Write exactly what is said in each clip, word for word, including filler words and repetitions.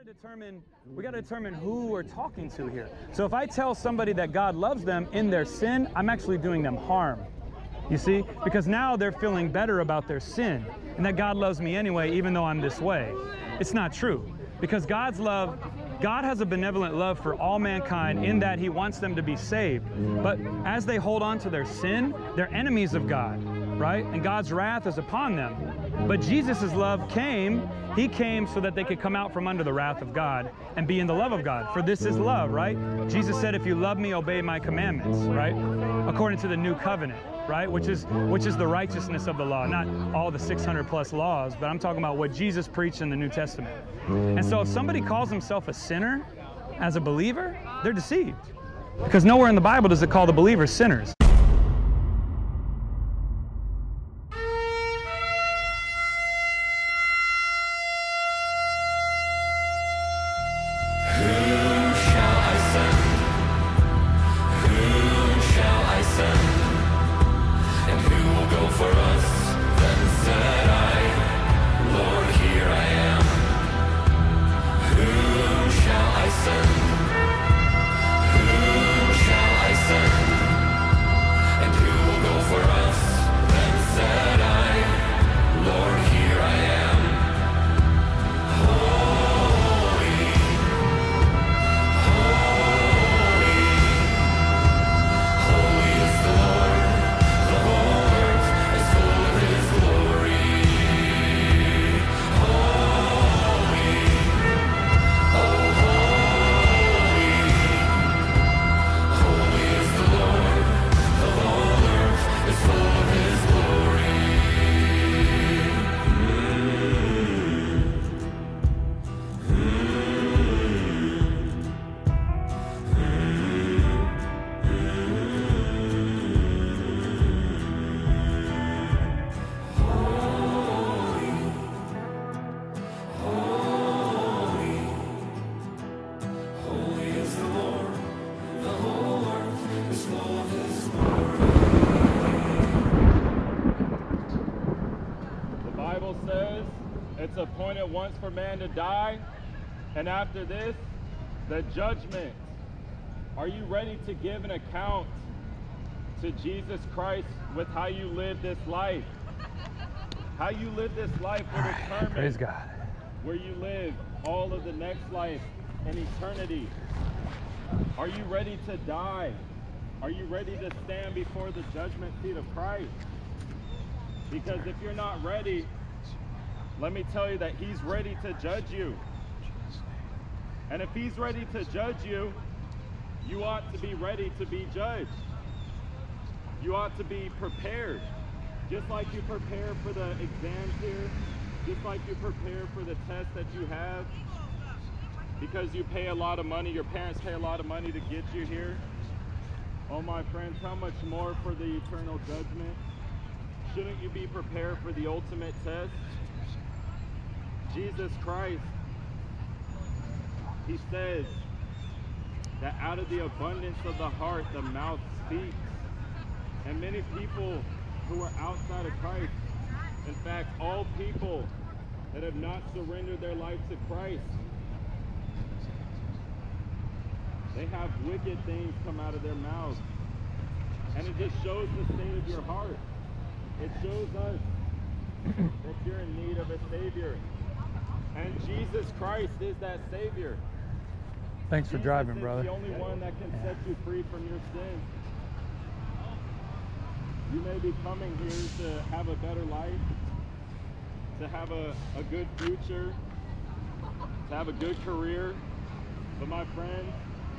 got to determine we got to determine who we're talking to here. So if I tell somebody that God loves them in their sin, I'm actually doing them harm. You see? Because now they're feeling better about their sin and that God loves me anyway, even though I'm this way. It's not true. Because God's love, God has a benevolent love for all mankind in that he wants them to be saved. But as they hold on to their sin, they're enemies of God, right? And God's wrath is upon them. But Jesus' love came, he came so that they could come out from under the wrath of God and be in the love of God. For this is love, right? Jesus said, if you love me, obey my commandments, right? According to the new covenant, right? Which is, which is the righteousness of the law, not all the six hundred plus laws, but I'm talking about what Jesus preached in the New Testament. And so if somebody calls himself a sinner as a believer, they're deceived. Because nowhere in the Bible does it call the believers sinners. Once for man to die, and after this, the judgment. Are you ready to give an account to Jesus Christ with how you live this life? How you live this life will determine Praise God. Where you live all of the next life and eternity. Are you ready to die? Are you ready to stand before the judgment seat of Christ? Because if you're not ready, let me tell you that he's ready to judge you. And if he's ready to judge you, you ought to be ready to be judged. You ought to be prepared. Just like you prepare for the exams here, just like you prepare for the test that you have, because you pay a lot of money, your parents pay a lot of money to get you here. Oh my friends, how much more for the eternal judgment? Shouldn't you be prepared for the ultimate test? Jesus Christ, he says that out of the abundance of the heart, the mouth speaks. And many people who are outside of Christ, in fact, all people that have not surrendered their life to Christ, they have wicked things come out of their mouths. And it just shows the state of your heart. It shows us that you're in need of a Savior. And Jesus Christ is that Savior. Thanks for Jesus driving, is brother. The only one that can yeah. set you free from your sin. You may be coming here to have a better life, to have a, a good future, to have a good career. But my friends,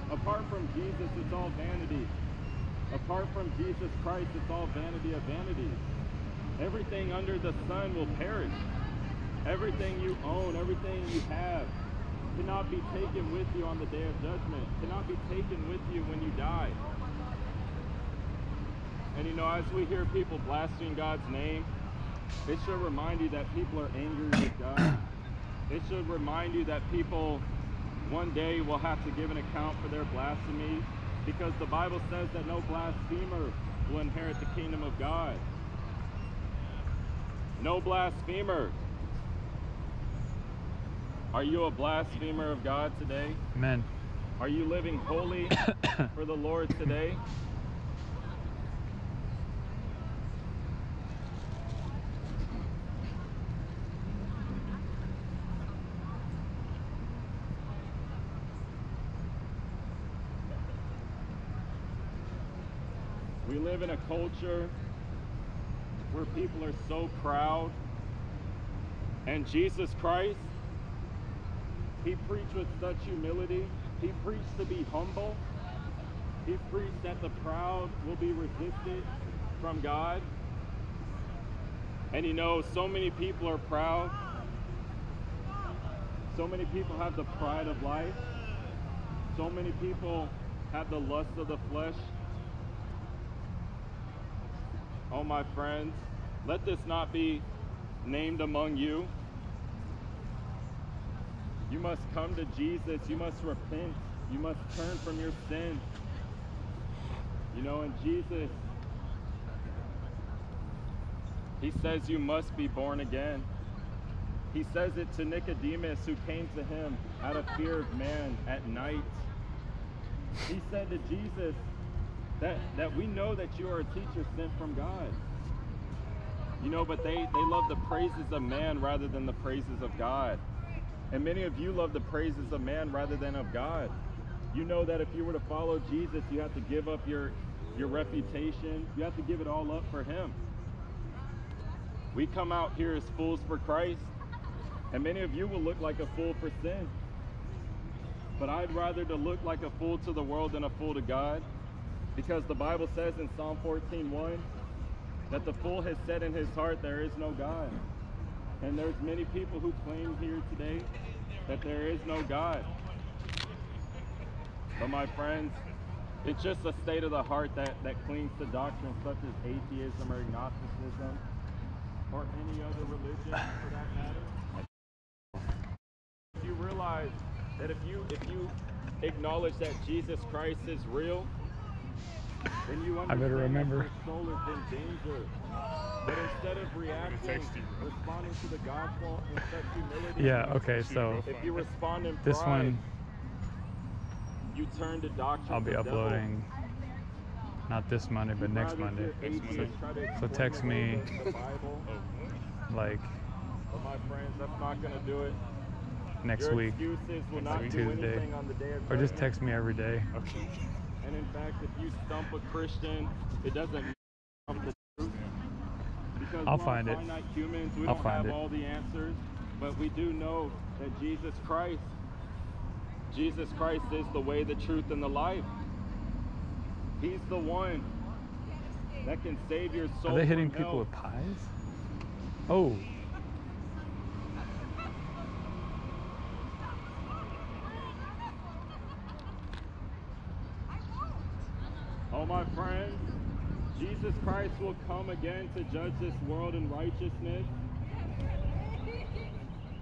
apart from Jesus, it's all vanity. Apart from Jesus Christ, it's all vanity of vanities. Everything under the sun will perish. Everything you own, everything you have, cannot be taken with you on the day of judgment, cannot be taken with you when you die. And you know, as we hear people blaspheme God's name, it should remind you that people are angry with God. It should remind you that people one day will have to give an account for their blasphemy, because the Bible says that no blasphemer will inherit the kingdom of God. No blasphemer. Are you a blasphemer of God today? Amen. Are you living holy for the Lord today? We live in a culture where people are so proud, and Jesus Christ, he preached with such humility. He preached to be humble. He preached that the proud will be resisted from God. And you know, so many people are proud. So many people have the pride of life. So many people have the lust of the flesh. Oh, my friends, let this not be named among you. You must come to Jesus. You must repent. You must turn from your sin. You know, and Jesus, he says you must be born again. He says it to Nicodemus, who came to him out of fear of man at night. He said to Jesus, That, that we know that you are a teacher sent from God. You know, but they, they love the praises of man rather than the praises of God. And many of you love the praises of man rather than of God. You know that if you were to follow Jesus, you have to give up your, your reputation. You have to give it all up for him. We come out here as fools for Christ, and many of you will look like a fool for sin. But I'd rather to look like a fool to the world than a fool to God. Because the Bible says in Psalm fourteen one that the fool has said in his heart, there is no God. And there's many people who claim here today that there is no God. But my friends, it's just a state of the heart that, that clings to doctrines such as atheism or agnosticism or any other religion for that matter. If you realize that if you, if you acknowledge that Jesus Christ is real, then you I better remember. Soul is in danger. But instead of reacting, responding to the gospel with such humility. Yeah, okay, so if you respond in pride, this one, you turn to doctrine. I'll be uploading not this Monday, but next Monday. Next Monday. So, so text me, like, but my friends, that's not gonna do it. Next Your week, will not like Tuesday, on the day of or just text me every day. Okay. And in fact, if you stump a Christian, it doesn't come to truth. Because I'll find it. Humans, we I'll don't find have it. all the answers, but we do know that Jesus Christ, Jesus Christ is the way, the truth, and the life. He's the one that can save your soul. Are they hitting people with pies? Oh. Oh, my friends, Jesus Christ will come again to judge this world in righteousness.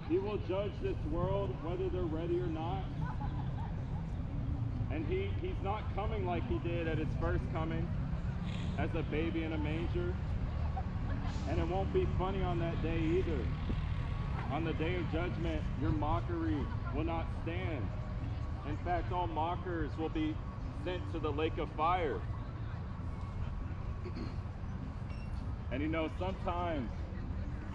He will judge this world whether they're ready or not. And he, he's not coming like he did at his first coming, as a baby in a manger. And it won't be funny on that day either. On the day of judgment, your mockery will not stand. In fact, all mockers will be sent to the lake of fire. And you know, sometimes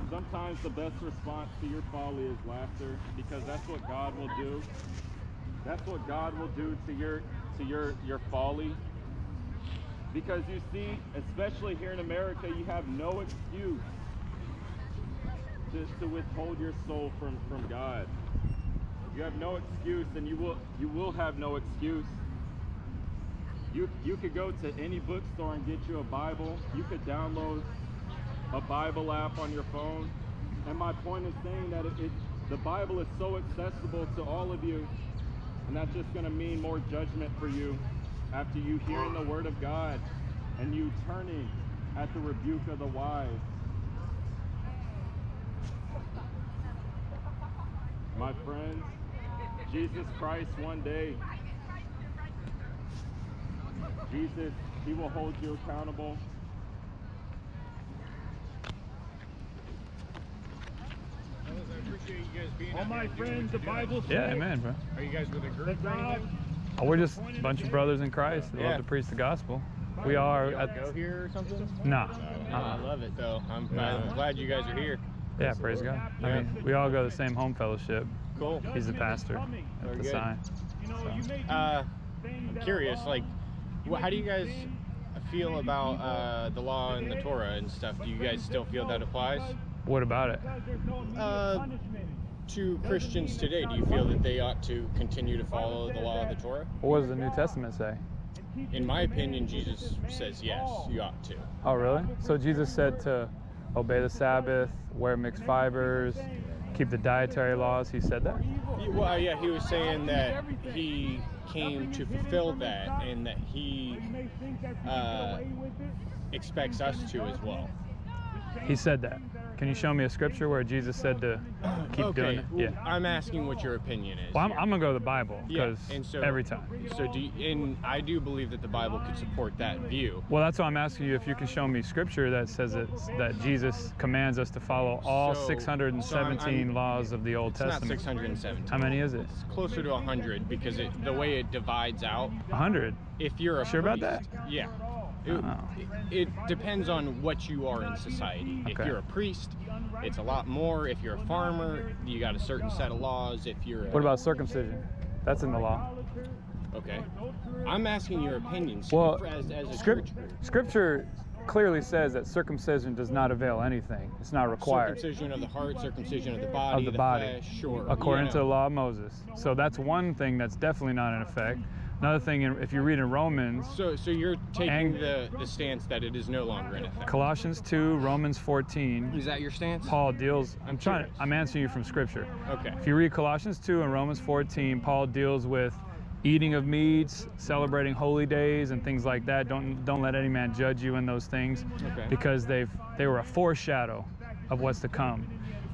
sometimes the best response to your folly is laughter, because that's what God will do. That's what God will do to your to your your folly. Because you see, especially here in America, you have no excuse to, to withhold your soul from from God. You have no excuse, and you will you will have no excuse. You, you could go to any bookstore and get you a Bible. You could download a Bible app on your phone. And my point is saying that it, it, the Bible is so accessible to all of you, and that's just going to mean more judgment for you after you hearing the Word of God and you turning at the rebuke of the wise. My friends, Jesus Christ one day, Jesus, he will hold you accountable. appreciate you guys being All my friends, the Bible says. Yeah, amen, bro. Are you guys with a group? Oh, we're just a bunch of brothers in Christ that yeah. love to preach the gospel. We are. At go here or something? Nah. Uh, I love it, though. I'm, yeah. I'm glad you guys are here. Yeah, praise God. Yeah. I mean, we all go to the same home fellowship. Cool. He's the pastor at the sign. So. Uh, I'm curious, like, how do you guys feel about uh, the law and the Torah and stuff? Do you guys still feel that applies? What about it? Uh, to Christians today, do you feel that they ought to continue to follow the law of the Torah? What does the New Testament say? In my opinion, Jesus says yes, you ought to. Oh, really? So Jesus said to obey the Sabbath, wear mixed fibers, keep the dietary laws. He said that? Well, yeah, he was saying that he came to fulfill that and that he uh, expects us to as well. He said that. Can you show me a scripture where Jesus said to keep okay. doing it? Yeah. I'm asking what your opinion is. Well, I'm, I'm going to go to the Bible because yeah. so, every time. So, do you, and I do believe that the Bible could support that view. Well, that's why I'm asking you if you can show me scripture that says it, that Jesus commands us to follow all so, six hundred seventeen so I'm, I'm, laws of the Old it's Testament. Not six hundred seventeen. How many is it? It's closer to one hundred because it, the way it divides out. one hundred? If you're a sure priest, about that? Yeah. It, it depends on what you are in society. Okay. If you're a priest, it's a lot more. If you're a farmer, you got a certain set of laws. If you're a, what about circumcision? That's in the law. Okay. I'm asking your opinion. Well, as, as a script, scripture clearly says that circumcision does not avail anything. It's not required. Circumcision of the heart, circumcision of the body, of the, the body. Flesh, sure. According yeah. to the law of Moses. So that's one thing that's definitely not in effect. Another thing, if you read in Romans... So so you're taking the, the stance that it is no longer in effect. Colossians two, Romans fourteen. Is that your stance? Paul deals... I'm, I'm trying. I'm answering you from Scripture. Okay. If you read Colossians two and Romans fourteen, Paul deals with eating of meats, celebrating holy days, and things like that. Don't don't let any man judge you in those things okay. because they've they were a foreshadow of what's to come.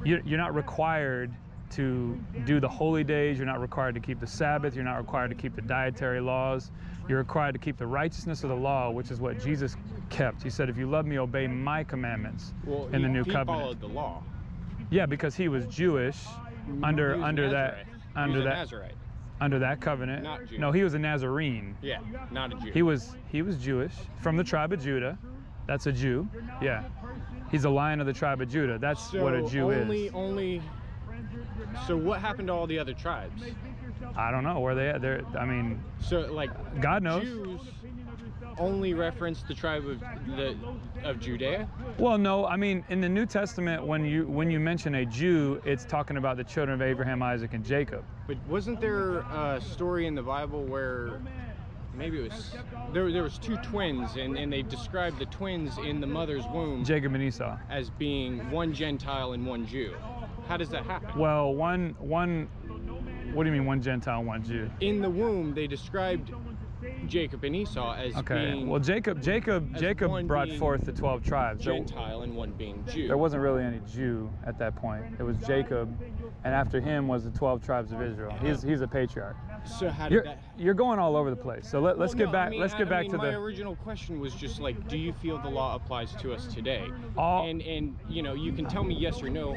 You're, you're not required... to do the holy days. You're not required to keep the Sabbath. You're not required to keep the dietary laws. You're required to keep the righteousness of the law, which is what Jesus kept. He said, if you love me, obey my commandments well, in the he, new he covenant. He followed the law. Yeah, because he was Jewish under under that under that under that covenant. Not Jew. No, he was a Nazarene. Yeah, not a Jew. He was he was Jewish from the tribe of Judah. That's a Jew. Yeah, he's a lion of the tribe of Judah. That's so what a Jew only, is. Only. So what happened to all the other tribes? I don't know where they at. They're, I mean, so like God knows. Jews only reference the tribe of the of Judea. Well, no, I mean in the New Testament, when you when you mention a Jew, it's talking about the children of Abraham, Isaac, and Jacob. But wasn't there a story in the Bible where maybe it was there? There was two twins, and and they described the twins in the mother's womb, Jacob and Esau, as being one Gentile and one Jew. How does that happen? Well, one, one, what do you mean one Gentile, one Jew? In the womb, they described Jacob and Esau as okay. being... well, Jacob, Jacob, Jacob brought forth the twelve tribes. Gentile and one being Jew. There wasn't really any Jew at that point. It was Jacob, and after him was the twelve tribes of Israel. He's, he's a patriarch. So how did you're, that... You're going all over the place. So let, let's well, get back, no, I mean, let's get I, back I mean, to my the... My original question was just like, do you feel the law applies to us today? All... And, and, you know, you can tell me yes or no,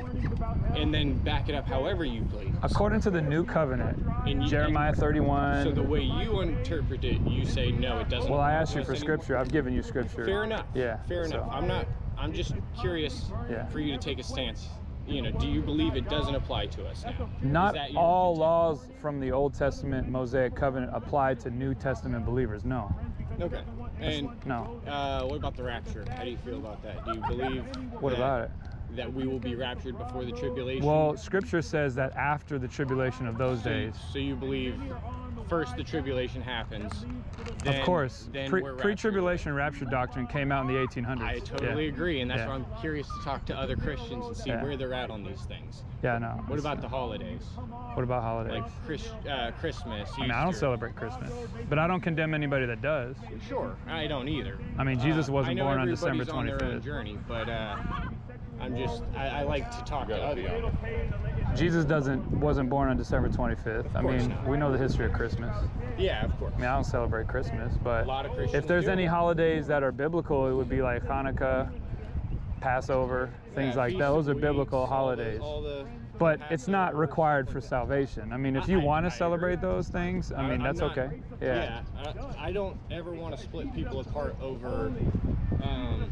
and then back it up however you please. According to the New Covenant, you, Jeremiah thirty-one... So the way you interpret it, you say no, it doesn't... Well, I asked you for scripture. Anymore. I've given you scripture. Fair enough. Yeah. Fair so. enough. I'm not... I'm just curious yeah. for you to take a stance. You know, do you believe it doesn't apply to us now? Not all laws from the Old Testament Mosaic Covenant apply to New Testament believers, no. Okay. And no. Uh, what about the rapture? How do you feel about that? Do you believe what that, about it? That we will be raptured before the tribulation? Well, Scripture says that after the tribulation of those so, days. So you believe first the tribulation happens, then, of course. Then Pre, we're pre-tribulation rapture doctrine came out in the eighteen hundreds. I totally yeah. agree, and that's yeah. why I'm curious to talk to other Christians and see yeah. where they're at on these things. Yeah, no. What about the holidays? What about holidays? Like Chris, uh, Christmas, Easter. I mean, I don't celebrate Christmas, but I don't condemn anybody that does. Sure, I don't either. I mean, Jesus wasn't uh, born on December twenty-fifth. I know everybody's on their own journey, but uh, I'm just, I, I like to talk to others. Jesus doesn't wasn't born on December twenty-fifth. I mean, not. We know the history of Christmas. Yeah, of course. I mean, I don't celebrate Christmas, but if there's do. any holidays that are biblical, it would be like Hanukkah, Passover, things yeah, like that. Those are biblical holidays. All those, all the but Passover, it's not required for salvation. I mean, if you I, want to I, celebrate I, those things, I mean, I'm that's not, okay. Yeah, yeah I, I don't ever want to split people apart over um,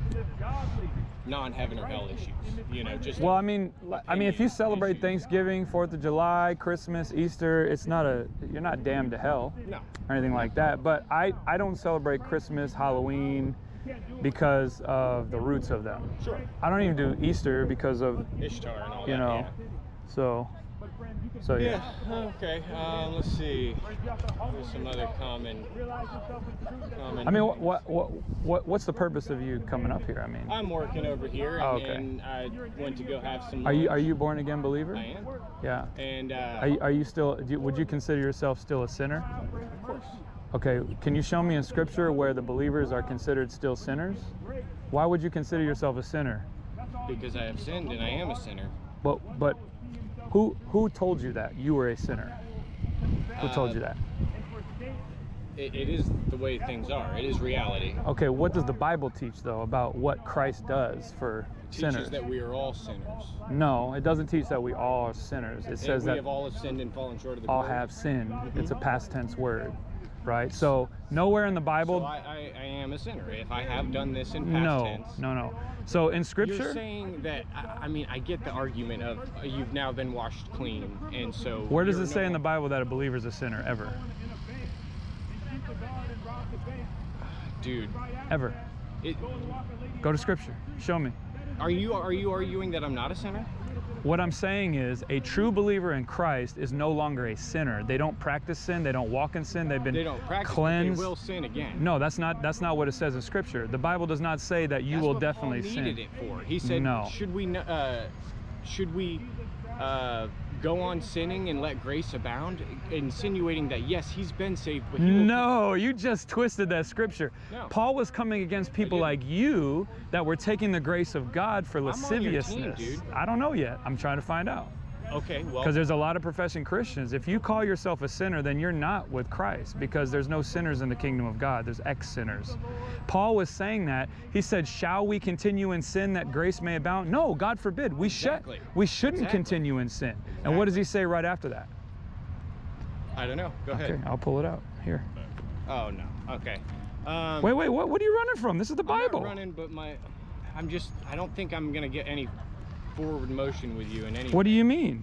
non-heaven or hell issues. You know, just well, I mean, I mean, if you celebrate issues. Thanksgiving, Fourth of July, Christmas, Easter, it's not a you're not damned to hell no. or anything like that. But I I don't celebrate Christmas, Halloween, because of the roots of them. Sure. I don't even do Easter because of Ishtar and all you that. You know, yeah. so, so yeah. yeah. Okay. Uh, let's see. There's some other common. common I mean, what, what, what, what, what's the purpose of you coming up here? I mean, I'm working over here, and, oh, okay. and I went to go have some. Lunch. Are you are you born again believer? I am. Yeah. And uh, are you, are you still? Do you, would you consider yourself still a sinner? Of course. Okay, can you show me in scripture where the believers are considered still sinners? Why would you consider yourself a sinner? Because I have sinned and I am a sinner. But but who who told you that you were a sinner? Who uh, told you that? It, it is the way things are. It is reality. Okay, what does the Bible teach though about what Christ does for it sinners? It teaches that we are all sinners. No, it doesn't teach that we all are sinners. It says we that we have all have sinned and fallen short of the glory. All have sinned. Mm-hmm. It's a past tense word. Right, so nowhere in the Bible. So I, I, I am a sinner if I have done this in past no, tense. No, no, no. So in Scripture, you're saying that. I, I mean, I get the argument of uh, you've now been washed clean, and so. Where does it say no in the Bible that a believer is a sinner ever? Dude, ever. It, Go to Scripture. Show me. Are you are you arguing that I'm not a sinner? What I'm saying is a true believer in Christ is no longer a sinner. They don't practice sin. They don't walk in sin. They've been they don't practice, cleansed. They will sin again. No, that's not that's not what it says in Scripture. The Bible does not say that you that's will what definitely Paul needed sin. It for. He said, no. should we, uh, should we uh, go on sinning and let grace abound? Insinuating that, yes, he's been saved. But he no, you just twisted that Scripture. No. Paul was coming against people like you that were taking the grace of God for lasciviousness. Team, I don't know yet. I'm trying to find out. Okay, well. Because there's a lot of professing Christians. If you call yourself a sinner, then you're not with Christ because there's no sinners in the kingdom of God. There's ex-sinners. Paul was saying that. He said, shall we continue in sin that grace may abound? No, God forbid. We, exactly. sh we shouldn't exactly. continue in sin. Exactly. And what does he say right after that? I don't know. Go ahead. Okay, I'll pull it out here. Oh, no. Okay. Um, wait, wait. What, what are you running from? This is the Bible. I'm not running, but my, I'm just, I don't think I'm going to get any forward motion with you in any What way. Do you mean?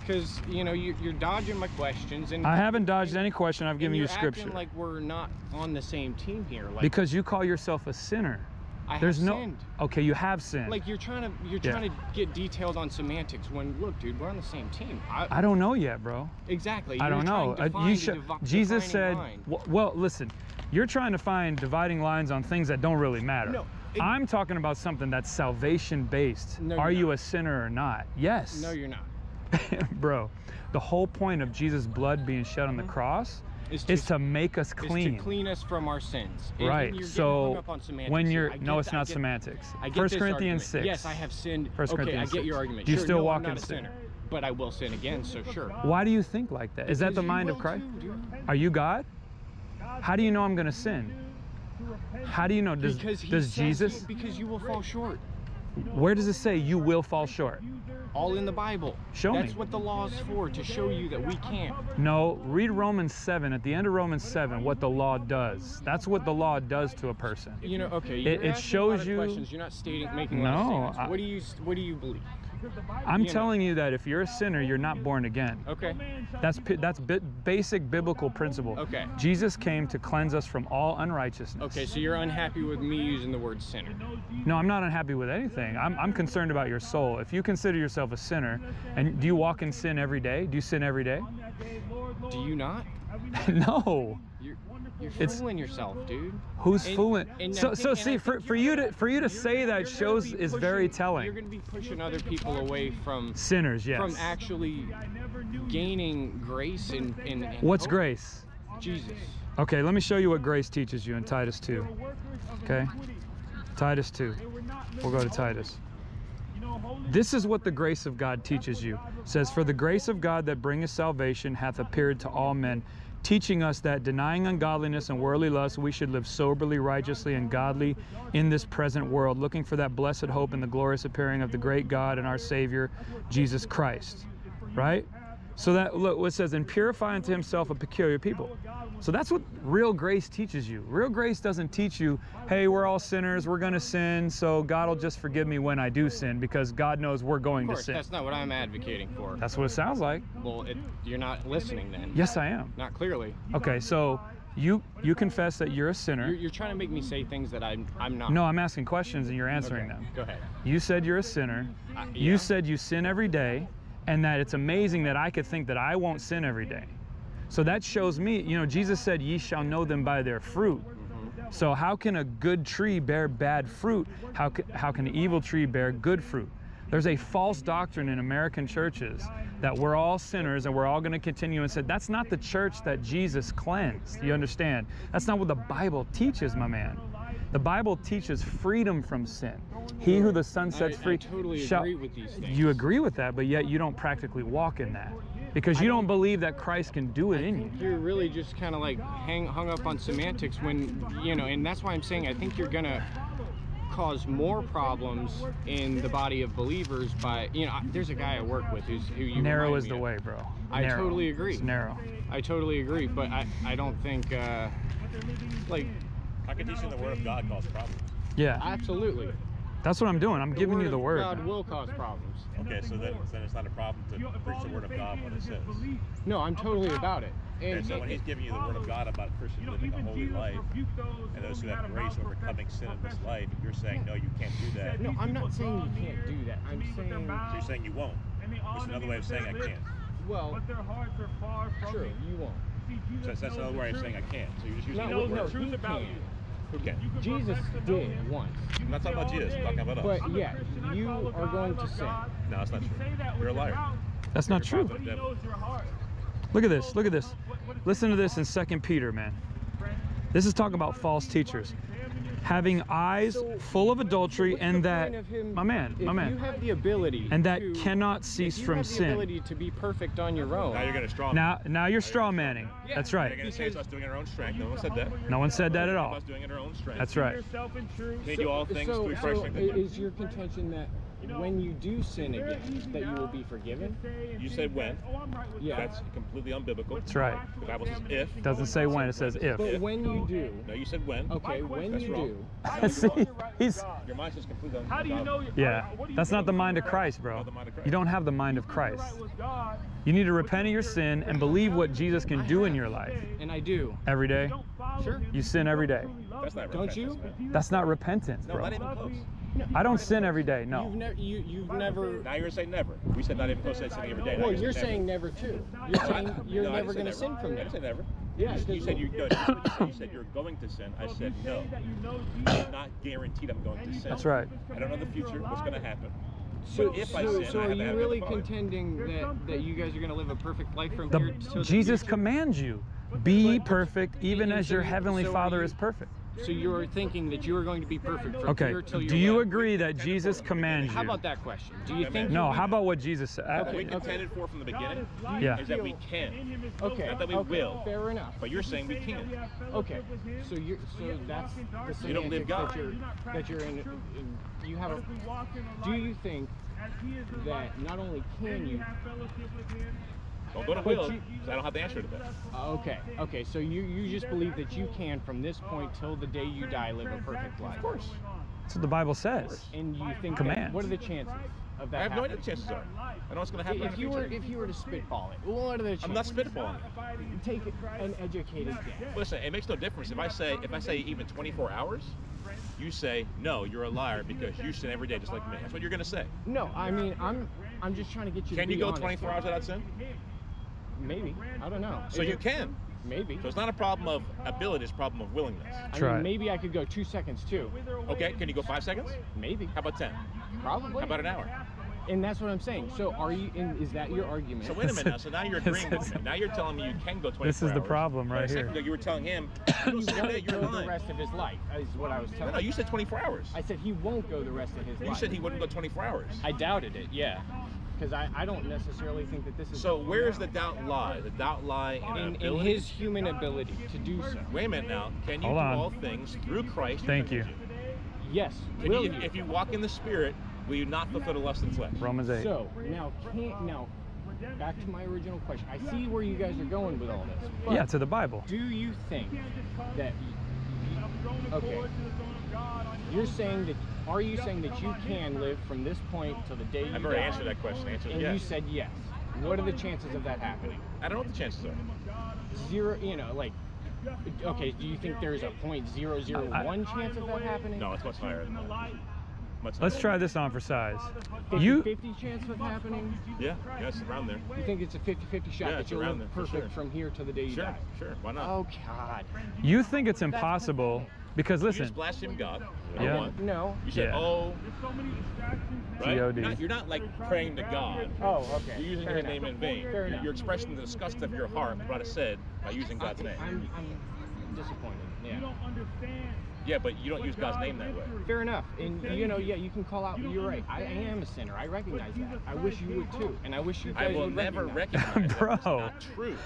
Because, you know, you're, you're dodging my questions. And I haven't dodged and, any question. I've given you Scripture. Acting like we're not on the same team here. Like, because you call yourself a sinner. I There's have no, sinned. Okay, you have sinned. Like you're trying to, you're yeah. trying to get detailed on semantics. When look, dude, we're on the same team. I, I don't know yet, bro. Exactly. I you're don't know. Uh, you should. Jesus said. Well, listen, you're trying to find dividing lines on things that don't really matter. No, it, I'm talking about something that's salvation based. No, Are you not. a sinner or not? Yes. No, you're not. Bro, the whole point of Jesus' blood being shed on the cross. Is to, is to make us clean. Is to clean us from our sins. And right. You're so up on when you're I no, it's the, not I get, semantics. I get First Corinthians argument. six. Yes, I have sinned. First okay, Corinthians I get six. Your argument. You sure, still no, walk I'm not in a sin. Sinner, but I will sin again. So sure. Why do you think like that? Is because that the mind of Christ? Too, Are you God? How do you know I'm going to sin? How do you know? Does, because he does says Jesus? You, because you will fall short. Where does it say you will fall short? All in the Bible. Show That's me. That's what the law is for, to show you that we can't. No, read Romans seven. At the end of Romans seven, what the law does. That's what the law does to a person. You know, okay. You're it, it shows you. Questions. You're not stating, making no, a lot of I, what do you What do you believe? I'm you telling know. you that if you're a sinner, you're not born again. Okay. That's that's bi basic biblical principle. Okay. Jesus came to cleanse us from all unrighteousness. Okay, so you're unhappy with me using the word sinner. No, I'm not unhappy with anything. I'm, I'm concerned about your soul. If you consider yourself a sinner, and do you walk in sin every day? Do you sin every day? Do you not? No. You're, you're fooling it's, yourself, dude. Who's and, fooling? And so, think, so see, for, for you to for you to say that shows pushing, is very telling. You're going to be pushing other people away from sinners, yes. From actually gaining grace and. and, and What's hope? grace? Jesus. Okay, let me show you what grace teaches you in Titus two. Okay, Titus two. We'll go to Titus. This is what the grace of God teaches you. It says, for the grace of God that bringeth salvation hath appeared to all men, teaching us that denying ungodliness and worldly lust, we should live soberly, righteously, and godly in this present world, looking for that blessed hope and the glorious appearing of the great God and our Savior, Jesus Christ. Right? So that, look what it says, and purify unto himself a peculiar people. So that's what real grace teaches you. Real grace doesn't teach you, hey, we're all sinners, we're going to sin, so God will just forgive me when I do sin, because God knows we're going to sin. Of course, that's not what I'm advocating for. That's what it sounds like. Well, it, you're not listening then. Yes, I am. Not clearly. Okay, so you you confess that you're a sinner. You're, you're trying to make me say things that I'm, I'm not. No, I'm asking questions and you're answering okay. them. Go ahead. You said you're a sinner. Uh, yeah. You said you sin every day, and that it's amazing that I could think that I won't sin every day. So that shows me, you know, Jesus said, ye shall know them by their fruit. Mm-hmm. So how can a good tree bear bad fruit? How can, how can an evil tree bear good fruit? There's a false doctrine in American churches that we're all sinners and we're all going to continue and say, that's not the church that Jesus cleansed. You understand? That's not what the Bible teaches, my man. The Bible teaches freedom from sin. He who the Son sets I, free I totally shall... agree with these things. You agree with that, but yet you don't practically walk in that. Because you don't believe that Christ can do it in you. You're really just kind of like hang, hung up on semantics when, you know, and that's why I'm saying I think you're going to cause more problems in the body of believers by, you know, I, there's a guy I work with who's, who you narrow is the way, bro. I totally agree. It's narrow. I totally agree, but I, I don't think, uh, like... Competition, the word of God causes problems. Yeah. Absolutely. That's what I'm doing. I'm giving you the word. God will cause problems. Okay, so then, then it's not a problem to preach the word of God when it says. No, I'm totally about it. And okay, so when he's giving you the word of God about Christians living a holy life, and those who have grace overcoming sin in this life, you're saying, no, you can't do that. No, I'm not saying you can't do that. I'm saying... So you're saying you won't. It's another way of saying I can't. Well, sure, you won't. So that's another way of saying I can't. So you're just using the word. Truth about you. Okay. Jesus did once. I'm not talking about Jesus. I'm talking about us. But yeah, you are going to sin. No, that's not true. You're a liar. That's not true. Look at this. Look at this. Listen to this in Second Peter, man. This is talking about false teachers. Having eyes full of adultery, and that, my man, my man, you have the ability, and that cannot cease from sin. You have the ability to be perfect on your own. Now you're going to straw. Now, now you're straw manning. That's right. You're going to say it's us doing our own strength. No one said that. No one said that at all. Us doing it our own strength. That's right. They do all things through Christ. So is your contention that when you do sin again, that you will be forgiven? You said when. Yeah. That's completely unbiblical. That's right. The Bible says if. It doesn't say when, it says if. But if. When you do. No, you said when. Okay, when that's you wrong. Do. See, he's... Your mind is completely unbiblical. How do you know your... Yeah, that's not the mind of Christ, bro. Not the mind of Christ. You don't have the mind of Christ. You need to repent of your sin and believe what Jesus can do in your life. And I do. Every day? Sure. You sin every day. That's not repentance. Don't you? Man. That's not repentance, bro. No, not even close. No, I don't sin every day, no. You've never, you, you've never... Now you're saying never. We said not even close to sinning every day. Well, you're saying never, too. You're saying you're never going to sin from that. I didn't say never. Yeah, you, you said you, no, you said you're going to sin. I said no. I'm not guaranteed I'm going to sin. That's right. I don't know the future, what's going to happen. So, if so, I sin, so I are you really contending that, that you guys are going to live a perfect life from the, here to Jesus the commands you, be but, perfect even as your heavenly so Father you, is perfect. So you're thinking that you are going to be perfect from okay. here till you... Okay, do you agree that Jesus commands you? How about that question? Do you think... No, how about what Jesus said? Okay. We contended for from the beginning yeah. is that we can. Okay. Not that we okay. will. Fair enough. But you're saying we can. Okay. So you're... So that's the you don't live God. That you're, that you're in, in... You have a... Do you think that not only can you... Don't go to will, because I don't have the answer to that. Okay, okay, so you, you just believe that you can, from this point till the day you die, live a perfect life. Of course. That's what the Bible says. And you think commands. That, what are the chances of that I have happening? No idea what the chances are. I don't know what's going to happen if in the you future. Were If you were to spitball it, what are the chances? I'm not spitballing it. Take an educated guess. Listen, it makes no difference. If I say, if I say even twenty-four hours, you say, no, you're a liar because you sin every day just like me. That's what you're going to say. No, I mean, I'm, I'm just trying to get you can to be honest. Can you go twenty-four hours without sin? Maybe. I don't know. So you can. Maybe. So it's not a problem of ability, it's a problem of willingness. I mean, maybe I could go two seconds too. Okay, can you go five seconds? Maybe. How about ten? Probably. How about an hour? And that's what I'm saying. So are you? In, is that your argument? So wait a minute now. So now you're agreeing with me. Now you're telling me you can go twenty-four hours. This is the problem right here. You were telling him he won't go the rest of his life is what I was telling you. No, no, you said twenty-four hours. I said he won't go the rest of his life. You said he wouldn't go twenty-four hours. I doubted it, yeah. because I, I don't necessarily think that this is. So where does the doubt lie? The doubt lie in, in, in his human ability to do so. Wait a minute now. Can you Hold do on. all things through Christ? Thank you. Yes. If you, you? if you walk in the Spirit, will you not fulfill the lust of flesh? Romans eight. So now can't now. Back to my original question. I see where you guys are going with all this. Yeah, to the Bible. Do you think that? Okay. You're saying that. Are you saying that you can live from this point till the day you die? I've already answered that question. Answered and yes. You said yes. What are the chances of that happening? I don't know what the chances are. Zero. You know, like. Okay. Do you think there's a point zero zero one chance of that happening? No, it's much higher than that. Let's try this on for size. fifty fifty chance of happening? Yeah, that's around there. You think it's a fifty fifty shot yeah, that you'll live perfect sure. from here to the day you sure, die? Sure, sure. Why not? Oh, God. You think it's impossible that's because, listen. You just blaspheme God. Yeah. No. You said, yeah. oh. Right? You're not, you're not, like, praying to God. Oh, okay. You're using Fair His enough. name in vain. Fair you're enough. expressing the disgust of your heart, brought it said, by using God's I, name. I'm, I'm disappointed. Yeah. You don't understand. Yeah, but you don't use God's name that way. Fair enough. And, you know, yeah, you can call out, you're right. I am a sinner. I recognize that. I wish you would, too. And I wish you guys would I will would never recognize that. Bro.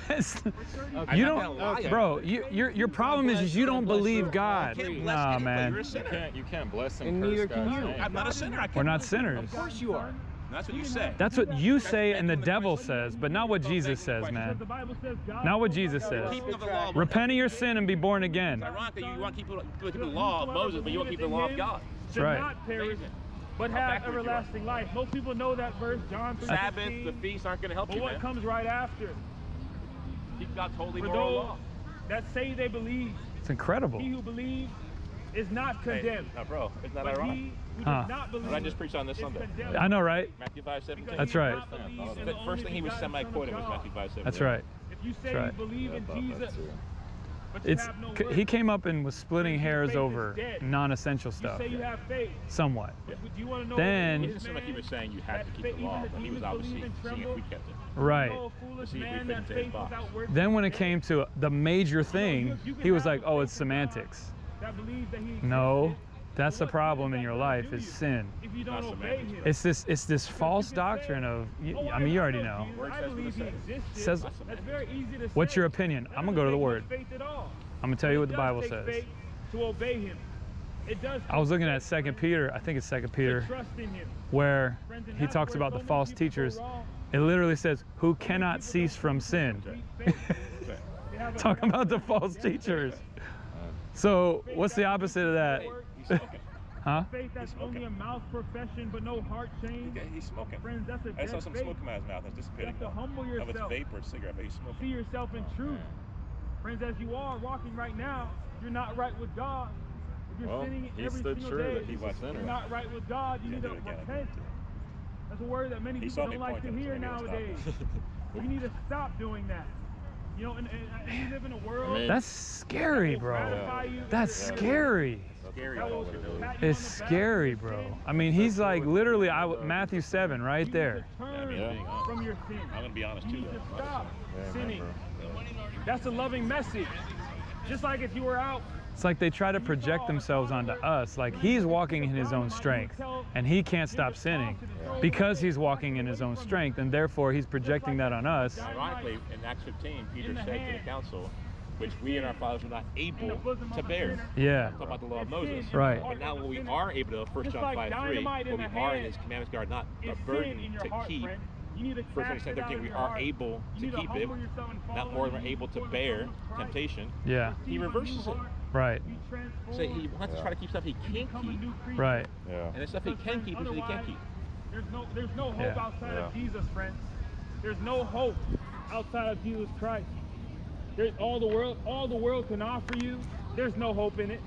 That's not true. Okay. You don't, okay. Bro, you, your, your problem is, is you don't believe God. You can't bless anybody. Man. You're a sinner. You can't, you can't bless and, and curse neither can you. I'm not a sinner. I can't We're not sinners. Of course you are. That's what you say. That's what you say and the devil says, but not what Jesus says, man. Not what Jesus says. Repent of your sin and be born again. It's ironic that you want to keep the law of Moses, but you want to keep the law of God. That's right. But have everlasting life. Most people know that verse, John three. Sabbath, the feasts aren't going to help you, man. But what comes right after? Keep God's holy moral law. That say they believe. It's incredible. He who believes is not condemned. Hey, no, bro, it's not ironic. Huh. Not I just preached on this Sunday. I know, right? Matthew five seventeen. That's right. The first thing he was semi-quoting was Matthew five seventeen. That's right. If you say you believe in Jesus, but you have no word. He came up and was splitting hairs over non-essential stuff. You say you have faith. Somewhat. Yeah. Do you want to know then, it didn't seem like he was saying you had to keep the law, but he was obviously seeing if we kept it. Right. Then when it came to the major thing, he was like, oh, it's semantics. That that he no, that's the problem in your life is sin. If you don't obey him. It's this it's this false doctrine of, you, I mean, you already know. It says, what's your opinion? I'm going to go to the Word. I'm going to tell you what the Bible says. I was looking at Second Peter, I think it's Second Peter, where he talks about the false teachers. It literally says, who cannot cease from sin. Talk about the false teachers. So, what's the opposite of that? He's smoking. Huh? Faith that's only a mouth profession, but no heart change. Yeah, he's smoking. Friends, that's a I saw some faith. smoke come out of his mouth. That's dissipating. You have to humble yourself. No, it's vapor, it's cigarette, but he's smoking. See yourself in truth. Oh, friends, as you are walking right now, you're not right with God. If you're well, sinning every single day, that he was a sinner. You're not right with God. You need to repent. That's a word that many he people don't like to hear nowadays. You need to stop doing that. You know, and, and, and you live in a world. I mean, that's scary, bro. Yeah. That's yeah. scary. It's scary, bro. I mean, he's like literally I, Matthew seven right there. Yeah, I mean, yeah. From your sin. I'm going to be honest, too. To stop yeah, sinning. That's a loving message. Just like if you were out. It's like they try to project themselves onto us. Like he's walking in his own strength, and he can't stop sinning. Because he's walking in his own strength, and therefore he's projecting that on us. Ironically, in Acts fifteen, Peter said to the council, which we and our fathers were not able to bear. Yeah. Talk about the law of Moses. Right. But now we are able to, First John five three, but we are in his commandments, God, not a burden to keep. First John thirteen, we are able to keep it, not more than we're able to bear temptation. Yeah. He reverses it. Right. So he wants to try to keep stuff he can't keep. Right. Yeah. And the stuff he can keep is he can't keep. There's no, there's no hope yeah. outside yeah. of Jesus, friends. There's no hope outside of Jesus Christ. There's all the world, all the world can offer you. There's no hope in it.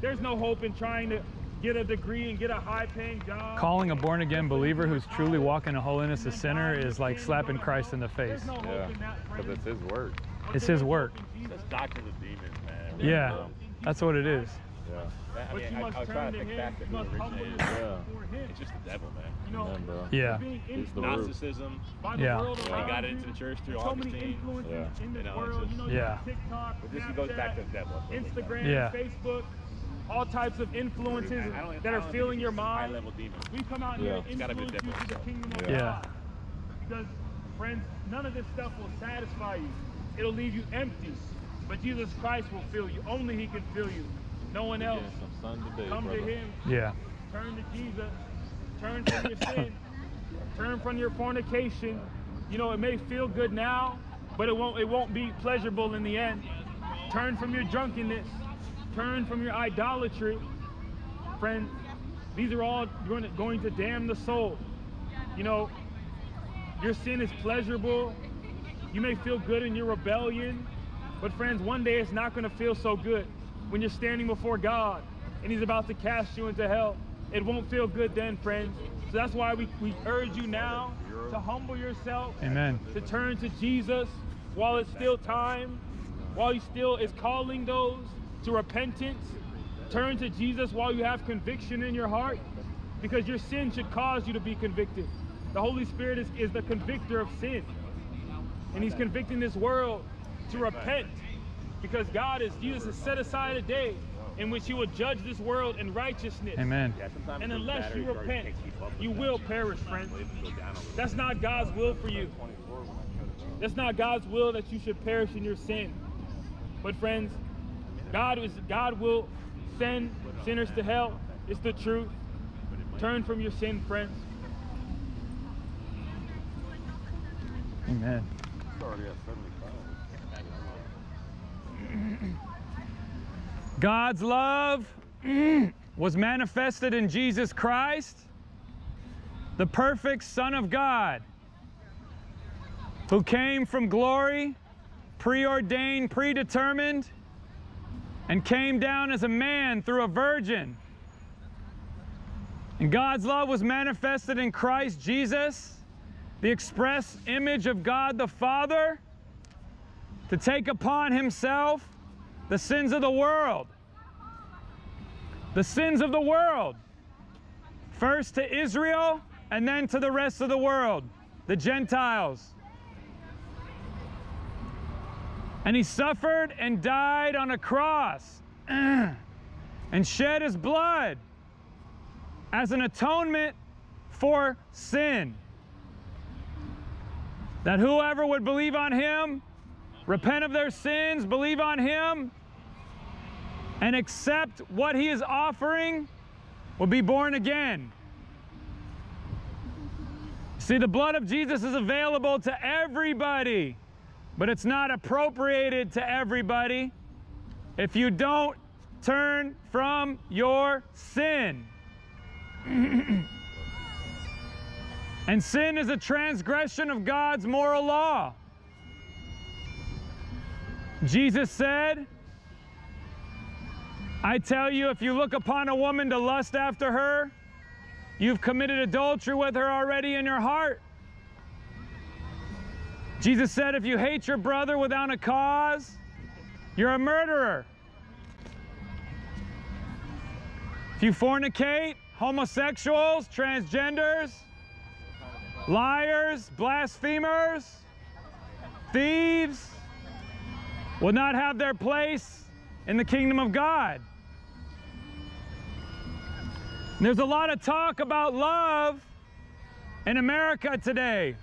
There's no hope in trying to get a degree and get a high-paying job. Calling a born-again believer who's truly walking in holiness a sinner is like slapping Christ in the face. No yeah, because it's His work. It's His work. That's doctrine of demons, man. Yeah, um, that's what it is. Yeah. I mean, I, I was trying to think back that who originated. Yeah. It's just the devil, man. You know, Remember. yeah. It's the Gnosticism. Yeah. yeah. He got into the church through Augustine. Yeah. You know, yeah. But this goes back to the devil. Instagram, yeah. Facebook. all types of influences that are filling your mind. We come out here and influence you to the kingdom of God. Because, friends, none of this stuff will satisfy you. It'll leave you empty. But Jesus Christ will fill you. Only He can fill you. No one else. Come to Him. Yeah. Turn to Jesus. Turn from your sin. Turn from your fornication. You know, it may feel good now, but it won't, it won't be pleasurable in the end. Turn from your drunkenness. Turn from your idolatry. Friends, these are all going to, going to damn the soul. You know, your sin is pleasurable. You may feel good in your rebellion, but friends, one day it's not going to feel so good when you're standing before God and He's about to cast you into hell. It won't feel good then, friends. So that's why we, we urge you now to humble yourself. Amen. To turn to Jesus while it's still time, while He still is calling those to repentance. Turn to Jesus while you have conviction in your heart, because your sin should cause you to be convicted. The Holy Spirit is, is the convictor of sin, and He's convicting this world to repent, because God is, Jesus has set aside a day in which He will judge this world in righteousness. Amen. And unless you repent, you will perish, friends. That's not God's will for you. That's not God's will that you should perish in your sin. But friends, God is, God will send sinners to hell. It's the truth. Turn from your sin, friends. Amen. God's love was manifested in Jesus Christ, the perfect Son of God, who came from glory, preordained, predetermined, and came down as a man through a virgin. And God's love was manifested in Christ Jesus, the express image of God the Father, to take upon Himself the sins of the world. The sins of the world. First to Israel, and then to the rest of the world, the Gentiles. And He suffered and died on a cross and shed His blood as an atonement for sin, that whoever would believe on Him, repent of their sins, believe on Him, and accept what He is offering, will be born again. See, the blood of Jesus is available to everybody, but it's not appropriated to everybody if you don't turn from your sin. And sin is a transgression of God's moral law. Jesus said, I tell you, if you look upon a woman to lust after her, you've committed adultery with her already in your heart. Jesus said, if you hate your brother without a cause, you're a murderer. If you fornicate, homosexuals, transgenders, liars, blasphemers, thieves, will not have their place in the kingdom of God. And there's a lot of talk about love in America today.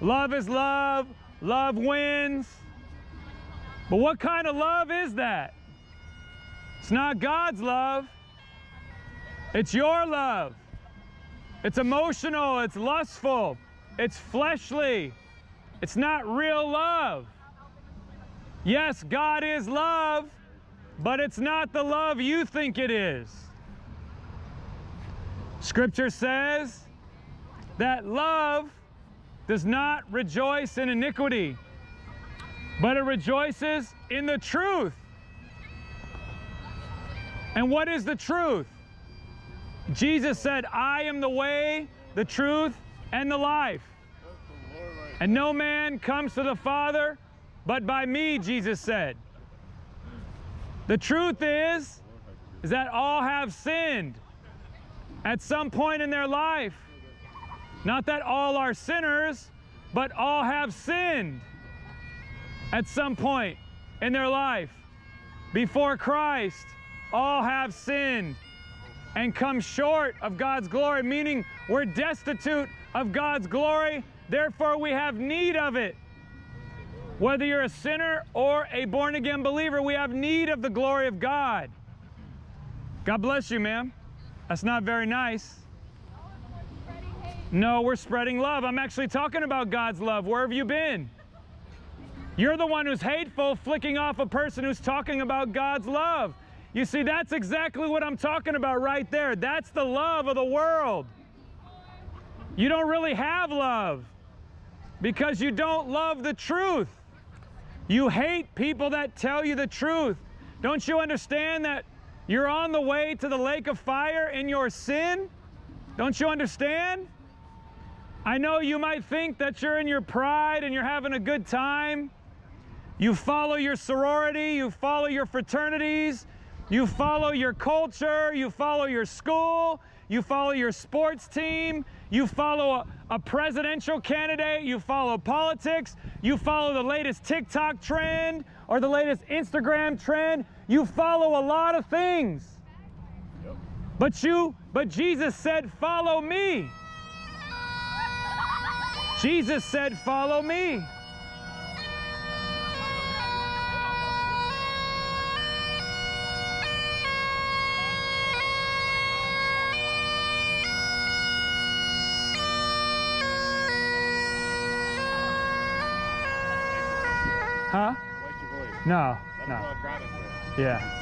Love is love, love wins. But what kind of love is that? It's not God's love. It's your love. It's emotional, it's lustful, it's fleshly. It's not real love. Yes, God is love, but it's not the love you think it is. Scripture says that love does not rejoice in iniquity, but it rejoices in the truth. And what is the truth? Jesus said, I am the way, the truth, and the life. And no man comes to the Father but by me, Jesus said. The truth is, is that all have sinned at some point in their life. Not that all are sinners, but all have sinned at some point in their life before Christ all have sinned and come short of God's glory, meaning we're destitute of God's glory, therefore we have need of it. Whether you're a sinner or a born-again believer, we have need of the glory of God. God bless you, ma'am. That's not very nice. No, we're spreading love. I'm actually talking about God's love. Where have you been? You're the one who's hateful, flicking off a person who's talking about God's love. You see, that's exactly what I'm talking about right there. That's the love of the world. You don't really have love because you don't love the truth. You hate people that tell you the truth. Don't you understand that you're on the way to the lake of fire in your sin? Don't you understand? I know you might think that you're in your pride and you're having a good time. You follow your sorority, you follow your fraternities, you follow your culture, you follow your school, you follow your sports team, you follow a, a presidential candidate, you follow politics, you follow the latest TikTok trend or the latest Instagram trend. You follow a lot of things. Yep. But you, but Jesus said, "Follow me." Jesus said, "Follow me." Huh? No, no. Yeah.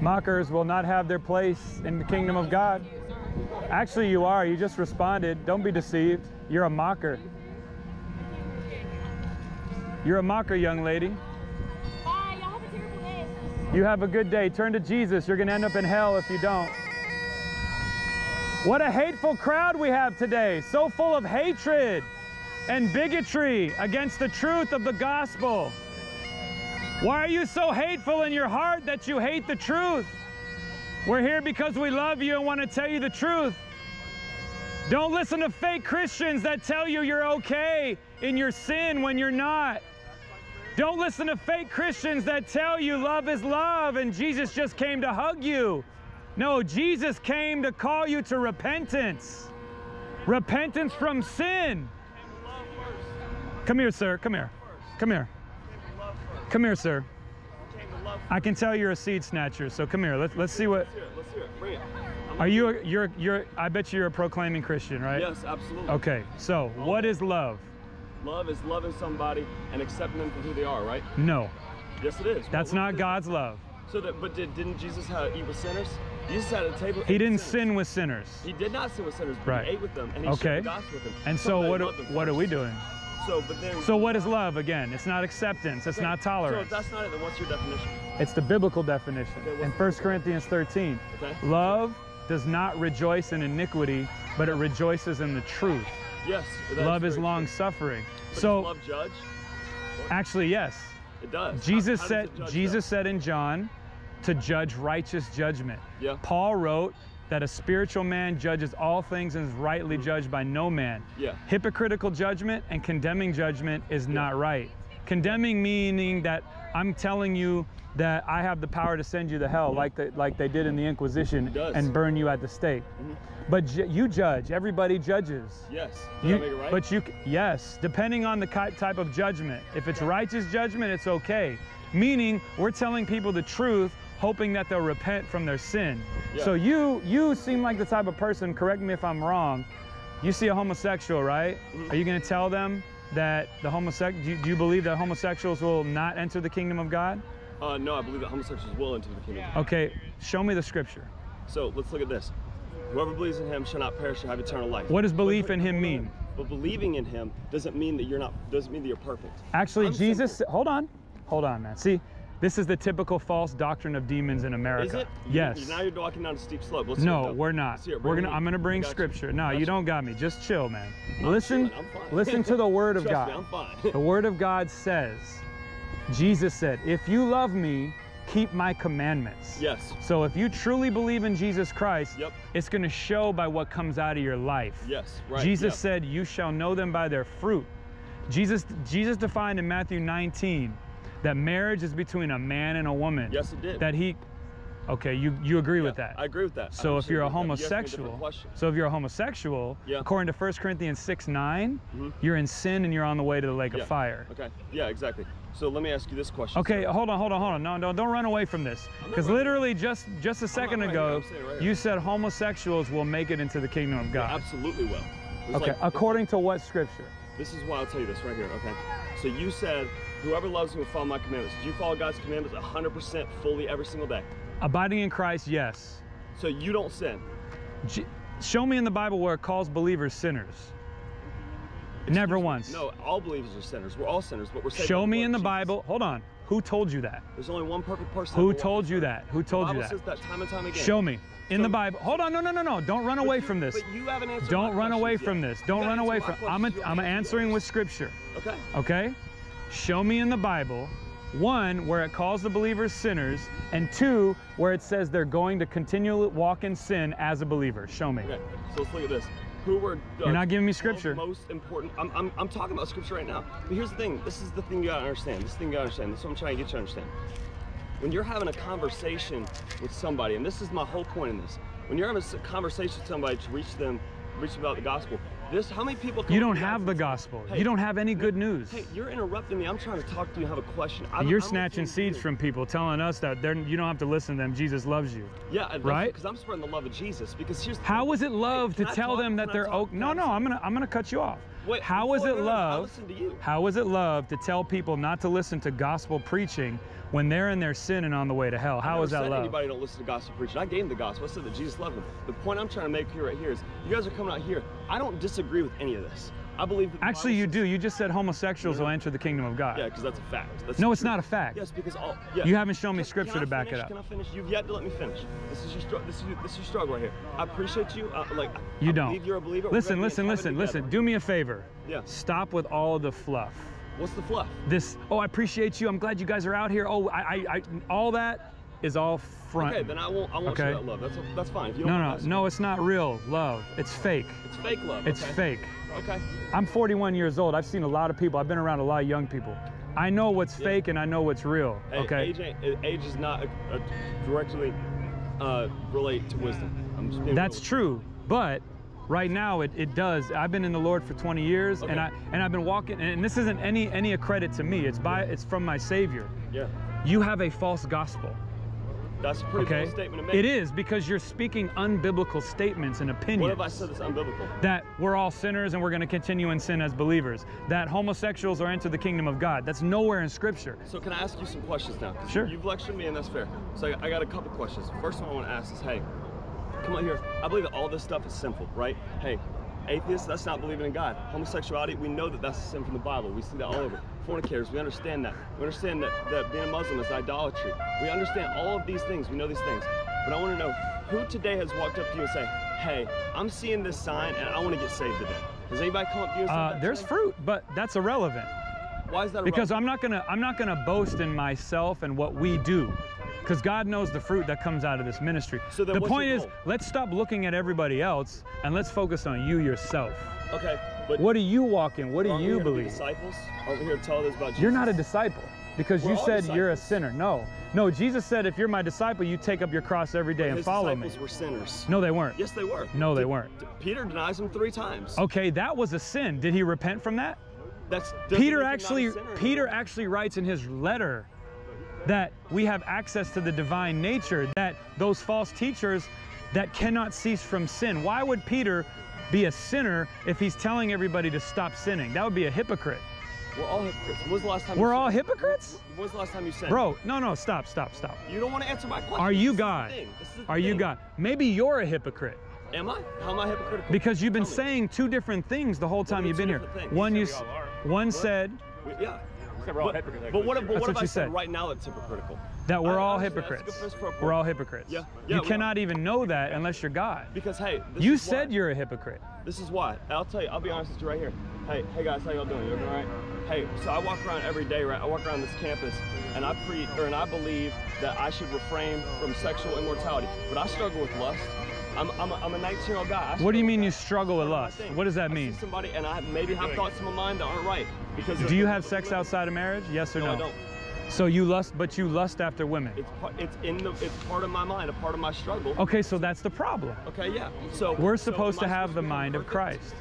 Mockers will not have their place in the kingdom of God. Actually, you are. You just responded. Don't be deceived. You're a mocker. You're a mocker, young lady. Bye. Y'all have a terrible day. You have a good day. Turn to Jesus. You're going to end up in hell if you don't. What a hateful crowd we have today. So full of hatred and bigotry against the truth of the gospel. Why are you so hateful in your heart that you hate the truth? We're here because we love you and want to tell you the truth. Don't listen to fake Christians that tell you you're okay in your sin when you're not. Don't listen to fake Christians that tell you love is love and Jesus just came to hug you. No, Jesus came to call you to repentance. Repentance from sin. Come here, sir. Come here. Come here. Come here, sir. I can tell you're a seed snatcher, so come here. Let's let's see what. Let's hear it. Bring it. Are you? A, you're you're. I bet you you're a proclaiming Christian, right? Yes, absolutely. Okay. So, what is love? Love is loving somebody and accepting them for who they are, right? No. Yes, it is. That's not God's love. So that, but did, didn't Jesus have, eat with sinners? Jesus had a table. He didn't sin with sinners. He did not sin with sinners. But right. He ate with them and he shared the gospel with them. And so what? What are we doing? So, but then, so what is love again? It's not acceptance. It's okay. Not tolerance. So if that's not it, then what's your definition? It's the biblical definition. Okay, in First Corinthians thirteen, okay. Love does not rejoice in iniquity, but it rejoices in the truth. Yes. Love is, is long-suffering. So does love judge? Actually, yes. It does. Jesus how, how said. Does Jesus said in John, to judge righteous judgment. Yeah. Paul wrote that a spiritual man judges all things and is rightly judged by no man. Yeah. Hypocritical judgment and condemning judgment is yeah. not right. Condemning meaning that I'm telling you that I have the power to send you to hell, like they, like they did in the Inquisition, and burn you at the stake. Mm-hmm. But ju you judge. Everybody judges. Yes. Does you, that make it right? But you, yes, depending on the type of judgment. If it's righteous judgment, it's okay. Meaning, we're telling people the truth, hoping that they'll repent from their sin. Yeah. So you, you seem like the type of person, correct me if I'm wrong, you see a homosexual, right? Mm-hmm. Are you going to tell them that the homosexual, do, do you believe that homosexuals will not enter the kingdom of God? Uh, no, I believe that homosexuals will enter the kingdom. Okay, show me the scripture. So let's look at this. Whoever believes in him shall not perish, shall have eternal life. What does belief in him mean? But believing in him doesn't mean that you're not, doesn't mean that you're perfect. Actually, I'm Jesus, simple. hold on, hold on, man. See, this is the typical false doctrine of demons in America. Is it? Yes. You, now you're walking down a steep slope. Let's no, it, we're not. It, we're gonna. Me. I'm gonna bring scripture. You. No, you, you don't got me. Just chill, man. I'm listen, listen to the word of Trust God. Me, I'm fine. The word of God says, Jesus said, if you love me, keep my commandments. Yes. So if you truly believe in Jesus Christ, yep. it's going to show by what comes out of your life. Yes, right. Jesus yep. said, you shall know them by their fruit. Jesus, Jesus defined in Matthew nineteen that marriage is between a man and a woman. Yes, it did. That he, okay, you, you agree yeah, with that? I agree with that. So if you're a homosexual, so if you're a homosexual, yeah. according to First Corinthians six nine, mm-hmm. you're in sin and you're on the way to the lake yeah. of fire. Okay, yeah, exactly. So let me ask you this question. Okay, sir. hold on, hold on, hold on. No, no, don't run away from this. Because literally just, just a second ago, you said homosexuals will make it into the kingdom of God. Yeah, absolutely will. Okay, like, according to what scripture? This is why I'll tell you this right here, okay? So you said, whoever loves me will follow my commandments. Did you follow God's commandments one hundred percent fully every single day? Abiding in Christ, yes. So you don't sin? G show me in the Bible where it calls believers sinners. Excuse Never me. once. No, all believers are sinners. We're all sinners, but we're saved. Show me in the Jesus. Bible. Hold on. Who told you that? There's only one perfect person. Who told you that? Who told you that? The Bible says that time and time again. Show me in so, the Bible. Hold on. No, no, no, no. Don't run away you, from this. But you haven't answered Don't run away yet. from this. Don't run away from. I'm a, I'm answering with scripture. Okay. Okay. Show me in the Bible, one, where it calls the believers sinners, and two, where it says they're going to continually walk in sin as a believer. Show me. Okay. So let's look at this. Who were the You're not giving me scripture. Most important. I'm, I'm, I'm talking about scripture right now. But here's the thing. This is the thing you gotta understand. This thing you gotta understand. This is what I'm trying to get you to understand. When you're having a conversation with somebody, and this is my whole point in this. When you're having a conversation with somebody to reach them, reach them about the gospel. This, how many people? Come you don't have the gospel. Hey, you don't have any good news. Hey, you're interrupting me. I'm trying to talk to you. Have a question. I'm, you're I'm snatching seeds from people, telling us that they're, you don't have to listen to them. Jesus loves you. Yeah, right. Because I'm spreading the love of Jesus. Because here's the how thing. is it love hey, to tell talk, them that they're okay? No, no. I'm gonna I'm gonna cut you off. Wait, how is it love? To you. How is it love to tell people not to listen to gospel preaching when they're in their sin and on the way to hell? How is that love? Anybody don't listen to gospel preaching. I gave them the gospel. I said that Jesus loved them. The point I'm trying to make here right here is you guys are coming out here. I don't disagree with any of this. I believe that actually you do. You just said homosexuals will enter the kingdom of God. Yeah, because that's a fact. That's no, it's not a fact. Yes, because all, yes. you haven't shown me scripture to back it up. Can I finish? You've yet to let me finish. This is your this is your, this is your struggle right here. I appreciate you. Uh, like you I don't. Believe you're a believer. Listen, listen, listen, listen. Do me a favor. Yeah. Stop with all the fluff. What's the fluff? This. Oh, I appreciate you. I'm glad you guys are out here. Oh, I, I, I all that is all front. Okay, then I won't. I won't okay. show that love. That's a, that's fine. If you don't no, no, no. It's not real love. It's fake. It's fake love. It's okay. fake. Okay. I'm forty-one years old. I've seen a lot of people. I've been around a lot of young people. I know what's yeah. fake and I know what's real. Hey, okay. Age, age is not a, a directly uh, relate to wisdom. I'm just being that's real. true, but right now it, it does. I've been in the Lord for twenty years, okay. and I and I've been walking. And this isn't any any a credit to me. It's by it's from my Savior. Yeah. You have a false gospel. That's a pretty okay. bold statement to make. It is, because you're speaking unbiblical statements and opinions. What have I said that's unbiblical? That we're all sinners and we're going to continue in sin as believers. That homosexuals are into the kingdom of God. That's nowhere in scripture. So can I ask you some questions now? Sure. You've lectured me and that's fair. So I got a couple questions. First one I want to ask is, hey, come out here. I believe that all this stuff is sinful, right? Hey, atheists, that's not believing in God. Homosexuality, we know that that's a sin from the Bible. We see that all over. Fornicators, we understand that. We understand that, that being a Muslim is idolatry. We understand all of these things. We know these things. But I want to know, who today has walked up to you and say, hey, I'm seeing this sign and I want to get saved today? Has anybody come up to you and said uh, that There's sign? fruit, but that's irrelevant. Why is that irrelevant? Because I'm not gonna, I'm not gonna boast in myself and what we do, because God knows the fruit that comes out of this ministry. So the point is, let's stop looking at everybody else and let's focus on you yourself. Okay. But what do you walk in? What do you believe? Be disciples? Aren't we here to tell us about Jesus? You're not a disciple because We're you said disciples. You're a sinner. No, no. Jesus said, if you're my disciple, you take up your cross every day but and follow me. His disciples were sinners. No, they weren't. Yes, they were. No, they weren't. Peter denies him three times. Okay, that was a sin. Did he repent from that? That's, Peter actually, Peter actually writes in his letter that we have access to the divine nature, that those false teachers that cannot cease from sin. Why would Peter be a sinner if he's telling everybody to stop sinning? That would be a hypocrite. We're all hypocrites. When was the last time We're you all sinned? hypocrites? When was the last time you sinned? Bro, no, no, stop, stop, stop. You don't want to answer my question. Are you God? Are thing. you God? Maybe you're a hypocrite. Am I? How am I hypocritical? Because you've been Tell saying me. two different things the whole time you've been here. Things. One, you, one what? said... We, yeah. But, but what, but what, what have I said, said right now that's hypocritical? That we're I, all I hypocrites. We're all hypocrites. Yeah. Yeah, you cannot are. even know that unless you're God. Because, hey, this You is said why. you're a hypocrite. This is why. And I'll tell you, I'll be honest with you right here. Hey, hey guys, how y'all doing? You all right? Hey, so I walk around every day, right? I walk around this campus, and I preach, or and I believe that I should refrain from sexual immortality. But I struggle with lust. I'm, I'm, a, I'm a nineteen-year-old guy. What do you mean you struggle with lust? What does that mean? I see somebody and I maybe have thoughts in my mind that aren't right. Because do you have sex outside of marriage? Yes or no? No, I don't. So you lust, but you lust after women. It's, it's in the, it's part of my mind, a part of my struggle. Okay, so that's the problem. Okay, yeah. So we're supposed to have the mind of Christ.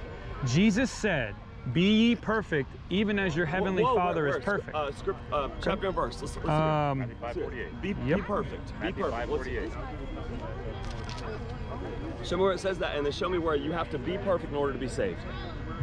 Jesus said, "Be ye perfect, even as your heavenly whoa, whoa, Father where, where, is perfect." Uh, script, uh, chapter and verse. Let's, let's um, Matthew five forty-eight. Be, yep. be perfect. Matthew be perfect. Show me where it says that, and then show me where you have to be perfect in order to be saved.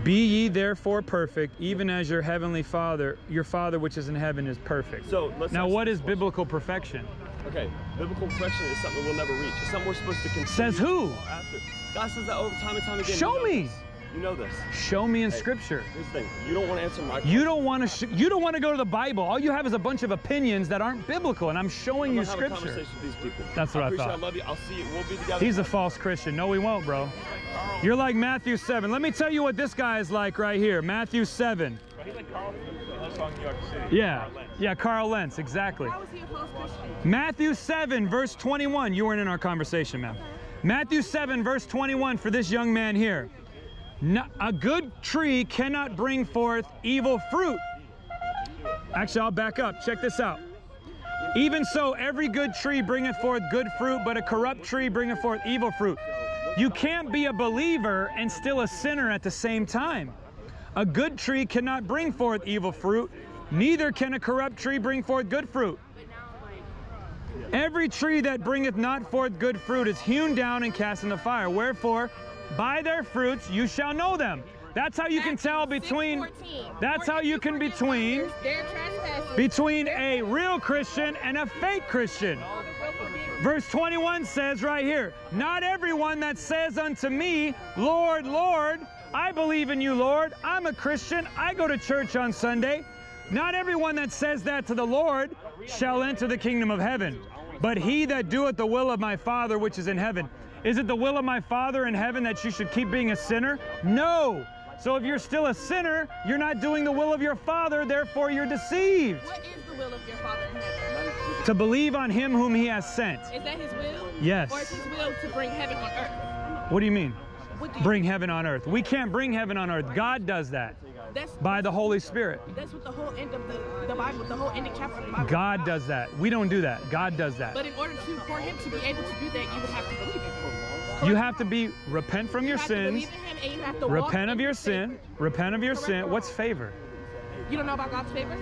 Be ye therefore perfect, even as your heavenly Father, your Father which is in heaven, is perfect. So let's now, what is biblical perfection? Okay, biblical perfection is something we'll never reach. It's something we're supposed to continue. Says who? After. God says that over time and time again. Show me. You know this. Show me in hey, Scripture. Here's the thing. You don't want to answer my question. You don't want to. You don't want to go to the Bible. All you have is a bunch of opinions that aren't biblical, and I'm showing I'm you have Scripture. A conversation with these people. That's what I, I thought. I love you. I'll see you. We'll be together. He's a false Christian. No, we won't, bro. You're like Matthew seven. Let me tell you what this guy is like right here. Matthew seven. He's like Carl from New York City. Yeah. Yeah, Carl Lentz. Exactly. How is he a false Christian? Matthew seven, verse twenty-one. You weren't in our conversation, ma'am. Matthew seven, verse twenty-one. For this young man here. No, a good tree cannot bring forth evil fruit. Actually, I'll back up. Check this out. Even so, every good tree bringeth forth good fruit, but a corrupt tree bringeth forth evil fruit. You can't be a believer and still a sinner at the same time. A good tree cannot bring forth evil fruit, neither can a corrupt tree bring forth good fruit. Every tree that bringeth not forth good fruit is hewn down and cast in the fire. Wherefore, by their fruits you shall know them. That's how you can tell between. That's how you can between between a real Christian and a fake Christian. Verse twenty-one says right here, "Not everyone that says unto me, Lord, Lord, I believe in you, Lord. I'm a Christian. I go to church on Sunday. Not everyone that says that to the Lord shall enter the kingdom of heaven, but he that doeth the will of my Father which is in heaven." Is it the will of my Father in heaven that you should keep being a sinner? No. So if you're still a sinner, you're not doing the will of your Father, therefore you're deceived. What is the will of your Father in heaven? To believe on him whom he has sent. Is that his will? Yes. Or is his will to bring heaven on earth? What do you mean? What do you bring mean? heaven on earth. We can't bring heaven on earth. God does that. That's by the Holy Spirit. That's what the whole end of the, the Bible, the whole end of chapter of the Bible. God does that. We don't do that. God does that. But in order to, for him to be able to do that, you would have to believe it. You have to be, repent from you your sins, you repent of your sin, repent of your Correct sin. What's favor? You don't know about God's favor?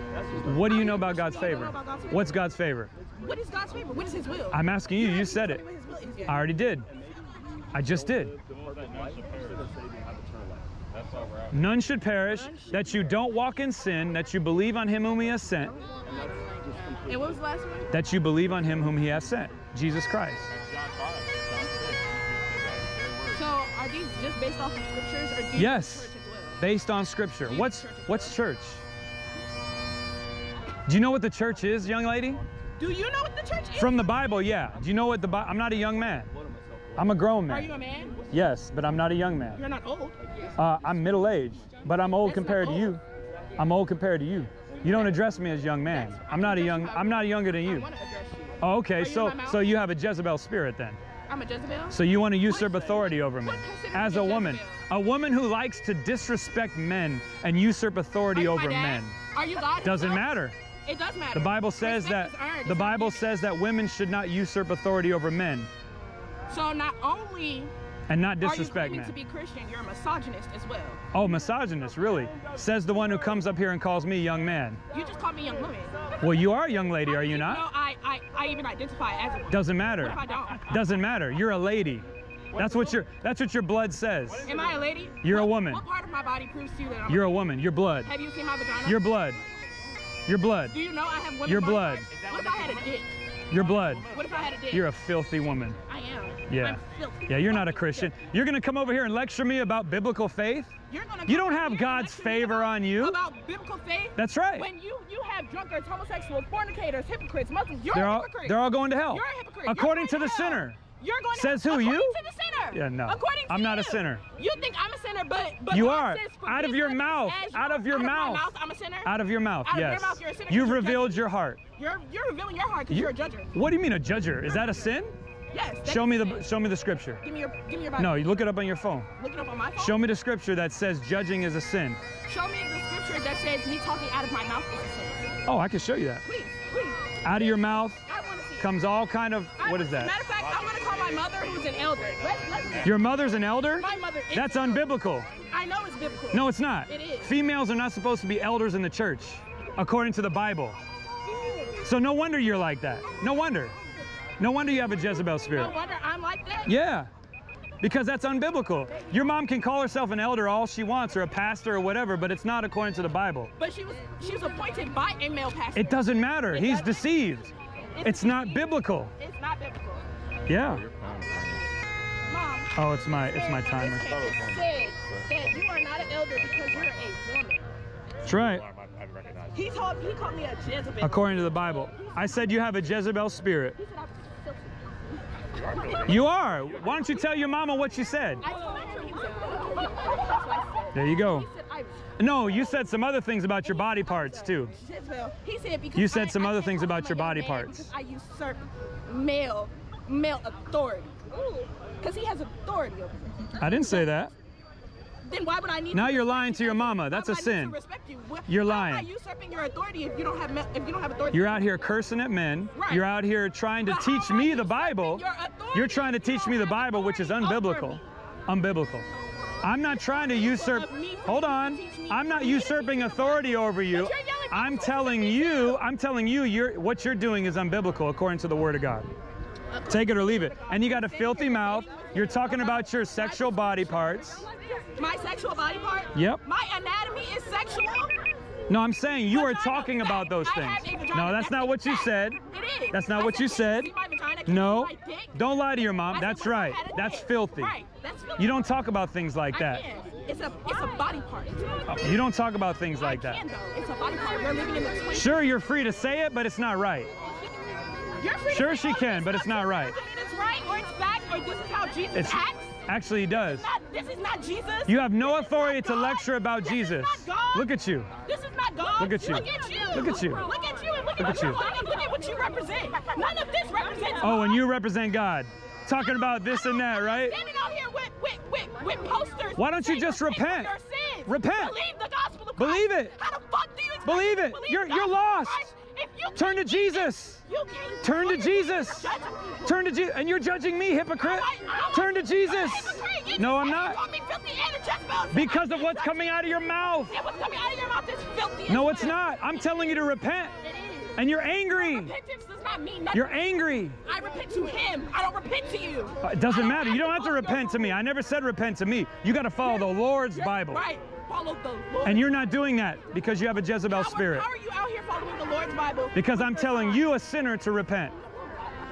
What do you know about God's favor? About God's favor? What's God's favor? What is God's favor? What is his will? I'm asking you. You, you said it. I already did. I just did. None should perish, that you don't walk in sin, that you believe on him whom he has sent. And what was the last one? That you believe on him whom he has sent, Jesus Christ. So are these just based off of scriptures, or do you yes, church as well? Based on scripture. What's what's church? Do you know what the church is, young lady? Do you know what the church is? From the Bible, yeah. Do you know what the Bible? I'm not a young man. I'm a grown man. Are you a man? Yes, but I'm not a young man. You're not old. Uh, I'm middle-aged, but I'm old That's compared old. to you. I'm old compared to you. You don't address me as young man. I'm not a young. I'm not younger than you. Oh, okay, so so you have a Jezebel spirit then. I'm a Jezebel. So you want to usurp what, authority over me as a, a woman. A woman who likes to disrespect men and usurp authority over men. Are you God? Doesn't matter. It does matter. The Bible says that the Bible says that women should not usurp authority over men. So not only and not disrespect men. Are you claiming to be Christian? You're a misogynist as well. Oh, misogynist, really? Says the one who comes up here and calls me young man. You just called me young woman. Well, you are a young lady, are you not? No, I, I, I even identify as a woman. Doesn't matter. What if I don't? Doesn't matter. You're a lady. That's what your that's what your blood says. Am I a lady? You're a woman. What part of my body proves to you that I'm a woman? You're a woman. Your blood. Have you seen my vagina? Your blood. Your blood. Do you know I have women's Your blood. Parts? What if I had a dick? Your blood. What if I had a dick? You're a filthy woman. I am. Yeah. I'm filthy. Yeah, you're not a Christian. You're going to come over here and lecture me about biblical faith? You're gonna you don't have God's favor on you. About biblical faith? That's right. When you, you have drunkards, homosexuals, fornicators, hypocrites, Muslims, you're they're a hypocrite. All, they're all going to hell. You're a hypocrite. According to the sinner. You're going to Says who, according you? To the sinner. Yeah, no. According to I'm not you. A sinner. You think I'm a sinner, but, but you God are. Says, out of your mouth. You out of your out mouth. Of my mouth. I'm a sinner. Out of your mouth. Out yes. Of your mouth, you're a sinner. You've revealed your heart. You're you're revealing your heart because you, you're a judger. What do you mean a judger? Is that a sin? Yes. Show me the show me the scripture. Give me your give me your Bible. No, you look it up on your phone. Look it up on my phone. Show me the scripture that says judging is a sin. Show me the scripture that says me talking out of my mouth is a sin. Oh, I can show you that. Please, please. Out of your mouth comes all kind of what is that? Matter of fact, I want to call my mother, who's an elder. Let, let Your mother's an elder? My mother is. That's unbiblical. I know it's biblical. No, it's not. It is. Females are not supposed to be elders in the church, according to the Bible. So no wonder you're like that. No wonder. No wonder you have a Jezebel spirit. No wonder I'm like that? Yeah, because that's unbiblical. Your mom can call herself an elder all she wants, or a pastor or whatever, but it's not according to the Bible. But she was, she was appointed by a male pastor. It doesn't matter. It He's doesn't. deceived. It's, it's not biblical. It's not biblical. Yeah. Mom. Oh, it's my it's my timer. Said that you are not an elder because you're a woman. That's right. He told he called me a Jezebel. According to the Bible, I said you have a Jezebel spirit. He said I'm filthy. You are. Why don't you tell your mama what you said? There you go. No, you said some other things about your body parts too. He said because you said some I, other I things about your body parts. I usurp male male authority. Because he has authority over me. I didn't say that. Then why would I need Now to you're lying to your mama. That's a sin. You? You're lying. Why am I usurping your authority if you don't have if you don't have authority? You're out here cursing at men. Right. You're out here trying to but teach me the Bible. Your you're trying to teach me the Bible, which is unbiblical. Unbiblical. I'm not trying to usurp. Hold on. I'm not usurping authority over you. I'm telling you, I'm telling you, you're, what you're doing is unbiblical according to the Word of God. Take it or leave it. And you got a filthy mouth. You're talking about your sexual body parts. My sexual body part? Yep. My anatomy is sexual? No, I'm saying you are talking about those things. No, that's not what you said. It is. That's not what you said. No. Don't lie to your mom. That's right. That's filthy. You don't talk about things like that. It's a, it's a body part. Oh, you don't talk about things like that. I can, though. It's a body part. We're living in the twenties. Sure, you're free to say it, but it's not right. You're free sure, to say, she oh, can, but it's not right. It's right, or it's back, or this is how Jesus it's, acts. Actually, he does. This is, not, this is not Jesus. You have no this authority to lecture about this Jesus. Is not God. Look at you. This is not God. Look at you. Look at you. Look at you. Look at you. And look, look at you. At you. Look at what you represent. None of this represents. Oh, God. And you represent God. Talking I, about this I, and that, right? Standing out here with, with, with, with posters. Why don't you just repent? Repent. Believe the gospel of Christ. Believe it. How the fuck do you expect Believe it. Believe you're you're lost. You Turn to Jesus. You Turn to Jesus. Turn to Jesus. And you're judging me, hypocrite. I, I, I, Turn to Jesus. I'm no, I'm not. Because of what's coming out of your mouth. What's coming out of your mouth is filthy. No, it's not. I'm telling you to repent. And you're angry. Repentance does not mean nothing. You're angry. I repent to him. I don't repent to you. Uh, it doesn't matter. You don't have to repent to me. I never said repent to me. You got to follow the Lord's Bible. Right. Follow the Lord. And you're not doing that because you have a Jezebel spirit. How are you out here following the Lord's Bible? Because I'm telling you, a sinner, to repent.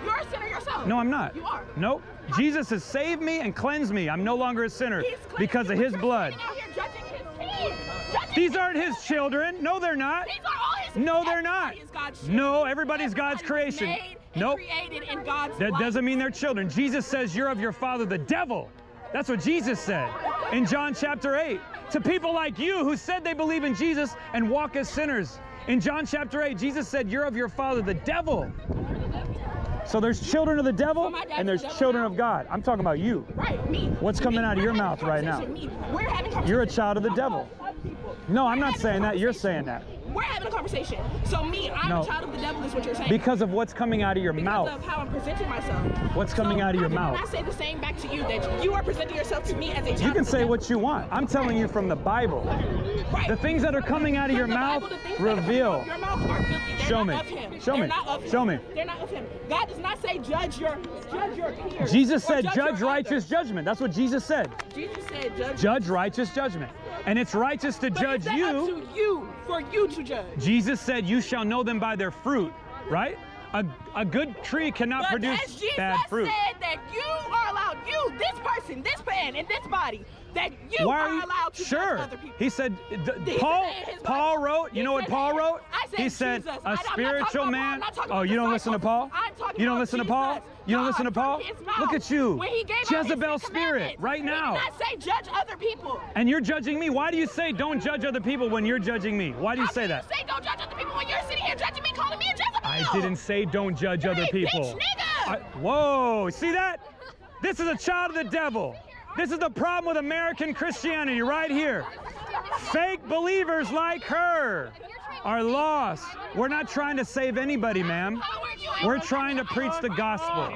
You're a sinner yourself. No, I'm not. You are. Nope. Jesus has saved me and cleansed me. I'm no longer a sinner because of his blood. These aren't his children. No, they're not. These are all his children. No, they're not. No, everybody's God's creation. Nope. That doesn't mean they're children. Jesus says you're of your father, the devil. That's what Jesus said in John chapter eight. To people like you who said they believe in Jesus and walk as sinners. In John chapter eight, Jesus said, you're of your father, the devil. So there's children of the devil so and there's children of God. I'm talking about you. Right, me. What's coming me. out of We're your mouth right now? Me. We're having You're a child of the devil. No, I'm We're not saying that. You're saying that. We're having a conversation. So me, I'm no. a child of the devil is what you're saying. Because of what's coming out of your because mouth. Because of how I'm presenting myself. What's coming so out of your mouth. Can I say the same back to you that you are presenting yourself to me as a child You can of the say devil. What you want. I'm telling you from the Bible. Right. The things that are coming out of your mouth reveal. Show me. Show me. Show me. They're not of him. God does not say judge your judge your peers. Jesus said judge, judge righteous other. judgment. That's what Jesus said. Jesus said judge, judge righteous judgment. And it's righteous to but judge you. Up to you for you to judge. Jesus said, "You shall know them by their fruit." Right? A a good tree cannot but produce as Jesus bad fruit. Said that you are allowed. You, this person, this man, and this body. That you Why are, are you? allowed to sure. judge other people. He said, he Paul. Said Paul wrote. You he know what Paul wrote? I said, he said, Jesus. "A spiritual man." Oh, you don't listen to Paul. You don't listen to Paul. You don't listen to Paul. Look at you, Jezebel spirit, right now. He did not say judge other people. And you're judging me. Why do you say don't judge other people when you're judging me? Why do you How say that? You say don't judge other people when you're sitting here judging me, calling me a Jezebel. I didn't say don't judge you're other people. Bitch, nigga. I, whoa, see that? This is a child of the devil. This is the problem with American Christianity right here. Fake believers like her are lost. We're not trying to save anybody, ma'am. We're trying to preach the gospel.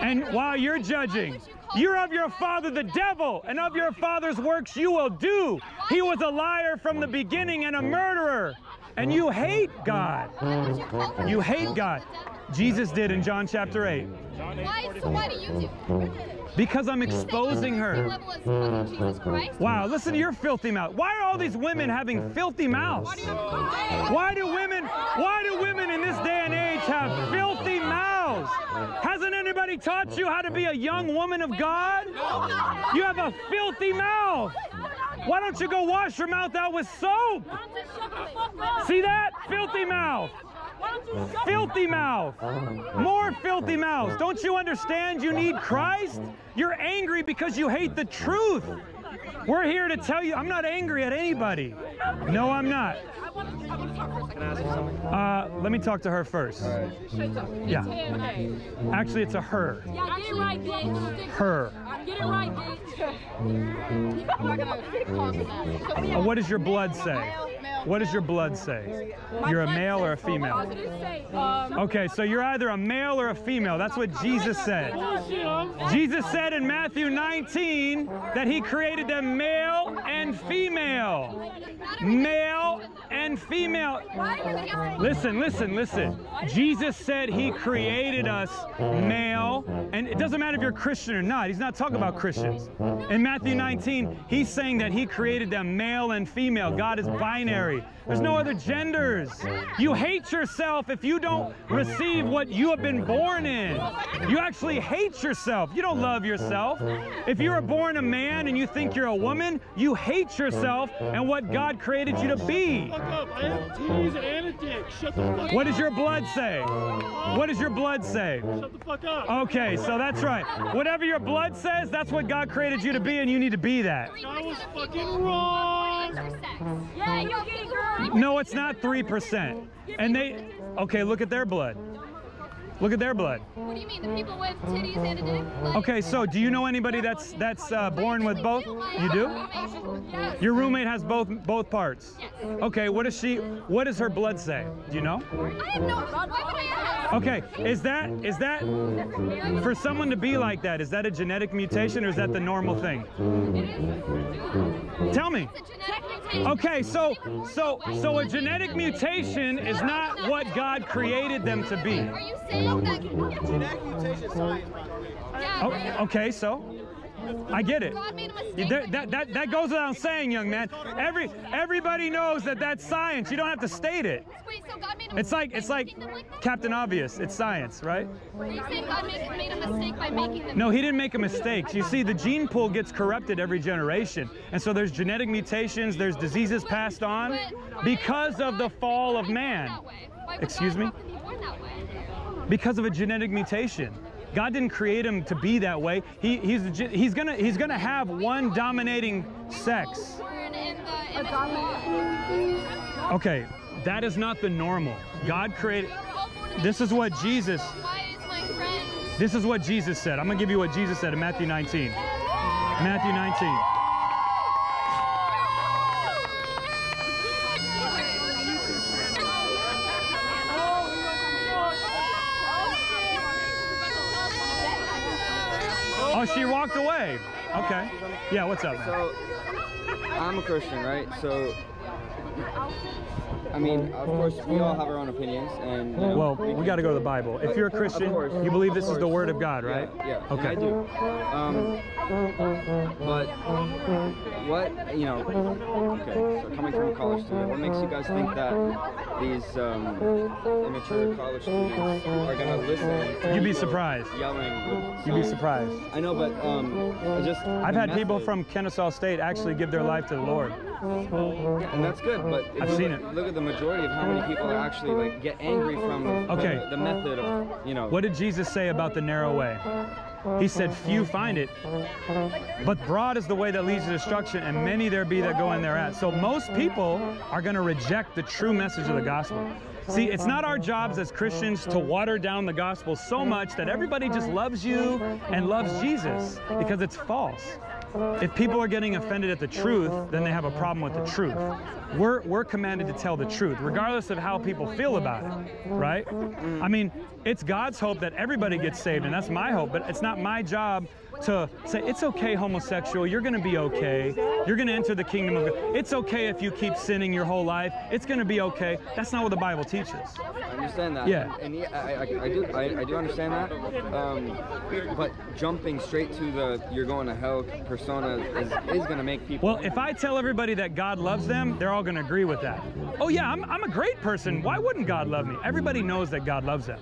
And while you're judging, you're of your father the devil, and of your father's works you will do. He was a liar from the beginning and a murderer. And you hate God. You hate God. Jesus did in John chapter eight. Why, so why do you do? Because I'm exposing her. Wow, listen to your filthy mouth. Why are all these women having filthy mouths? Why do women, why do women in this day and age have filthy mouths? Hasn't anybody taught you how to be a young woman of God? You have a filthy mouth. Why don't you go wash your mouth out with soap? See that? Filthy mouth. Filthy mouth. More filthy mouths. Don't you understand you need Christ? You're angry because you hate the truth. We're here to tell you, I'm not angry at anybody. No, I'm not. Uh, let me talk to her first. Yeah. Actually, it's a her. Her. Uh, what does your blood say? What does your blood say? You're a male or a female? Okay, so you're either a male or a female. That's what Jesus said. Jesus said in Matthew nineteen that he created them male and female. Male and female. Listen, listen, listen. Jesus said he created us male, and it doesn't matter if you're Christian or not. He's not talking about Christians. In Matthew nineteen, he's saying that he created them male and female. God is binary. There's no other genders. You hate yourself if you don't receive what you have been born in. You actually hate yourself. You don't love yourself. If you were born a man and you think you're a woman, you hate yourself and what God created you to be. What does your blood say? What does your blood say? Okay, so that's right. Whatever your blood says, that's what God created you to be, and you need to be that. I was fucking wrong. Yeah, you're No, it's not three percent. And they, okay, look at their blood. Look at their blood. What do you mean, the people with titties and a dick? Okay, so do you know anybody that's that's uh, born with both? You do? Your roommate has both both parts. Okay, what does she? What does her blood say? Do you know? I have no blood. Okay, is that is that for someone to be like that? Is that a genetic mutation or is that the normal thing? Tell me. Okay, so so so a genetic mutation is not what God created them to be. Are you saying that genetic mutation is science, by the way? Okay, so I get it. That, that, that, that goes without saying, young man. Every everybody knows that that's science. You don't have to state it. Wait, so God made a it's like it's like, like Captain Obvious. It's science, right? Are you saying God made, made a mistake by making them? No, he didn't make a mistake. You see, the gene pool gets corrupted every generation, and so there's genetic mutations. There's diseases passed on because of the fall of man. Excuse me? Because of a genetic mutation. God didn't create him to be that way. He, he's, he's gonna, he's gonna have one dominating sex. Okay, that is not the normal. God created... This is what Jesus. This is what Jesus said. I'm going to give you what Jesus said in Matthew nineteen. Matthew nineteen. Oh, she walked away. Okay. Yeah, what's up, man? So, I'm a Christian, right? So, I mean, of course, we all have our own opinions, and you know, well, we, we got to go to the Bible. If you're a Christian, course, you believe this course. is the Word of God, right? Yeah. yeah. Okay. I do. Um, but what you know? Okay. So coming from a college student, what makes you guys think that these um, immature college students are gonna listen? You'd be surprised. Yelling. With You'd be surprised. I know, but um, I just. I've had method. people from Kennesaw State actually give their life to the Lord. Yeah, and that's good, but if I've you seen look, it. look at the majority of how many people actually like get angry from okay. the, the method of, you know. What did Jesus say about the narrow way? He said, few find it, but broad is the way that leads to destruction, and many there be that go in thereat. So most people are going to reject the true message of the gospel. See, it's not our jobs as Christians to water down the gospel so much that everybody just loves you and loves Jesus, because it's false. If people are getting offended at the truth, then they have a problem with the truth. We're, we're commanded to tell the truth, regardless of how people feel about it, right? I mean, it's God's hope that everybody gets saved, and that's my hope, but it's not my job to say, it's okay, homosexual, you're going to be okay. You're going to enter the kingdom of God. It's okay if you keep sinning your whole life. It's going to be okay. That's not what the Bible teaches. I understand that. Yeah. And, and I, I, I, do, I, I do understand that. Um, but jumping straight to the you're going to hell persona is, is going to make people... Well, if I tell everybody that God loves them, they're all going to agree with that. Oh, yeah, I'm, I'm a great person. Why wouldn't God love me? Everybody knows that God loves them.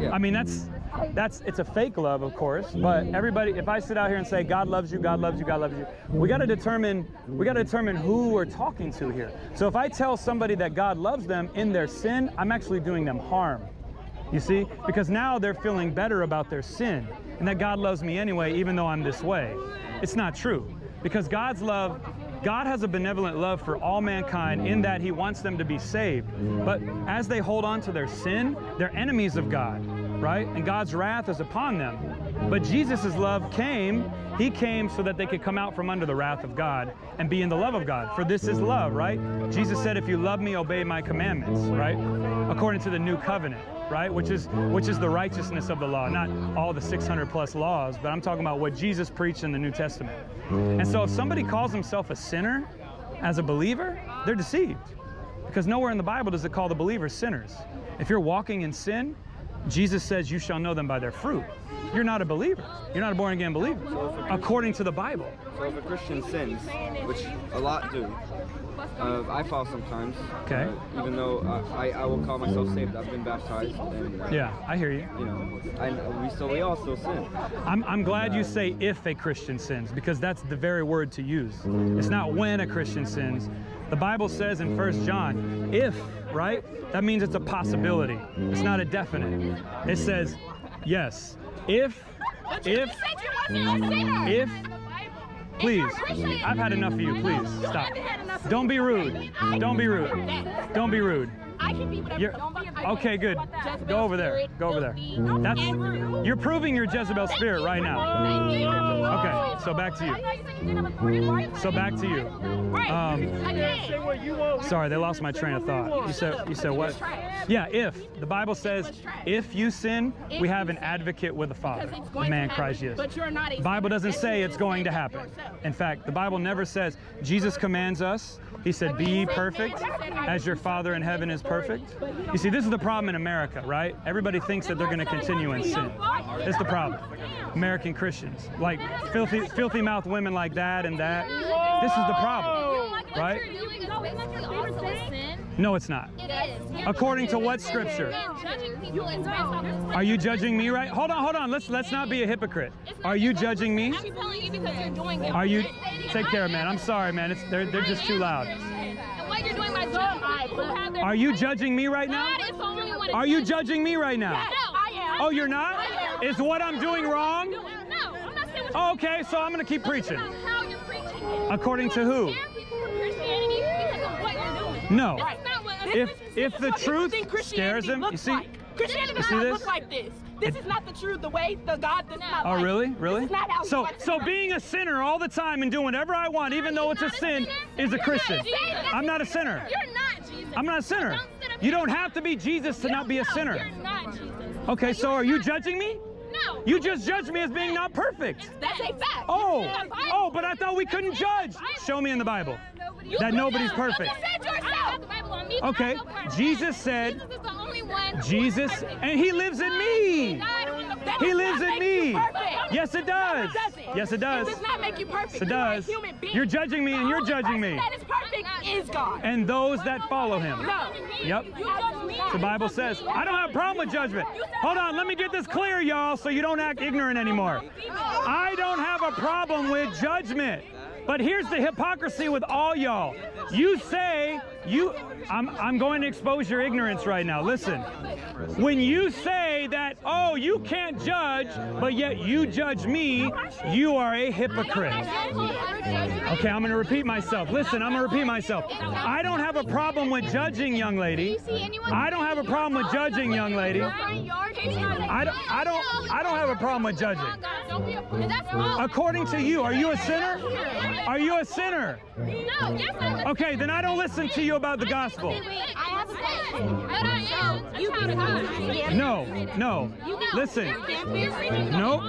Yeah. I mean, that's... That's it's a fake love, of course, but everybody, if I sit out here and say God loves you, God loves you, God loves you, we got to determine we got to determine who we're talking to here. So if I tell somebody that God loves them in their sin, I'm actually doing them harm. You see? Because now they're feeling better about their sin and that God loves me anyway, even though I'm this way. It's not true. Because God's love God has a benevolent love for all mankind in that he wants them to be saved. But as they hold on to their sin, they're enemies of God, right? And God's wrath is upon them. But Jesus' love came. He came so that they could come out from under the wrath of God and be in the love of God. For this is love, right? Jesus said, if you love me, obey my commandments, right? According to the new covenant, right? Which is, which is the righteousness of the law. Not all the six hundred plus laws, but I'm talking about what Jesus preached in the New Testament. And so if somebody calls himself a sinner as a believer, they're deceived. Because nowhere in the Bible does it call the believers sinners. If you're walking in sin, Jesus says, you shall know them by their fruit. You're not a believer. You're not a born-again believer, so according to the Bible. So if a Christian sins, which a lot do, uh, I fall sometimes, okay. Uh, even though uh, I, I will call myself saved. I've been baptized. And, uh, yeah, I hear you. You know, I, we, still, we all still sin. I'm, I'm glad you say if a Christian sins, because that's the very word to use. It's not when a Christian sins. The Bible says in First John, if, right? That means it's a possibility. It's not a definite. It says, yes. If, if, if, please, I've had enough of you, please, stop. Don't be rude, don't be rude, don't be rude. I can be whatever, don't be rude. Okay, good, go over there, go over there. That's, you're proving your Jezebel spirit right now. Okay, so back to you. So back to you. Um, sorry, they lost my train of thought. You said, you said what? Yeah, if. The Bible says, if you sin, we have an advocate with the Father, the man Christ Jesus. The Bible doesn't say it's going to happen. In fact, the Bible never says, Jesus commands us. He said, be ye perfect as your Father in heaven is perfect. You see, this is the problem in America, right? Everybody thinks that they're going to continue in sin. It's the problem. American Christians, like filthy, filthy mouth women like that and that. This is the problem, right? No, it's not. According to what scripture? Are you judging me right? Hold on, hold on. Let's let's not be a hypocrite. Are you judging me? Are you? Take care, man. I'm sorry, man. It's they're they're just too loud. Are you judging me right now? Are you judging me right now? Oh, you're not? Is what I'm doing wrong? Okay, so I'm gonna keep preaching. According to who? No. If if the truth scares them, you see, Christianity does not look like this. This is not the truth, the way, the God does not like. Oh, really? Really? This is not how so, so being a sinner all the time and doing whatever I want, even though it's a sin, is a Christian. I'm not a sinner. You're not Jesus. I'm not a sinner. You don't have to be Jesus to not be a sinner. You're not Jesus. Okay, so are you judging me? No. You just judged me as being not perfect. That's a fact. Oh, oh, but I thought we couldn't judge. Show me in the Bible that nobody's perfect. Okay, Jesus said, Jesus, and he lives in me. He lives in me. Yes, it does. Yes, it does. It does not make you perfect. It does. You're judging me, and you're judging me. That is perfect is God. And those that follow him. Yep. The Bible says, I don't have a problem with judgment. Hold on, let me get this clear, y'all, so you don't act ignorant anymore. I don't have a problem with judgment. But here's the hypocrisy with all y'all. You say, you, I'm, I'm going to expose your ignorance right now. Listen, when you say that, oh, you can't judge, but yet you judge me, you are a hypocrite. Okay, I'm going to repeat myself. Listen, I'm going to repeat myself. I don't have a problem with judging, young lady. I don't have a problem with judging, young lady. I don't, I don't, I don't have a problem with judging. According to you, are you a sinner? Are you a sinner? Okay, then I don't listen to you about the gospel. No, no. Listen. Nope.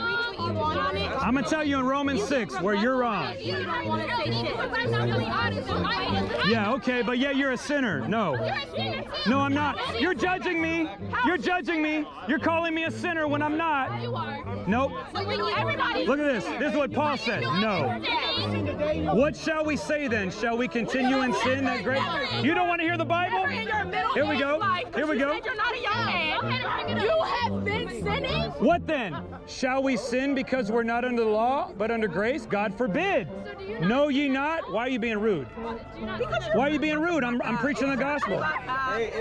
I'm going to tell you in Romans six where you're wrong. Yeah, okay, but yeah, you're a sinner. No. No, I'm not. You're judging me. You're judging me. You're calling me a sinner when I'm not. Nope. Look at this. This is what Paul said. No. What shall we say then? Shall we continue in sin that great? You don't want to hear the Bible? Here we go. Here we go. You're not a young man. You have been sinning. What then? Shall we sin because we're not under the law, but under grace? God forbid. Know ye not? Why are you being rude? Why are you being rude? I'm, I'm preaching the gospel.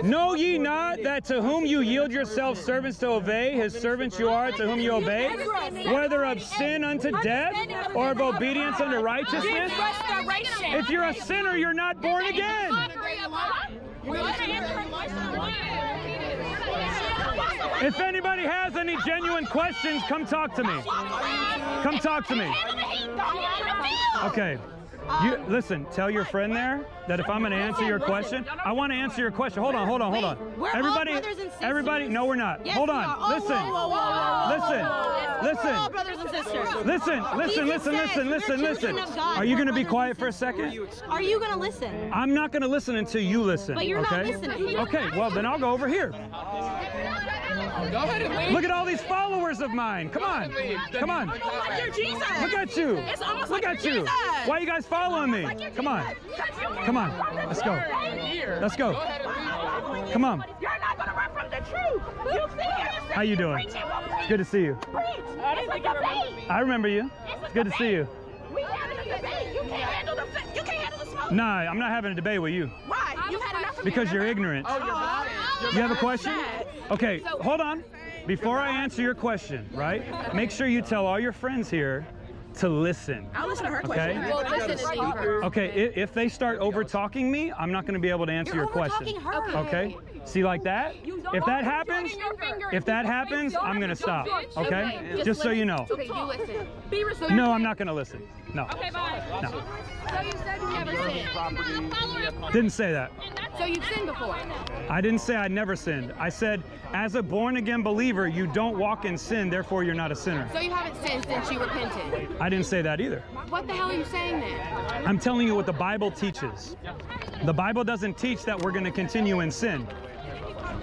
Know ye not that to whom you yield yourselves servants to obey, his servants you are to whom you obey, whether of sin unto death or of obedience unto righteousness? If you're a sinner, you're not born again. If anybody has any genuine questions, come talk to me. Come talk to me. Okay. You, listen, tell your friend there that if I'm going to answer your question, I want to answer your question. Hold on, hold on, hold on. Everybody, everybody, no, we're not. Hold on. Listen, listen, listen, listen, listen, listen, listen, listen, listen. Are you going to be quiet for a second? Are you going to listen? I'm not going to listen until you listen. But you're not listening. Okay, well, then I'll go over here. Go ahead and leave. Look at all these followers of mine. Come on. Come on. Look at you. Look at you. Why are you guys following me? Come on. Come on. Let's go. Let's go. Come on. You're not going to run from the truth. How you doing? It's good to see you. I remember you. It's good to see you. We having a debate. You can't handle the you can't handle the smoke. Nah, I'm not having a debate with you. Why? You had enough of me. Because you're ignorant. You have a question? Okay, hold on. Before I answer your question, right? Make sure you tell all your friends here to listen. I'll listen to her question. Okay, okay if they start over talking me, I'm not going to be able to answer your question. Okay? See, like that? If that happens, if that happens, I'm going to stop. Okay? Just so you know. No, I'm not going to listen. No. Okay, bye. No. So you said you never sinned. Didn't say that. So you've sinned before? I didn't say I never sinned. I said, as a born-again believer, you don't walk in sin, therefore you're not a sinner. So you haven't sinned since you repented? I didn't say that either. What the hell are you saying then? I'm telling you what the Bible teaches. The Bible doesn't teach that we're going to continue in sin.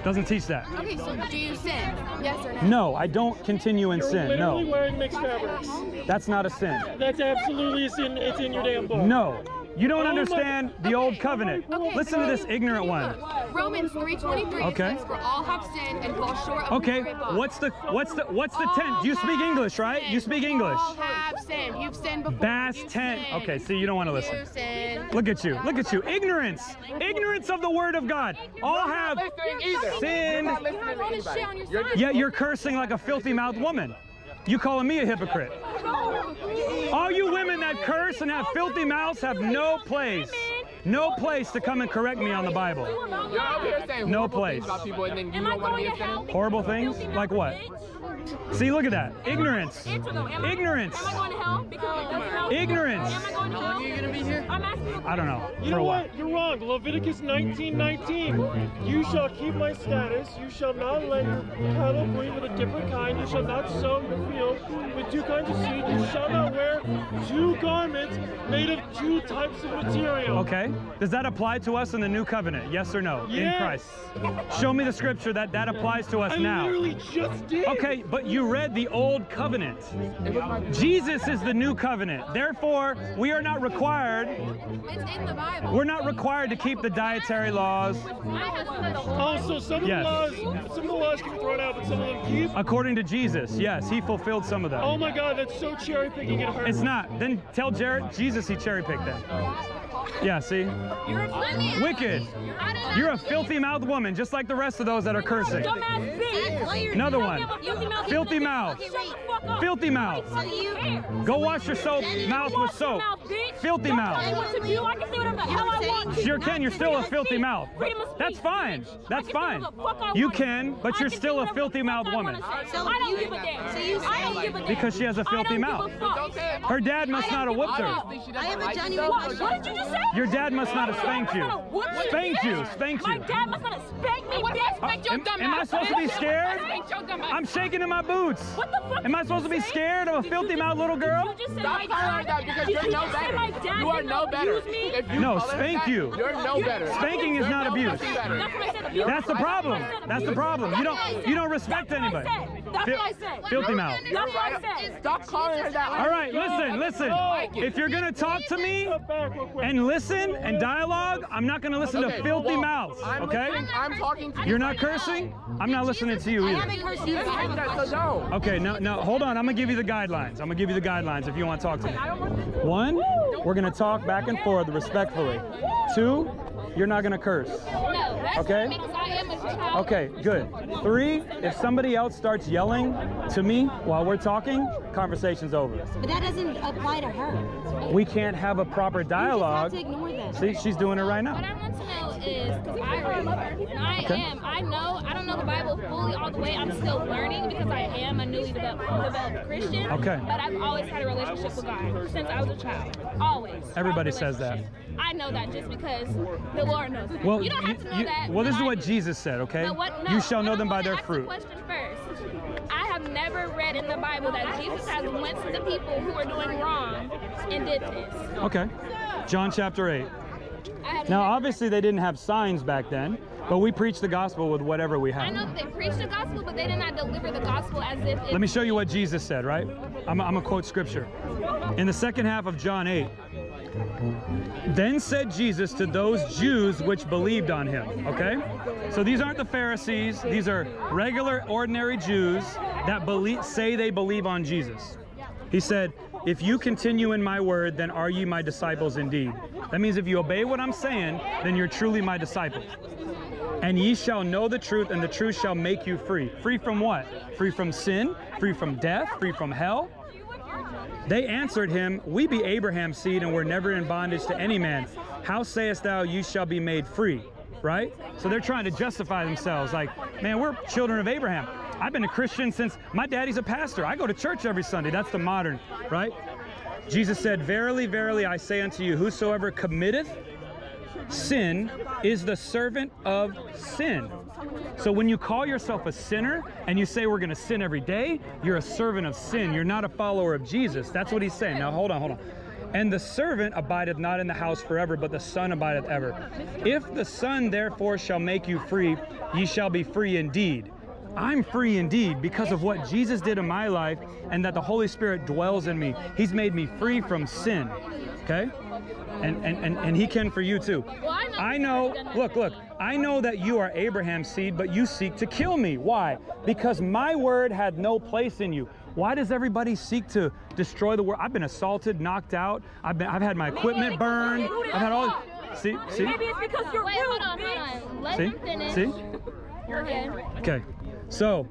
Doesn't teach that. Okay, so do you sin? Yes or no? No, I don't continue in You're sin. Literally no. Literally wearing mixed fabrics. That's not a sin. That's absolutely a sin. It's in your damn book. No. You don't oh understand the okay. old covenant. Okay. Listen to this ignorant one. Romans three twenty-three okay. says, "For all have sinned and fall short of okay. the glory of God." What's the what's the what's the tense? You speak English, right? Sinned. You speak English. All have sinned. You've sinned before. Past tense. Okay, see, you don't want to listen. Look at you. Look at you. Ignorance. Ignorance of the word of God. All have sinned. Yeah, you're cursing like a filthy-mouthed woman. You calling me a hypocrite? All you women that curse and have filthy mouths have no place. No place to come and correct me on the Bible. You're out here saying no place. Things about people, and then you don't want to be offended? Horrible things? Like what? See, look at that. Ignorance. Ignorance. Am I going to hell? Because ignorance. Am I going to hell? Are you going to be here? I'm asking. I don't know. You know what? You're wrong. Leviticus nineteen nineteen. You shall keep my status. You shall not let your cattle breed with a different kind. You shall not sow your field with two kinds of seed. You shall not wear two garments made of two types of material. Okay. Does that apply to us in the new covenant? Yes or no? Yes. In Christ. Show me the scripture that that applies to us I now. I literally just did. Okay, but you read the old covenant. Jesus is the new covenant. Therefore, we are not required. It's in the Bible. We're not required to keep the dietary laws. Also, some of the laws, some of the laws can be thrown out, but some of them keep. According to Jesus, yes, he fulfilled some of them. Oh my God, that's so cherry picking. It hurts. It's not. Then tell Jared, Jesus, he cherry picked that. Yeah, see? You're wicked. You're a filthy mouthed woman, just like the rest of those that are cursing. Another one. Filthy mouth. Filthy mouth. Go wash your soap mouth with soap. Filthy mouth. Sure can, you're still a filthy mouth. That's fine. That's fine. You can, but you're still a filthy mouthed woman. Because she has a filthy mouth. Her dad must not have whooped her. I haven't done even what. What did you just say? Your dad must not have spanked you. Spanked you. Spanked you. My dad must not have spanked me. Am I supposed to be scared? I'm shaking in my boots. What the fuck? Am I supposed to be scared of a filthy mouth little girl? Stop calling that because you're no better. You are no better. No, spank you. You're no better. Spanking is not abuse. That's the problem. That's the problem. You don't. You don't respect anybody. That's what I said. Filthy mouth. That's what I said. Stop calling her that. All right, listen, listen. If you're gonna talk to me and listen and dialogue, I'm not gonna listen to filthy mouths. Okay? I'm talking to you. You're not cursing. I'm not listening to you either. Okay, now, now hold on. I'm gonna give you the guidelines. I'm gonna give you the guidelines if you want to talk to me. One, we're gonna talk back and forth respectfully. Two, you're not gonna curse. Okay? Okay, good. Three, if somebody else starts yelling to me while we're talking, conversation's over. But that doesn't apply to her. We can't have a proper dialogue. You just have to ignore that. See, she's doing it right now. What I want to know is, because I read and I okay. am, I know, I don't know the Bible fully all the way. I'm still learning because I am a newly developed, developed Christian. Okay. But I've always had a relationship with God since I was a child. Always. Everybody says that. I know that just because the Lord knows that. Well, you don't have to know you, that. Well, this is what Jesus said, okay? What, no, you shall know them by their fruit. Question first. I have never read in the Bible that Jesus has went to the people who were doing wrong and did this. Okay. John chapter eight. Now, obviously, they didn't have signs back then, but we preached the gospel with whatever we had. I know they preached the gospel, but they did not deliver the gospel as if it... Let me show you what Jesus said, right? I'm, I'm going to quote scripture. In the second half of John eight, then said Jesus to those Jews which believed on him, okay? So these aren't the Pharisees. These are regular, ordinary Jews that believe, say they believe on Jesus. He said, if you continue in my word, then are ye my disciples indeed. That means if you obey what I'm saying, then you're truly my disciples. And ye shall know the truth, and the truth shall make you free. Free from what? Free from sin, free from death, free from hell. They answered him, we be Abraham's seed, and were never in bondage to any man. How sayest thou, you shall be made free? Right? So they're trying to justify themselves. Like, man, we're children of Abraham. I've been a Christian since my daddy's a pastor. I go to church every Sunday. That's the modern, right? Jesus said, verily, verily, I say unto you, whosoever committeth sin is the servant of sin. So when you call yourself a sinner and you say we're going to sin every day, you're a servant of sin. You're not a follower of Jesus. That's what he's saying. Now, hold on, hold on. And the servant abideth not in the house forever, but the Son abideth ever. If the Son therefore shall make you free, ye shall be free indeed. I'm free indeed because of what Jesus did in my life and that the Holy Spirit dwells in me. He's made me free from sin, okay? And, and, and, and he can for you too. I know, look, look, I know that you are Abraham's seed, but you seek to kill me. Why? Because my word had no place in you. Why does everybody seek to destroy the word? I've been assaulted, knocked out. I've been, I've had my equipment burned. I've had all, see, see? Maybe it's because you're rude, bitch. Let him finish. See? You're good. Okay. So,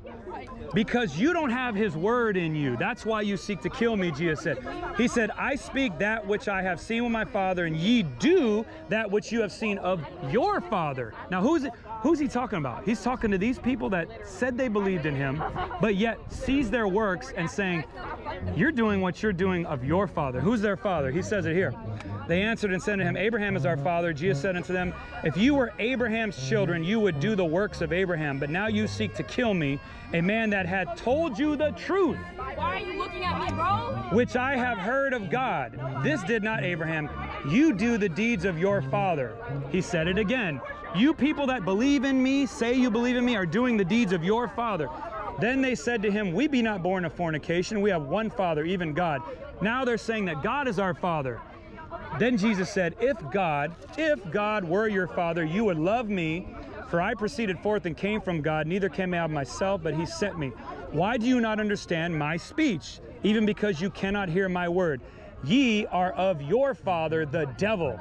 because you don't have his word in you. That's why you seek to kill me, Jesus said. He said, I speak that which I have seen with my Father, and ye do that which you have seen of your father. Now, who's, who's he talking about? He's talking to these people that said they believed in him, but yet sees their works and saying, you're doing what you're doing of your father. Who's their father? He says it here. They answered and said to him, Abraham is our father. Jesus said unto them, if you were Abraham's children, you would do the works of Abraham. But now you seek to kill me, a man that had told you the truth. Why are you looking at me, bro? Which I have heard of God. This did not Abraham. You do the deeds of your father. He said it again. You people that believe in me, say you believe in me, are doing the deeds of your father. Then they said to him, we be not born of fornication. We have one father, even God. Now they're saying that God is our father. Then Jesus said, if God, if God were your father, you would love me, for I proceeded forth and came from God, neither came I out of myself, but he sent me. Why do you not understand my speech, even because you cannot hear my word? Ye are of your father, the devil,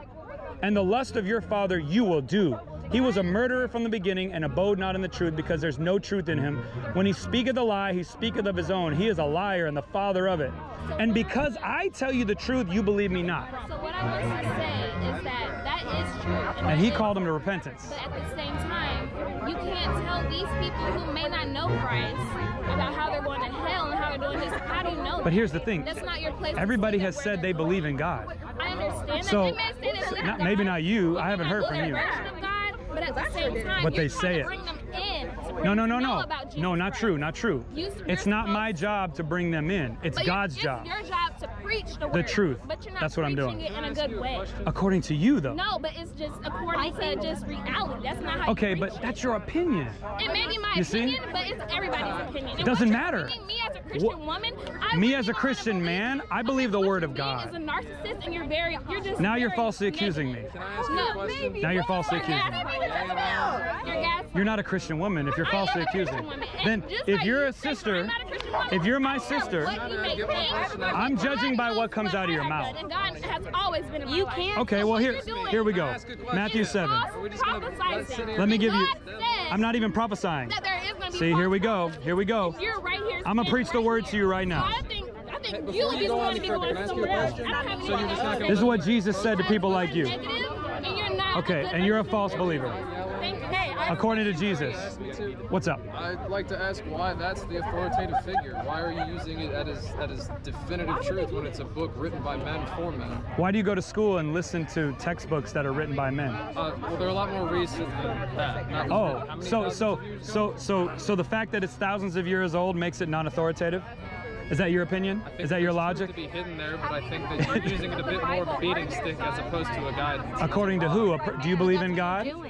and the lust of your father you will do. He was a murderer from the beginning and abode not in the truth, because there's no truth in him. When he speaketh a lie, he speaketh of his own. He is a liar and the father of it. And because I tell you the truth, you believe me not. So what I was to say is that that is true. And, and he is, called him to repentance. But at the same time, you can't tell these people who may not know Christ about how they're going to hell and how they're doing this. How do you know? But that? Here's the thing. That's not your place. Everybody has said they believe in God. I understand. So, that. They may say not, maybe not you. I haven't heard from you. But at the same time, but they say it. No, no, no, no. No, not true, not true. It's not my job to bring them in. It's God's job. It's your job to preach the word. The truth. But you're not preaching it in a good way. According to you, though. No, but it's just according to just reality. That's not how you preach it. Okay, but that's your opinion. It may be my opinion, but it's everybody's opinion. It doesn't matter. Me as a Christian woman, me as a Christian man, I believe the word of God. As a narcissist, and you're very, you're just. Now you're falsely accusing me. No, now you're falsely accusing me. You're not a Christian woman if you're falsely accusing. Then if you're a sister, if you're my sister, I'm judging by what comes out of your mouth. You can't. Okay, well here, here we go. Matthew seven. Let me give you. I'm not even prophesying. See, here we go. Here we go. I'm gonna preach the word to you right now. This is what Jesus said to people like you. Okay, and you're a false believer. According to Jesus. What's up? I'd like to ask why that's the authoritative figure. Why are you using it as, as definitive truth when it's a book written by men for men? Why do you go to school and listen to textbooks that are written by men? Uh, well, they're a lot more recent than that. Oh, so, so, so, so, so the fact that it's thousands of years old makes it non-authoritative? Is that your opinion? Is that your logic? I think there's truth to be hidden there, but I think that you're using it a bit more of a beating stick as opposed to a guidance. According to who? Do you believe in God? No.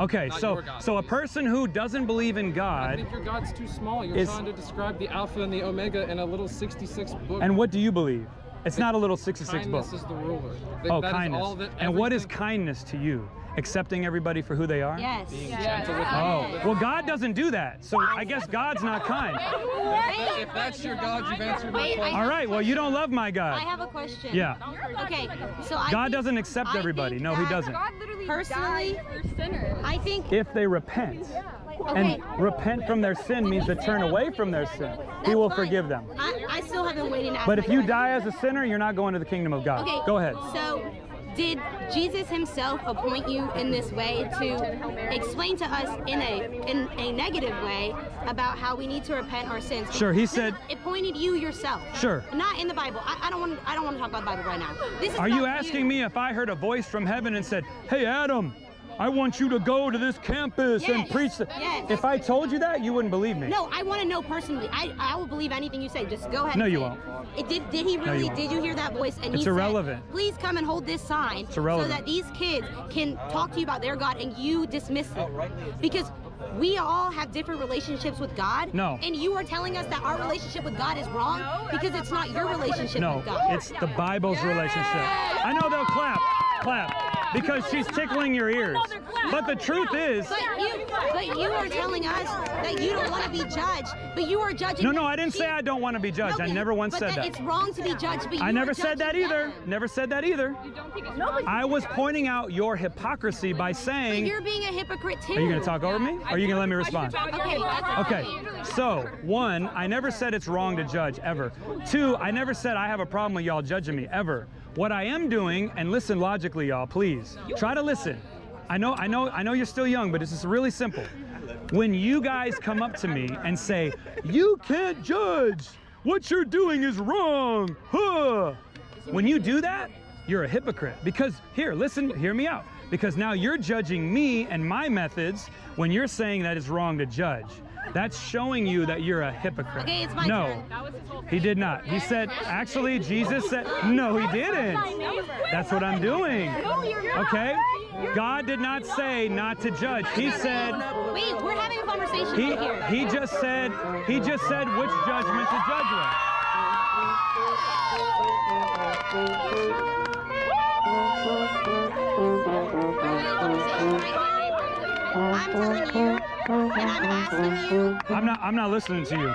Okay, so so a person who doesn't believe in God. I think your God's too small. You're trying to describe the Alpha and the Omega in a little sixty-six book. And what do you believe? It's not a little sixty-six book. Kindness is the ruler. Oh, kindness. And what is kindness to you? Accepting everybody for who they are? Yes. yes. Oh, well, God doesn't do that, so I guess God's not kind. If that's your God, you've answered my question. All right, well, you don't love my God. I have a question. Yeah. Okay, so I God doesn't accept everybody. No, he doesn't. Personally, I think if they repent, okay. And repent from their sin means to turn away from their sin. That's he will fine. forgive them. I, I still haven't waited. But if you question. die as a sinner, you're not going to the kingdom of God. Okay. Go ahead. So, did Jesus himself appoint you in this way to explain to us in a in a negative way about how we need to repent our sins? Sure, he said. It appointed you yourself. Sure. Not in the Bible. I, I don't want. I don't want to talk about the Bible right now. This is. Are you asking you. me if I heard a voice from heaven and said, "Hey, Adam"? I want you to go to this campus yes, and preach. The, yes. If I told you that, you wouldn't believe me. No, I want to know personally. I, I will believe anything you say. Just go ahead. No, and you won't. It did, did he really? No, you did you hear that voice? And it's he irrelevant. Said, please come and hold this sign so that these kids can talk to you about their God, and you dismiss them because we all have different relationships with God. No. And you are telling us that our relationship with God is wrong because it's not your relationship no, with God. No, it's the Bible's yeah. relationship. I know they'll clap. clap because she's tickling your ears. But the truth is... But you, but you are telling us that you don't want to be judged, but you are judging... No, no, I didn't say I don't want to be judged. No, I never once said that. But it's wrong to be judged, but you I never said that either. Them. Never said that either. You don't think it's wrong? I was pointing out your hypocrisy by saying... But you're being a hypocrite too. Are you going to talk over me? Or are you going to let me respond? Okay, okay. So, one, I never said it's wrong to judge, ever. Two, I never said I have a problem with y'all judging me, ever. What I am doing, and listen logically, y'all, please. Try to listen. I know, I know, I know you're still young, but it's just really simple. When you guys come up to me and say, you can't judge, what you're doing is wrong, huh? When you do that, you're a hypocrite. Because, here, listen, hear me out. Because now you're judging me and my methods when you're saying that it's wrong to judge. That's showing you that you're a hypocrite. Okay, it's my no, turn. That was his whole thing. He did not. He said, actually, Jesus said, no, he didn't. That's what I'm doing. Okay? God did not say not to judge. He said... Wait, we're having a conversation he, here. He just said, he just said which judgment to judge with. I'm telling you, and I'm asking you. I'm not, I'm not listening to you.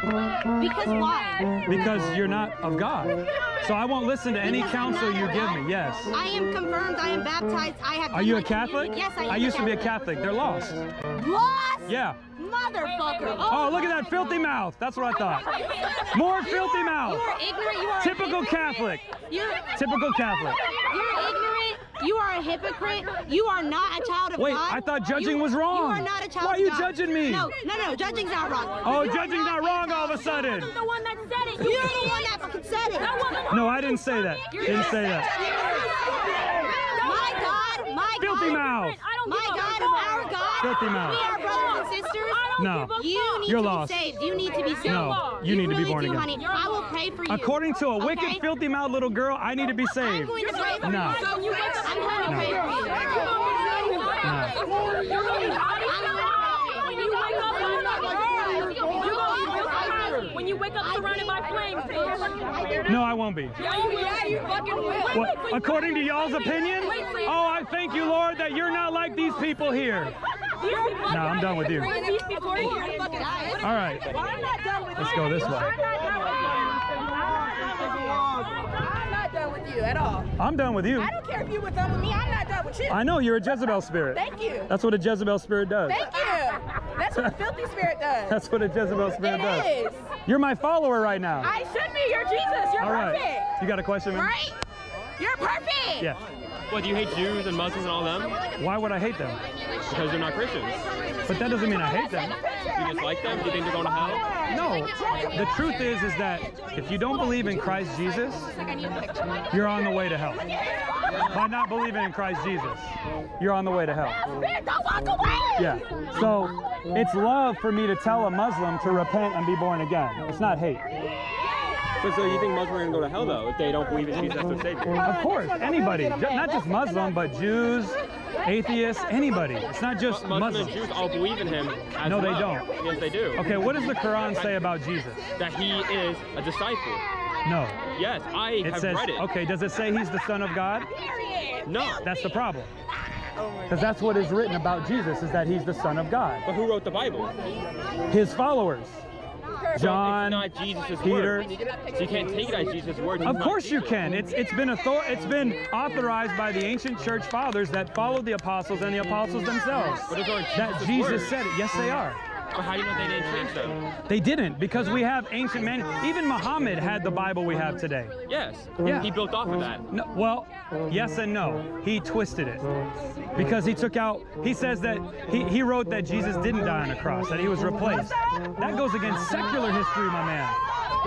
Because why? Because you're not of God. So I won't listen to any counsel you give me, yes. I am confirmed, I am baptized, I have... Are you a Catholic? Yes, I am. I used to be a Catholic. They're lost. Lost? Yeah. Motherfucker. Oh, look at that filthy mouth. That's what I thought. More filthy mouth. You are ignorant. You are typical Catholic. Typical Catholic. You're ignorant. You are a hypocrite. You are not a child of Wait, God. Wait, I thought judging you, was wrong. You are not a child Why of God. Why are you judging me? No, no, no, judging's not wrong. Oh, you judging's not, not wrong all of a sudden. You're the one that said it. You're, You're the one that fucking said it. No, no I didn't say that. You're didn't say that. that. My God, my Filthy God. Filthy mouth. My God, our God. Filthy mouth. We are brothers and sisters. No, you need You're to lost. Be saved. You need to be saved. No, you, you need really to be born do, again. Honey. I will pray for you. According to a wicked, okay? filthy mouth little girl, I need to be saved. I'm going to pray for you. No. I'm going to pray for you. When you wake up surrounded by flames. No, I won't be. Yeah, you fucking will. According to y'all's opinion? Oh, I thank you, Lord, that you're not like these people here. No, I'm done with you. All right. Let's go this way. I'm not done with you at all. I'm done with you. I don't care if you were done with me. I'm not done with you. I know. You're a Jezebel spirit. Thank you. That's what a Jezebel spirit does. Thank you. That's what a filthy spirit does. That's what a Jezebel spirit does. It is. You're my follower right now. I should be. You're Jesus. You're perfect. You got a question, man? Right? You're perfect. Yeah. What, do you hate Jews and Muslims and all them? Why would I hate them? Because they're not Christians. But that doesn't mean I hate them. You just like them? Do you think they're going to hell? No. The truth is, is that if you don't believe in Christ Jesus, you're on the way to hell. By not believing in Christ Jesus, you're on the way to hell. Yeah. So it's love for me to tell a Muslim to repent and be born again. It's not hate. But so you think Muslims are going to go to hell, though, if they don't believe in Jesus as their Savior? Of course, anybody. Not just Muslim, but Jews, atheists, anybody. It's not just M Muslims. Muslims and Jews all believe in him as No, they well. Don't. Yes, they do. Okay, what does the Quran say about Jesus? That he is a disciple. No. Yes, I it have says, read it. Okay, does it say he's the Son of God? No. That's the problem. Because that's what is written about Jesus, is that he's the Son of God. But who wrote the Bible? His followers. John, so it's not Jesus' Peter. Word. So you can't take it as Jesus' word. Of course you can. It's it's been author it's been authorized by the ancient church fathers that followed the apostles and the apostles themselves. But it's Jesus that Jesus word. Said it. Yes, they are. But how do you know they didn't change them? They didn't, because we have ancient men. Even Muhammad had the Bible we have today. Yes. Yeah. He built off of that. No, well, yes and no. He twisted it. Because he took out, he says that, he, he wrote that Jesus didn't die on a cross, that he was replaced. That goes against secular history, my man.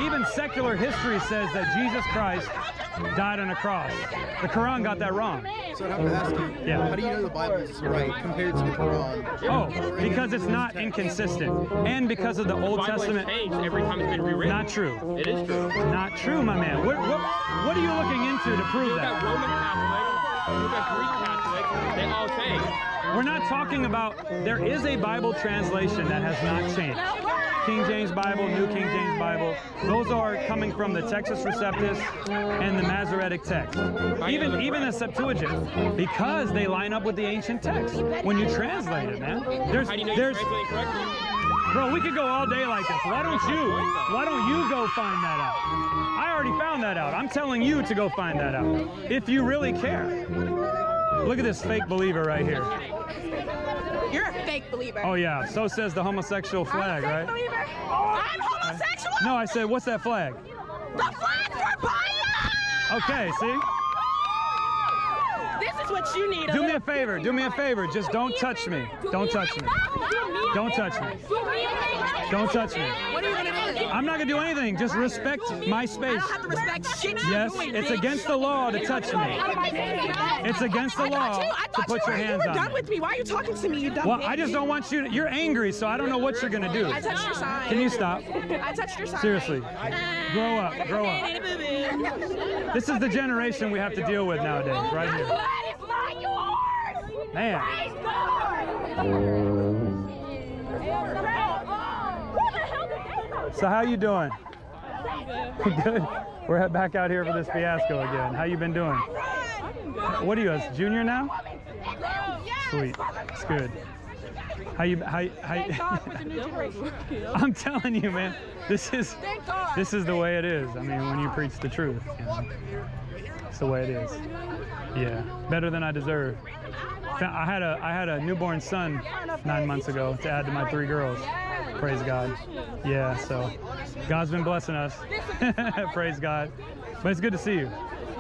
Even secular history says that Jesus Christ died on a cross. The Quran got that wrong. So I have to ask you, yeah. how do you know the Bible is right compared to the Quran? Oh, because it's not inconsistent. And because of the Old Testament. The Bible has changed every time it's been rewritten. Not true. It is true. Not true, my man. What, what, what are you looking into to prove that? Roman Catholic. They all change. We're not talking about, there is a Bible translation that has not changed. King James Bible, New King James Bible. Those are coming from the Textus Receptus and the Masoretic text. Even, even the Septuagint, because they line up with the ancient text. When you translate it, man. There's, How do you know you're translating correctly? Bro, we could go all day like this. Why don't you? Why don't you go find that out? I already found that out. I'm telling you to go find that out. If you really care. Look at this fake believer right here. You're a fake believer. Oh, yeah. So says the homosexual flag, right? I'm a fake believer. I'm homosexual. No, I said, what's that flag? The flag for Biden! Okay, see? This is what you need. Do me a favor. Do me a favor. Just don't touch me. Don't touch me. Don't touch me. Don't touch me. What are you gonna do? I'm not gonna do anything. Just respect my space. I don't have to respect shit. Yes, it's against the law to touch me. It's against the law to put your hands on me. You were done with me. Why are you talking to me? You dumb bitch. Well, I just don't want you to. You're angry, so I don't know what you're gonna do. I touched your sign. Can you stop? I touched your sign. Seriously, grow up. Grow up. This is the generation we have to deal with nowadays, right here. Blood is not yours! Man. Praise God! So how you doing? Good. We're back out here for this fiasco again. How you been doing? What are you, a junior now? Sweet. It's good. How you, how, how, I'm telling you, man, this is, this is the way it is. I mean, when you preach the truth, you know, it's the way it is. Yeah, better than I deserve. I had a, I had a newborn son nine months ago to add to my three girls. Praise God. Yeah, so God's been blessing us. Praise God. But it's good to see you.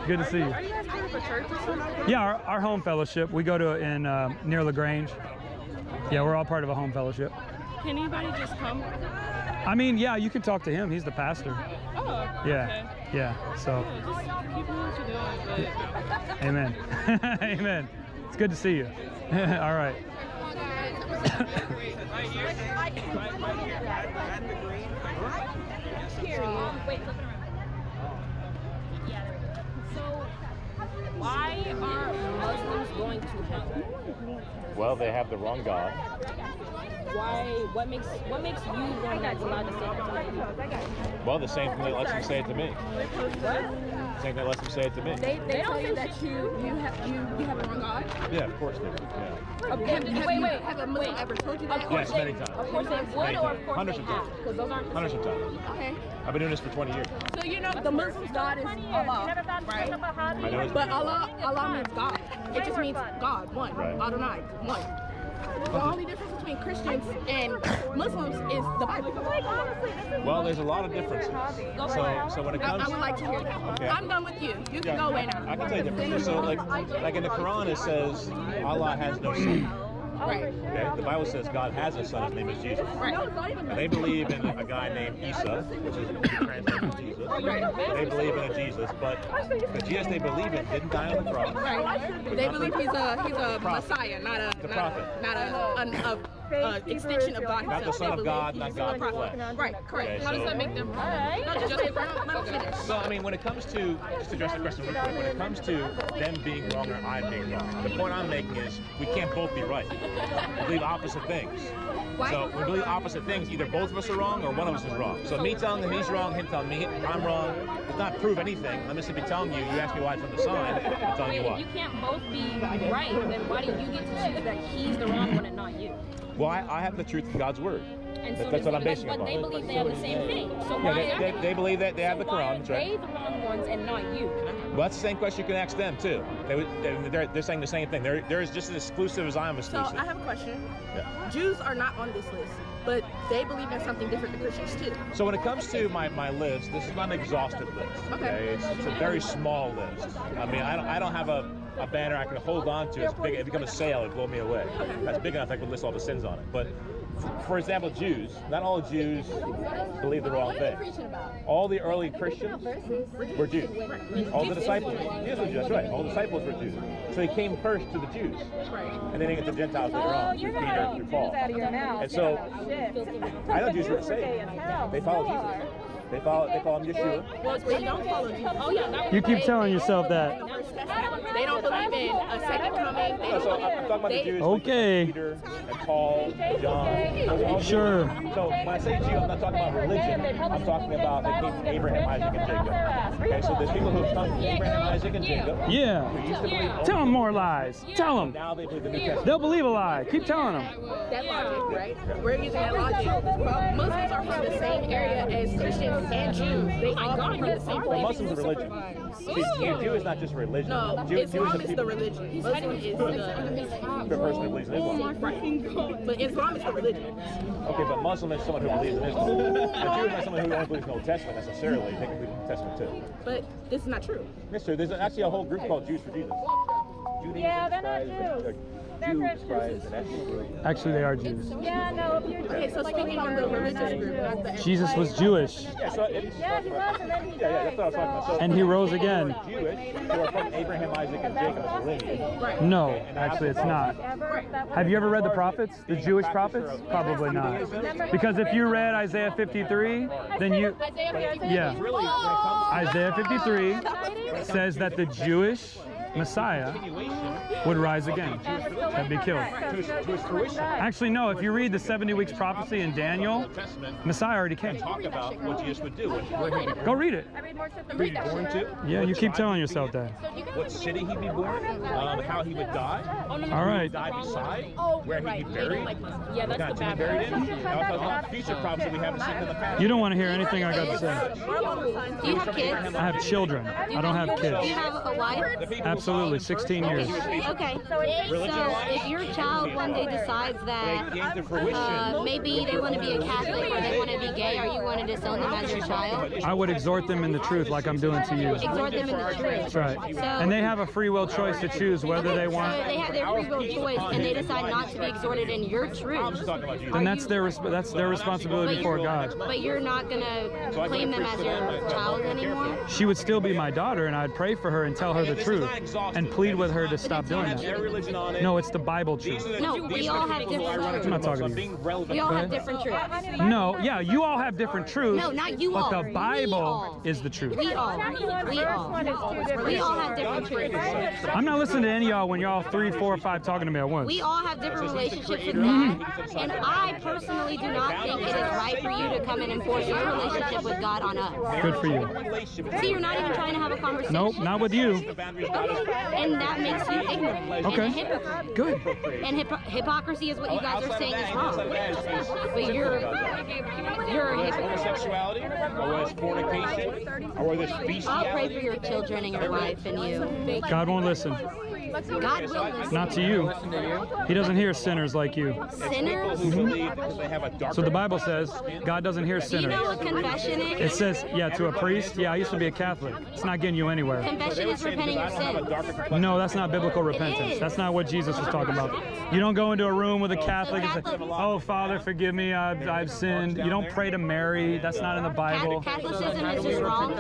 Good to see you. Are you guys going for church or something? Yeah, our, our home fellowship. We go to it in uh, near LaGrange. Yeah, we're all part of a home fellowship. Can anybody just come? I mean, yeah, you can talk to him. He's the pastor. Oh, yeah, okay. Yeah, so. Yeah, just keep doing what you're doing, but... Amen. Amen. It's good to see you. All right. Why are Muslims going to hell? Well, they have the wrong God. Why? What makes What makes you one that's allowed to say that to me? Well, the same thing that lets them say it to me. What? The same thing that lets them say it to me. They, they, they don't think that you you have you, you have a wrong God. Yeah, of course they do. Yeah. Okay. Have, have wait, you, wait. Have a Muslim ever told you that? Of course yes, many times. Of course they would, many or of course hundreds they have. Of times. Those aren't hundreds of times. Okay. I've been doing this for twenty years. So you know the Muslim God is Allah, right? I know but Allah, Allah means God. It just means God, one. Right. Adonai, one. The only difference between Christians and Muslims is the Bible. Well, there's a lot of differences. So, so when it comes, I, I would like to hear that. Okay. I'm done with you. You can yeah, go in. I can tell you differences. So, like, like in the Quran, it says Allah has no son. Right. Okay. The Bible says God has a son. His name is Jesus. Right. And they believe in a guy named Esau, which is translated to Jesus. Right. They believe in a Jesus, but the Jesus they believe in didn't die on the cross. Right. They believe he's a he's a Messiah, not a the not prophet, a, not a, an, a Uh, extension of God. Not the Son of God, not God in flesh. Right, correct. Okay, how so, does that make them right? Not just okay. Well, I mean, when it comes to, just to address the question real quick, when it comes to them being wrong or I being wrong, the point I'm making is we can't both be right. We believe opposite things. So when we believe opposite things, either both of us are wrong or one of us is wrong. So me telling him he's wrong, him telling me I'm wrong, does not prove anything. I'm just be telling you, you ask me why it's on the sign, I'm telling you why. If you can't both be right, then why do you get to choose that he's the wrong one and not you? Well, I, I have the truth of God's word. And so that's what I'm basing it on. But they believe they have the same thing. So yeah, why they, they, they believe that they so have the Quran. That's right. They the wrong ones and not you. Well, that's the same question you can ask them too. They, they're, they're saying the same thing. They're, they're as just as exclusive as I am exclusive. So I have a question. Yeah. Jews are not on this list, but they believe in something different than Christians too. So when it comes to my, my list, this is not an exhaustive list. Okay. Okay? It's, it's a very small list. I mean, I don't, I don't have a. a banner I can hold on to. It's big. If it becomes a sail, it'd blow me away. That's big enough I could list all the sins on it. But for example, Jews, not all Jews believe the wrong thing. All the early Christians were Jews. All the disciples were Jews, right. All the disciples were Jews. So he came first to the Jews. And then he got the Gentiles later on, through Peter, through Paul. And so, I know Jews were saved. They followed Jesus. They follow. They call him Yeshua. Well, they don't follow Jesus. Oh yeah. That was you keep right. telling yourself that. They don't believe in a second coming. They don't so believe I'm talking about the Jews. Okay. Peter and Paul, John. Sure. So when I say Jew, I'm not talking about religion. I'm talking about the people Abraham, Isaac, and Jacob. Okay. So there's people who have come from Abraham, Isaac, and Jacob. Yeah. Tell them more lies. Tell them. Now they believe the New Testament. They'll believe a lie. Keep telling them. That logic, right? We're using that logic. Muslims are from the same area as Christians and Jews. They all come from the same place. Muslims are religion. Jew is not just religion. No, Jew, Islam Jew is, is the religion. Muslim is the, the person who believes in Islam. Right. But Islam is the religion. Okay, but Muslim is someone who believes in Islam. But Jew is not someone who only believes in the Old Testament necessarily. They can believe in the Old Testament too. But this is not true. Yes, sir. There's actually a whole group called Jews for Jesus. Judaism yeah, they're not Jews. Actually, they are Jews. Yeah, no, if you're Jewish. Okay, so speaking on the religious group, not the Jesus was Jewish. Yeah, so it, yeah, he was, and then he died. Yeah, yeah, that's what I was talking about. So and he rose again. Jewish, who are from Abraham, Isaac, and Jacob lineage. No, actually, it's not. Have you ever read the prophets, the Jewish prophets? Probably not, because if you read Isaiah fifty-three, then you, yeah, Isaiah fifty-three says that the Jewish Messiah would rise again and be killed. Actually, no, if you read the seventy weeks prophecy in Daniel, Messiah already came. Talk about what Jesus would do. Go read it. Were you born to? Yeah, you keep telling yourself that. What city he'd be born in, um, how he would die, all right, die beside, where he'd be buried, what kind of tomb buried in. Now, it's about future prophecy we haven't seen in the past. You don't want to hear anything I got to say. Do you have kids? I have children. I don't have kids. Do you have a wife? Absolutely, sixteen years. Okay, okay. So if your child one day decides that uh, maybe they want to be a Catholic or they want to be gay, or you want to disown them as your child? I would exhort them in the truth like I'm doing to you. Exhort them in the truth. That's right. So, and they have a free will choice to choose whether okay, they want. So they have their free will choice and they decide not to be exhorted in your truth. Then that's their, resp that's their responsibility before God. But you're not going to claim them as your child anymore? She would still be my daughter, and I'd pray for her and tell her the truth. And plead with her to stop doing that. No, it's the Bible truth. No, we all have different I'm not talking to you. We all have different truths. No, yeah, you all have different truths. No, not you all. But the Bible is the truth. We all. We all. We all have different truths. I'm not listening to any of y'all when y'all three, four, five talking to me at once. We all have different relationships with God. And I personally do not think it is right for you to come in and force your relationship with God on us. Good for you. See, you're not even trying to have a conversation. Nope, not with you. And that makes you ignorant. Okay. And a hypocrite. Good. And hip hypocrisy is what you guys are saying is wrong. But you're, you're a hypocrite. Homosexuality, or it's fornication, or this beast. I'll pray for your children and your wife and you. God won't listen. God will listen. Not to you. He doesn't hear sinners like you. Sinners? Mm-hmm. So the Bible says God doesn't hear sinners. Do you know what confession is? It says, yeah, to a priest. Yeah, I used to be a Catholic. It's not getting you anywhere. Confession is repenting your sins. No, that's not biblical repentance. That's not what Jesus was talking about. You don't go into a room with a Catholic and say, oh, Father, forgive me, I've, I've sinned. You don't pray to Mary. That's not in the Bible. Catholicism is just wrong.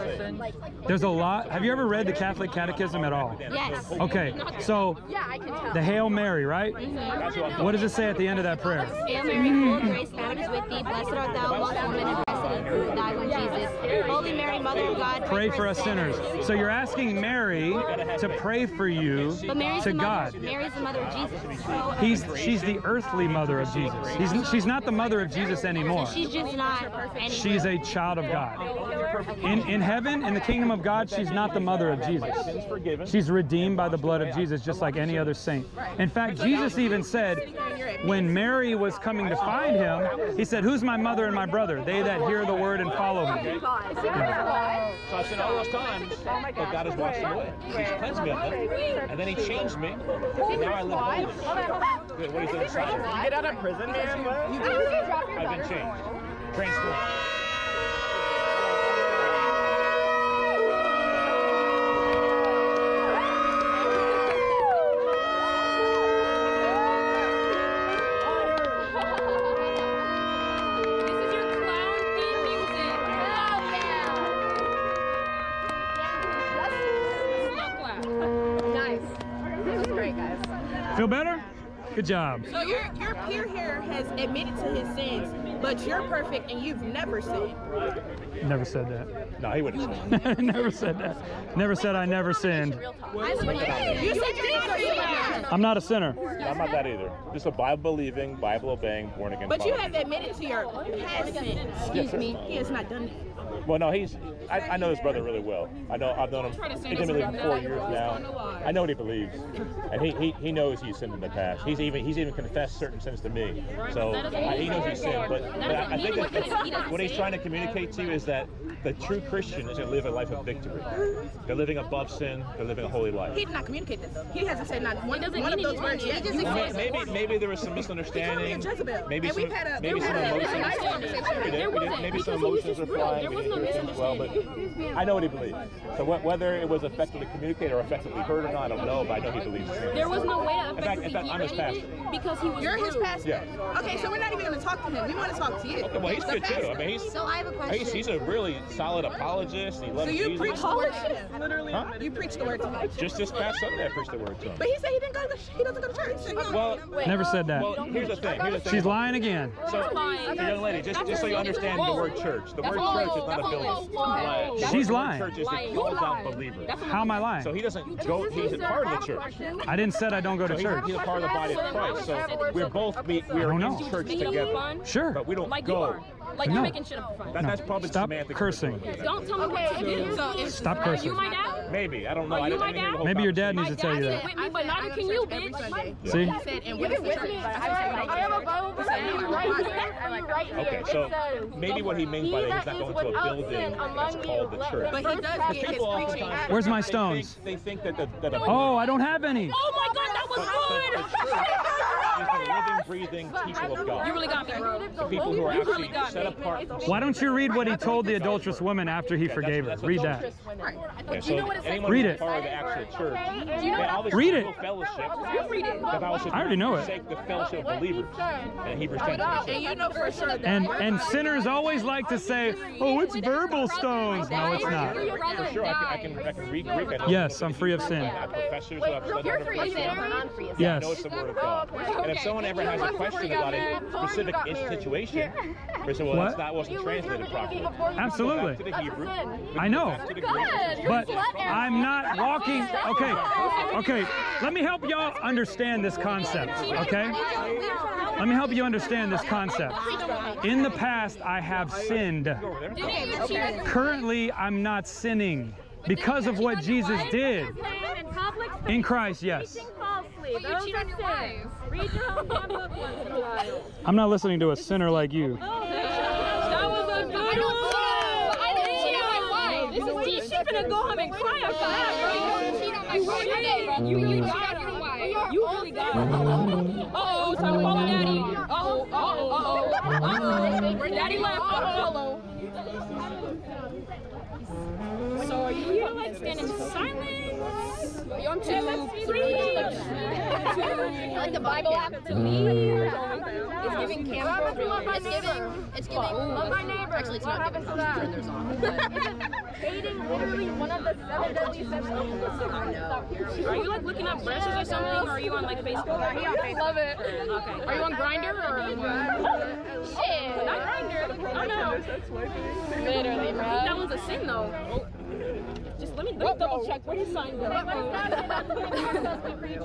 There's a lot. Have you ever read the Catholic Catechism at all? Yes. Okay. So, yeah, I can tell. The Hail Mary, right? Mm-hmm. What does it say at the end of that prayer? Hail Mary, full of grace, the Lord is with thee. Blessed art thou among women, and blessed is the fruit of thy womb, Jesus. Holy Mary, Mother of God, pray, pray for us sinners. sinners. So you're asking Mary to pray for you but Mary's to the God. Mary's the mother of Jesus. He's, she's the earthly mother of Jesus. He's, she's not the mother of Jesus anymore. So she's just not. Anymore. She's a child of God. In, in heaven, in the kingdom of God, she's not the mother of Jesus. She's redeemed by the blood of Jesus. Is just like any other saint. In fact, Jesus even said, when Mary was coming to find him, he said, who's my mother and my brother? They that hear the word and follow him. Yeah. So I've seen all those times that God has washed away. He's cleansed me of them, and then he changed me, and now I live holy. Good, what do you think? Get out of prison, man. I've been changed. Transformed. Feel better? Good job. So your your peer here has admitted to his sins. But you're perfect and you've never sinned. Never said that. No, he wouldn't have Never said that. Never said I never sinned. You said Jesus. I'm not a sinner. No, I'm not that either. Just a Bible-believing, Bible-obeying, born-again. But you have admitted to your past sins. Excuse me. He has not done that. Well, no, he's. I, I know his brother really well. I know I've known him intimately for four years now. I know what he believes, and he, he he knows he's sinned in the past. He's even he's even confessed certain sins to me. So I, he knows he's sinned. But, but I, I think that that's, what he's trying to communicate to you is that the true Christian is going to live a life of victory. They're living above sin. They're living a holy life. He did not communicate this. He hasn't said not one, one of those words yet. Maybe maybe there was some misunderstanding. Maybe some maybe some emotions. Maybe some emotions were flying. Well, but I know what he believes. So wh whether it was effectively communicated or effectively heard or not, I don't know, but I know he believes it. There was no way to effectively in fact, in fact, I'm his pastor. Because he was You're his pastor? Yeah. Okay, so we're not even going to talk to him. We want to talk to you. Okay, well, he's good, pastor. too. I mean, he's, so I have a question. He's, he's a really solid apologist. He loves so you preach the word to him? Literally, huh? You preach the word to him? Just this past Sunday, I preached the word to him. But he said he, didn't go to, he doesn't go to church. So well, wait, never said that. Well, here's the thing. Here's the thing. She's lying again. So, so young lady, just, just so you understand the word church. The word church is not a building. Whoa, whoa, whoa. She's lying. Church is lying. Believer. How am I lying? So he doesn't go, he's a part of the church. I didn't said I don't go to so church. He's a part of the body of Christ. So we're both, we, we are in know. church together. Sure. But we don't like go. Like no. You're making shit up for fun. That, no. That's probably Stop cursing. Don't tell me what to do. So if, Stop uh, cursing. You my dad? Maybe. I don't know. Are you I my dad? Maybe your dad needs my to tell you that. With me, but neither can you, bitch. See? I have a Bible verse right here. Okay, so maybe what he means by that is not going to a building that's called the church. But he does get his preaching. Where's my stones? They think that the... Oh, I don't have any. Oh, my God. That was good. Living, breathing teacher of God. You really got me. The people who are actually really set apart. Why don't you read what he told the adulterous woman after he yeah, forgave that's, her? That's read that. Right. Okay, so read it. Part of the actual church. Okay, read it. Fellowship. You read it. I already know it. The fellowship of believers. And Hebrews ten. And you know for sure that. And and sinners always like to say, oh, it's verbal stones. No, it's not. For sure, I can I can read Greek. Yes, I'm free of sin. You're free of sin. Yes. I know it's the word of God. If someone ever has a question about a specific situation, person, well, that's not wasn't translated properly. Absolutely. I know. But I'm not walking. Okay. Okay. Let me help y'all understand this concept. Okay. Let me help you understand this concept. In the past, I have sinned. Currently, I'm not sinning because of what Jesus did in Christ. Yes. I'm not listening to a sinner like you. That was a good one. I didn't cheat on my wife. This is she's gonna go home and cry after that. You really, you really got your wife. You really got it. Uh oh, time to follow daddy. Uh oh, uh oh, uh oh, uh oh. Daddy left. Follow. So are you here like standing silence? You're too free. I like the Bible app to me. It's giving camp. It's giving. It's giving. Love my neighbor. Actually, it's not giving. There's on. Dating literally one of the seven deadly sins. Are you like looking up brushes or something? Or are you on like Facebook? I love it. Okay. Are you on Grindr or what? Shit. Not Grindr. I know. Literally, bro. That one's a sin though. Just let me, let me double check where his sign is. Wait, are you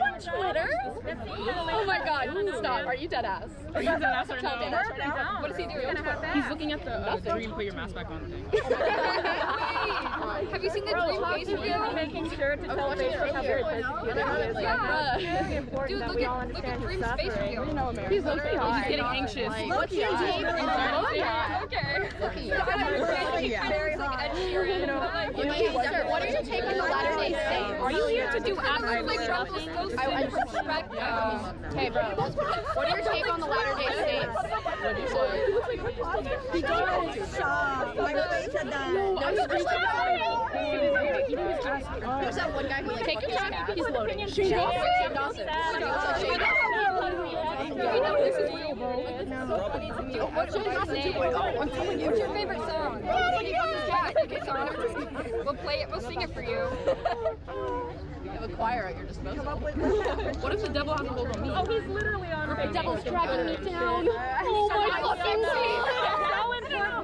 on Twitter? Oh my God, stop. Are you deadass? Are you deadass or no? What is he doing? He's looking at the uh, dream put your mask back on thing. Have you seen the dream face reveal? Making sure to tell Facebook how very sensitive he is. Dude, look at look at dream's face reveal. He's looking hot. He's getting anxious. Look at Okay. Look at Ed Sheeran. Like, you like, what are you taking the Latter-day Saints? Are you here to do absolutely selfless ghosts and disrespect? Hey, bro. What are your take on the Latter-day Saints? He got it. Stop. Everybody said that. No, he's just like, there's that one guy who, like, take your time. He's loading. Shane Dawson. Shane Dawson. Shane Dawson. I'm telling you. What's your favorite song? We'll play it. We'll sing it for you. You have a choir at your disposal. What if the devil has a hold on me? Oh, he's literally on me. The devil's dragging me down. Oh my fucking God.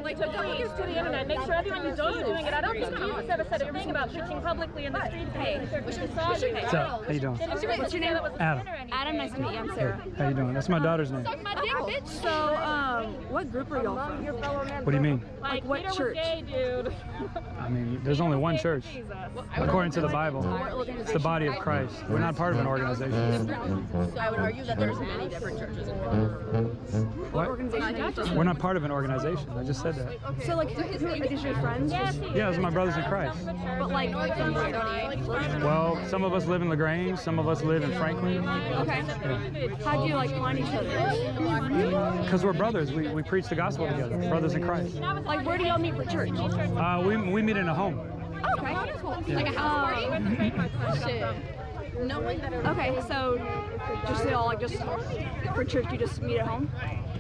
Like, to preach to the internet, make sure everyone is doing it. I don't think Jesus ever said a thing about preaching publicly in the street. Hey, what's your name? How you doing? What's your name? Adam. Adam, nice to meet you. I'm Sarah. Hey, how you doing? That's my daughter's name. Suck my dick, bitch. So, um, what group are y'all from? What do you mean? Like, what church? I mean, there's only one church, according to the Bible. It's the body of Christ. We're not part of an organization. So I would argue that there's many different churches in the world. What organization? We're not part of an organization. I just said. Okay. So, like, who, who, like, is your friends? Yes, yeah, those are my brothers in Christ. But, like, well, some of us live in LaGrange, some of us live in Franklin. Okay. Yeah. How do you, like, find each other? Because we're brothers. We, we preach the gospel together, brothers in Christ. Like, where do y'all meet for church? Uh, we, we meet in a home. Oh, okay. Yeah. Like a house party? Shit. Okay, so, just, you know, like, just for church, you just meet at home?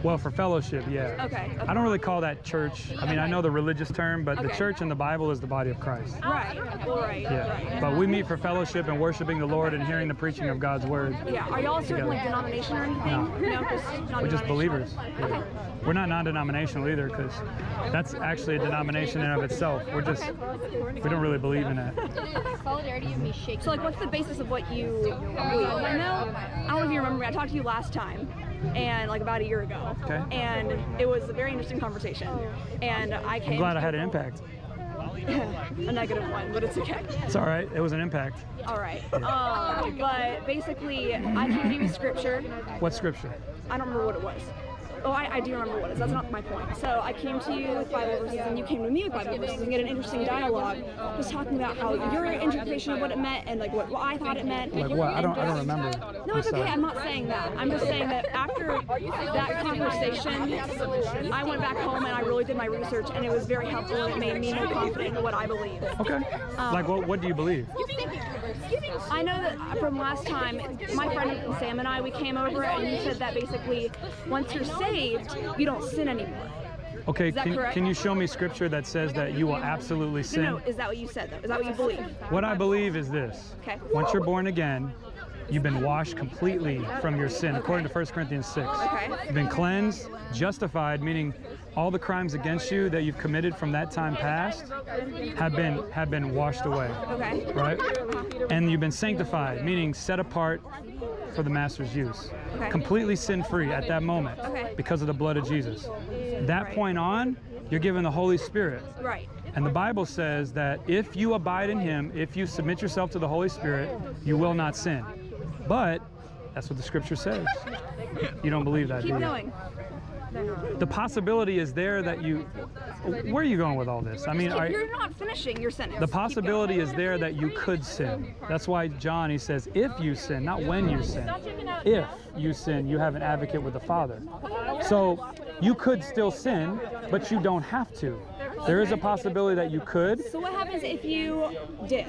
Well, for fellowship, yeah. Okay, okay. I don't really call that church. I mean, I know the religious term, but okay. The church in the Bible is the body of Christ. Right. Right. Yeah. But we meet for fellowship and worshiping the Lord and hearing the preaching of God's word. Yeah. Are y'all a certain like denomination or anything? No. no just We're just believers. Yeah. Okay. We're not non-denominational either, because that's actually a denomination in and of itself. We're just okay. We don't really believe in that. So, like, what's the basis of what you believe? I know. I don't know if you remember. I talked to you last time. And like about a year ago, okay. And it was a very interesting conversation. And I came. I'm glad I had an impact. A negative one, but it's okay. It's all right. It was an impact. All right. Um, but basically, I can give you scripture. What scripture? I don't remember what it was. Oh, I, I do remember what it is. That's not my point. So I came to you with Bible verses, and you came to me with Bible verses, and we had an interesting dialogue, just talking about how your interpretation of what it meant and like what, what I thought it meant. Like what? I don't, I don't remember. No, it's okay. I'm not saying that. I'm just saying that after that conversation, I went back home and I really did my research, and it was very helpful, and it made me more confident in what I believe. Okay. Um, like what? What do you believe? I know that from last time, my friend Sam and I, we came over, and you said that basically once you're saved, you don't sin anymore. Okay, can, can you show me scripture that says that you will absolutely sin? No, no, is that what you said though? Is that what you believe? What I believe is this. Okay. Once you're born again, you've been washed completely from your sin, okay. According to First Corinthians six. Okay. You've been cleansed, justified, meaning all the crimes against you that you've committed from that time past have been have been washed away. Okay. Right? And you've been sanctified, meaning set apart for the master's use. Okay. Completely sin-free at that moment, okay. Because of the blood of Jesus. That right. Point on, you're given the Holy Spirit. Right. And the Bible says that if you abide in him, if you submit yourself to the Holy Spirit, you will not sin. But that's what the scripture says. You don't believe that, do you? Keep going. The possibility is there that you... Where are you going with all this? I mean, are, you're not finishing your sentence. The possibility is there that you could sin. That's why John, he says, if you sin, not when you sin. If you sin, you have an advocate with the Father. So you could still sin, but you don't have to. There is a possibility that you could. So what happens if you did?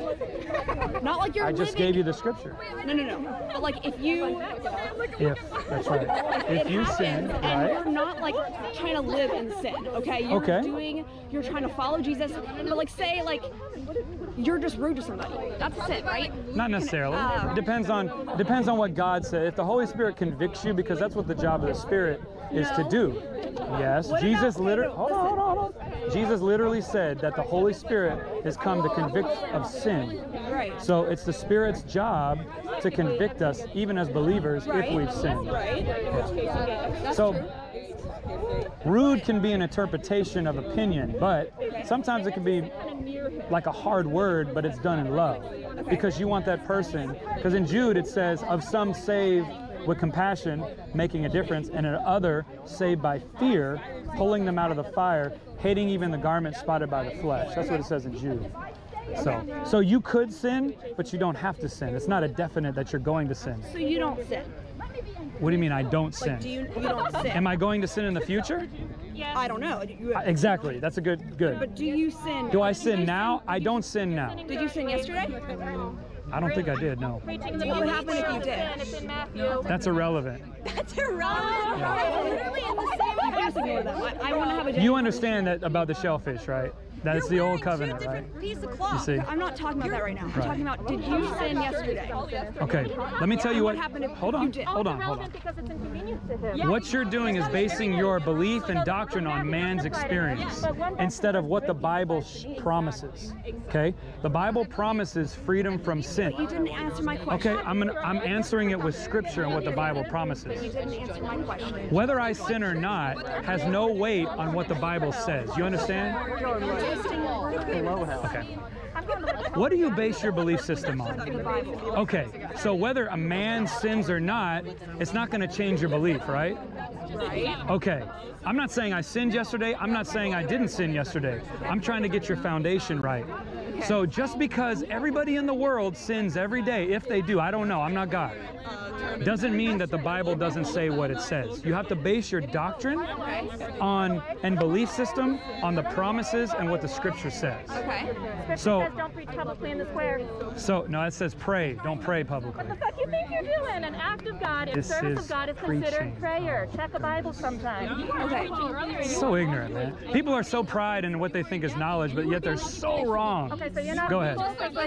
Not like you're I just living. Gave you the scripture. No, no, no. But like if you... If, that's right. If, if you sin, right? And you're not like trying to live in sin, okay? You're okay. doing, you're trying to follow Jesus. But like say like you're just rude to somebody. That's a sin, right? Not necessarily. Uh, it depends on, depends on what God said. If the Holy Spirit convicts you, because that's what the job of the Spirit is no. to do. Yes, what Jesus literally... Hold on, hold on, hold on. Jesus literally said that the Holy Spirit has come to convict of sin. Right. So it's the Spirit's job to convict us, even as believers, right. If we've sinned. Right. Yeah. So rude can be an interpretation of opinion, but sometimes it can be like a hard word, but it's done in love. Okay. Because you want that person. Because in Jude it says, of some saved with compassion, making a difference, and in other saved by fear, pulling them out of the fire, hating even the garment spotted by the flesh. That's what it says in Jude. So, so you could sin, but you don't have to sin. It's not a definite that you're going to sin. So you don't sin. What do you mean I don't sin? Like, do you, you don't sin? Am I going to sin in the future? Yes. I don't know. You, uh, exactly. That's a good, good. But do you sin? Do I sin now? I don't sin now. Did you sin yesterday? I don't think I did, no. Reaching the what happened if you did? It's in Matthew. That's irrelevant. That's irrelevant. Yeah. Really in the same category. I want to have a You understand that about the shellfish, right? That's the old covenant, two right? Piece of cloth. You see? I'm not talking about that right now. Right. I'm talking about did you sin yesterday? Okay, let me tell you what. Hold on, hold on, hold on. What you're doing is basing your belief and doctrine on man's experience instead of what the Bible promises. Okay, the Bible promises freedom from sin. You didn't answer my question. Okay, I'm gonna, I'm answering it with Scripture and what the Bible promises. You didn't answer my question. Whether I sin or not has no weight on what the Bible says. You understand? Okay. What do you base your belief system on? Okay, so whether a man sins or not, it's not going to change your belief, right? Okay, I'm not saying I sinned yesterday. I'm not saying I didn't sin yesterday. I'm trying to get your foundation right. So just because everybody in the world sins every day, if they do, I don't know, I'm not God, doesn't mean that the Bible doesn't say what it says. You have to base your doctrine on and belief system on the promises and what the Scripture says. Okay. So, says don't preach publicly in the square. So, no, it says pray. Don't pray publicly. What the fuck you think you're doing? An act of God in service of God is considered prayer. Check the Bible sometime. Okay. So ignorant, man. People are so pride in what they think is knowledge, but yet they're so wrong. Okay, so you're not. Go ahead. Okay, so.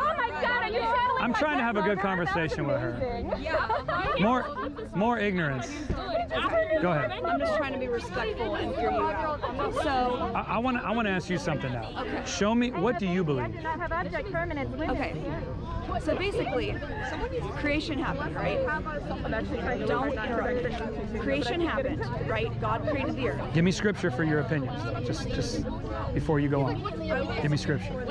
Oh my God, are you settling? I'm trying to have a good conversation with her. Yeah. More, more ignorance. Go ahead. I'm just trying to be respectful and hear you out. So I want to I want to ask you something now. Okay. Show me, what do you believe? Okay. So basically, creation happened, right? Don't interrupt. Creation happened, right? God created the earth. Give me Scripture for your opinions, though. Just just before you go on. Give me Scripture. Oh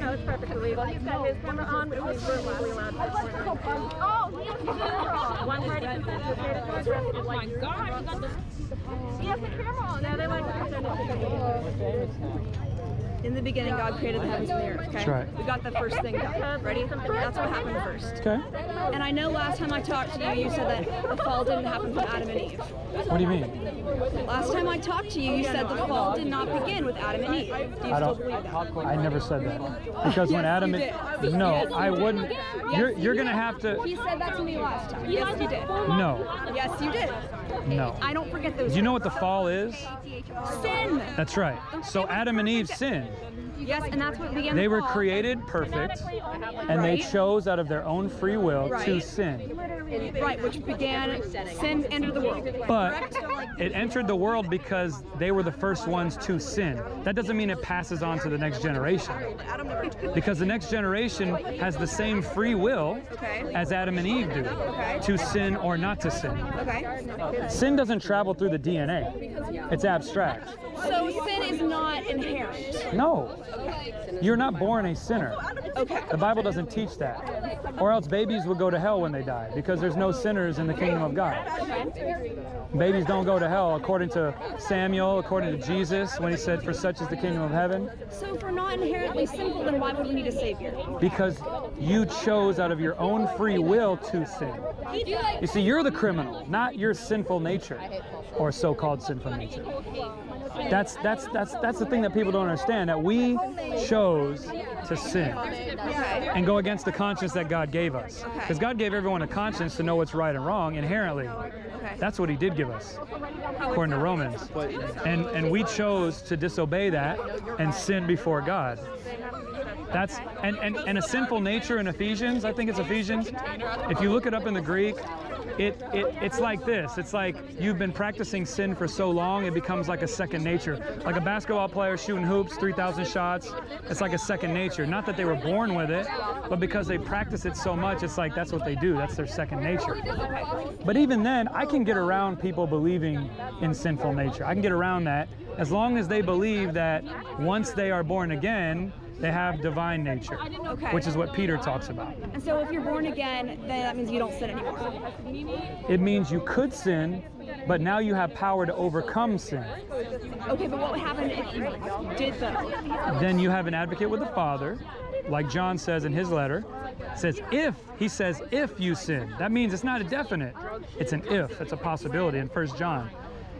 no, it's perfectly legal. He's got his camera on. Oh, one party consent. Oh my God, you got this. He has the camera on. Now they like to. In the beginning, God created the heavens and the earth, okay? That's right. We got the first thing done. Ready? That's what happened first. Okay. And I know last time I talked to you, you said that the fall didn't happen from Adam and Eve. What do you mean? Last time I talked to you, you said the fall did not begin with Adam and Eve. Do you I still believe that? I never said that. Because yes, when Adam and... No, yes, I wouldn't. Yes, you're you're going to have to... He said that to me last time. Yes, you did. No. Yes, you did. No. I don't forget those. Do you know what the fall is? Sin. That's right. So Adam and Eve sinned. Yes, and that's what began. They were created perfect, and they chose out of their own free will to sin. Right, which began sin entered the world. But it entered the world because they were the first ones to sin. That doesn't mean it passes on to the next generation, because the next generation has the same free will as Adam and Eve do to sin or not to sin. Sin doesn't travel through the D N A. It's abstract. So sin is not inherent. No. You're not born a sinner. Okay. The Bible doesn't teach that. Or else babies would go to hell when they die, because there's no sinners in the kingdom of God. Babies don't go to hell, according to Samuel, according to Jesus, when he said, for such is the kingdom of heaven. So if we're not inherently sinful, then why would we need a Savior? Because you chose out of your own free will to sin. You see, you're the criminal, not your sinful nature, or so-called sinful nature. That's, that's, that's, that's the thing that people don't understand, that we chose to sin and go against the conscience that God gave us. Because God gave everyone a conscience to know what's right and wrong inherently. That's what he did give us, according to Romans. And, and we chose to disobey that and sin before God. That's and, and, and a sinful nature in Ephesians, I think it's Ephesians. If you look it up in the Greek, It, it, it's like this. It's like you've been practicing sin for so long, it becomes like a second nature. Like a basketball player shooting hoops, three thousand shots, it's like a second nature. Not that they were born with it, but because they practice it so much, it's like that's what they do. That's their second nature. But even then, I can get around people believing in sinful nature. I can get around that as long as they believe that once they are born again, they have divine nature, okay, which is what Peter talks about. And so if you're born again, then that means you don't sin anymore. It means you could sin, but now you have power to overcome sin. Okay, but what would happen if you did that? Then you have an advocate with the Father, like John says in his letter. Says if, he says, if you sin. That means it's not a definite. It's an if. It's a possibility in First John.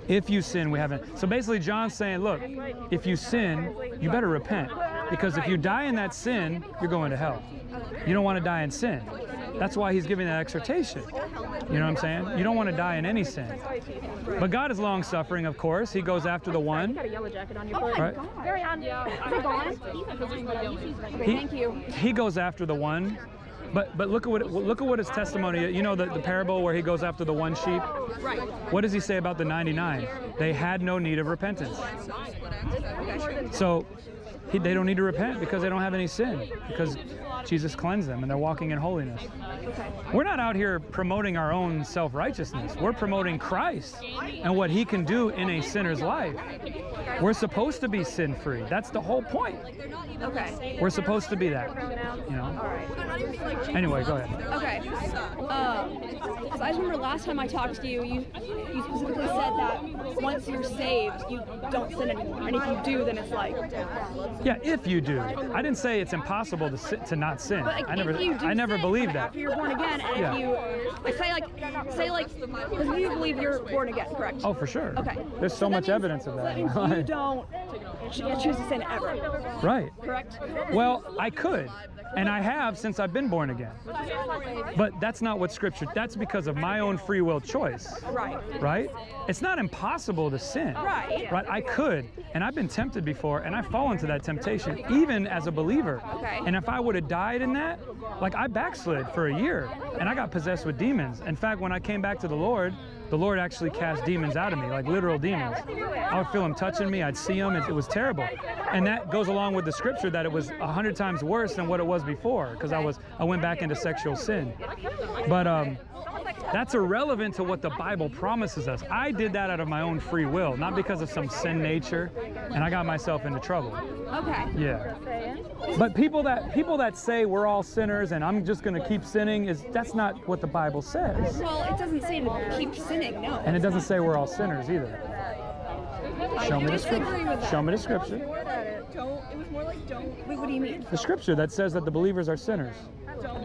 If you sin, we haven't. So basically John's saying, look, if you sin, you better repent. Because if you die in that sin, you're going to hell. You don't want to die in sin. That's why he's giving that exhortation. You know what I'm saying? You don't want to die in any sin. But God is long-suffering, of course. He goes after the one. Right? He, he goes after the one. But but look at what look at what his testimony is. You know the, the parable where he goes after the one sheep? Right. What does he say about the ninety-nine? They had no need of repentance. So he, they don't need to repent because they don't have any sin, because Jesus cleansed them and they're walking in holiness. We're not out here promoting our own self-righteousness. We're promoting Christ and what he can do in a sinner's life. We're supposed to be sin-free. That's the whole point. Okay. We're supposed to be that. You know? Anyway, go ahead. Okay. Uh, so I remember last time I talked to you, you, you specifically said that once you're saved, you don't sin anymore. And if you do, then it's like... Yeah, if you do. I didn't say it's impossible to, sit, to not sin. But like, I never, you do I never sin, believed that. After you're born again, and yeah. if you... I say like, say like, because we believe you're born again, correct? Oh, for sure. Okay. There's so, so much means, evidence of that. So that you don't choose to sin ever. Right. Correct? Well, I could, and I have since I've been born again. But that's not what Scripture... That's because of my own free will choice. Right. Right? It's not impossible to sin. Right. Right? I could, and I've been tempted before, and I fall into that temptation, even as a believer. Okay. And if I would have died in that, like I backslid for a year, and I got possessed with demons. In fact, when I came back to the Lord, the Lord actually cast demons out of me, like literal demons. I would feel him touching me. I'd see him. It, it was terrible. And that goes along with the scripture that it was a hundred times worse than what it was before, because I was I went back into sexual sin. But um, that's irrelevant to what the Bible promises us. I did that out of my own free will, not because of some sin nature, and I got myself into trouble. Okay. Yeah. But people that people that say we're all sinners and I'm just going to keep sinning, is that's not what the Bible says. Well, it doesn't say to keep sinning. No, and it doesn't say we're all sinners either. Show me the scripture. Show me the scripture. It was more like don't. Wait, what do you mean? The scripture that says that the believers are sinners.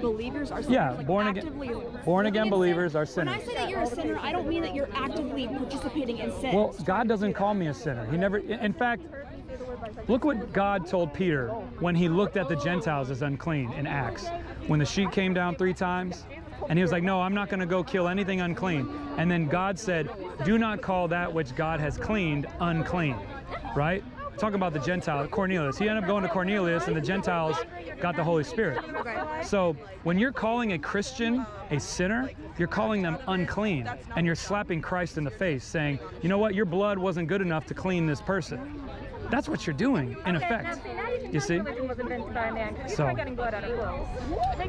Believers are sinners. Yeah, like born again. Born again believers are sinners. When I say that you're a sinner, I don't mean that you're actively participating in sin. Well, God doesn't call me a sinner. He never. In fact, look what God told Peter when he looked at the Gentiles as unclean in Acts, when the sheet came down three times. And he was like, no, I'm not going to go kill anything unclean. And then God said, do not call that which God has cleaned unclean, right? Talk about the Gentile, Cornelius. He ended up going to Cornelius, and the Gentiles got the Holy Spirit. So when you're calling a Christian a sinner, you're calling them unclean, and you're slapping Christ in the face, saying, you know what, your blood wasn't good enough to clean this person. That's what you're doing, in effect. You see? So,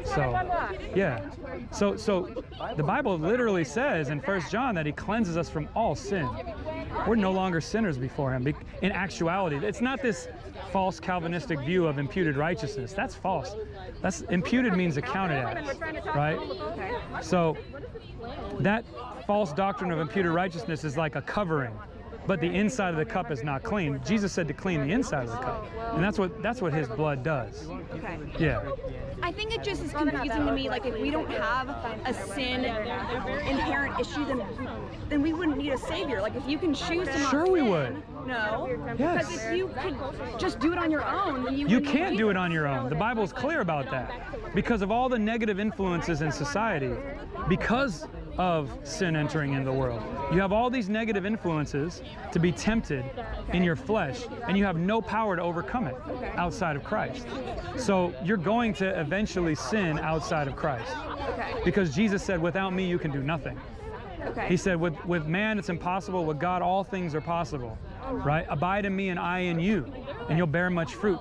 so, yeah. So, so the Bible literally says in First John that he cleanses us from all sin. We're no longer sinners before him. In actuality, it's not this false Calvinistic view of imputed righteousness. That's false. That's imputed means accounted as, right? So that false doctrine of imputed righteousness is like a covering. But the inside of the cup is not clean. Jesus said to clean the inside of the cup. And that's what that's what his blood does. Okay. Yeah. I think it just is confusing to me, like if we don't have a sin inherent issue, then then we wouldn't need a savior. Like if you can choose to not Sure we sin, would. No. Yes. Because if you could just do it on your own, then you You can't do it on your own. The Bible's clear about that. Because of all the negative influences in society, because of sin entering into the world. You have all these negative influences to be tempted in your flesh, and you have no power to overcome it outside of Christ. So you're going to eventually sin outside of Christ. Because Jesus said, without me, you can do nothing. He said, with, with man, it's impossible. With God, all things are possible, right? Abide in me and I in you, and you'll bear much fruit.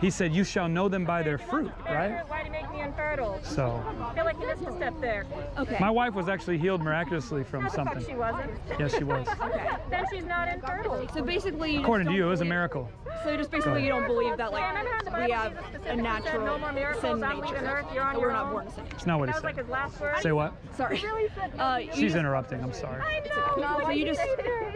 He said, you shall know them by their fruit, right? Why do you make me infertile? So. I feel like you missed a step there. Okay. My wife was actually healed miraculously from no, something. She wasn't. Yes, she was. Okay. Then she's not infertile. So basically, you According to you, believe, it was a miracle. So just basically you don't believe that, like, we have a natural no more miracles, sin nature, but we're not born sinners. It's not what he said. That was like his last word. Say what? Sorry. Uh, She's just, interrupting, I'm sorry. I know. No, so you just,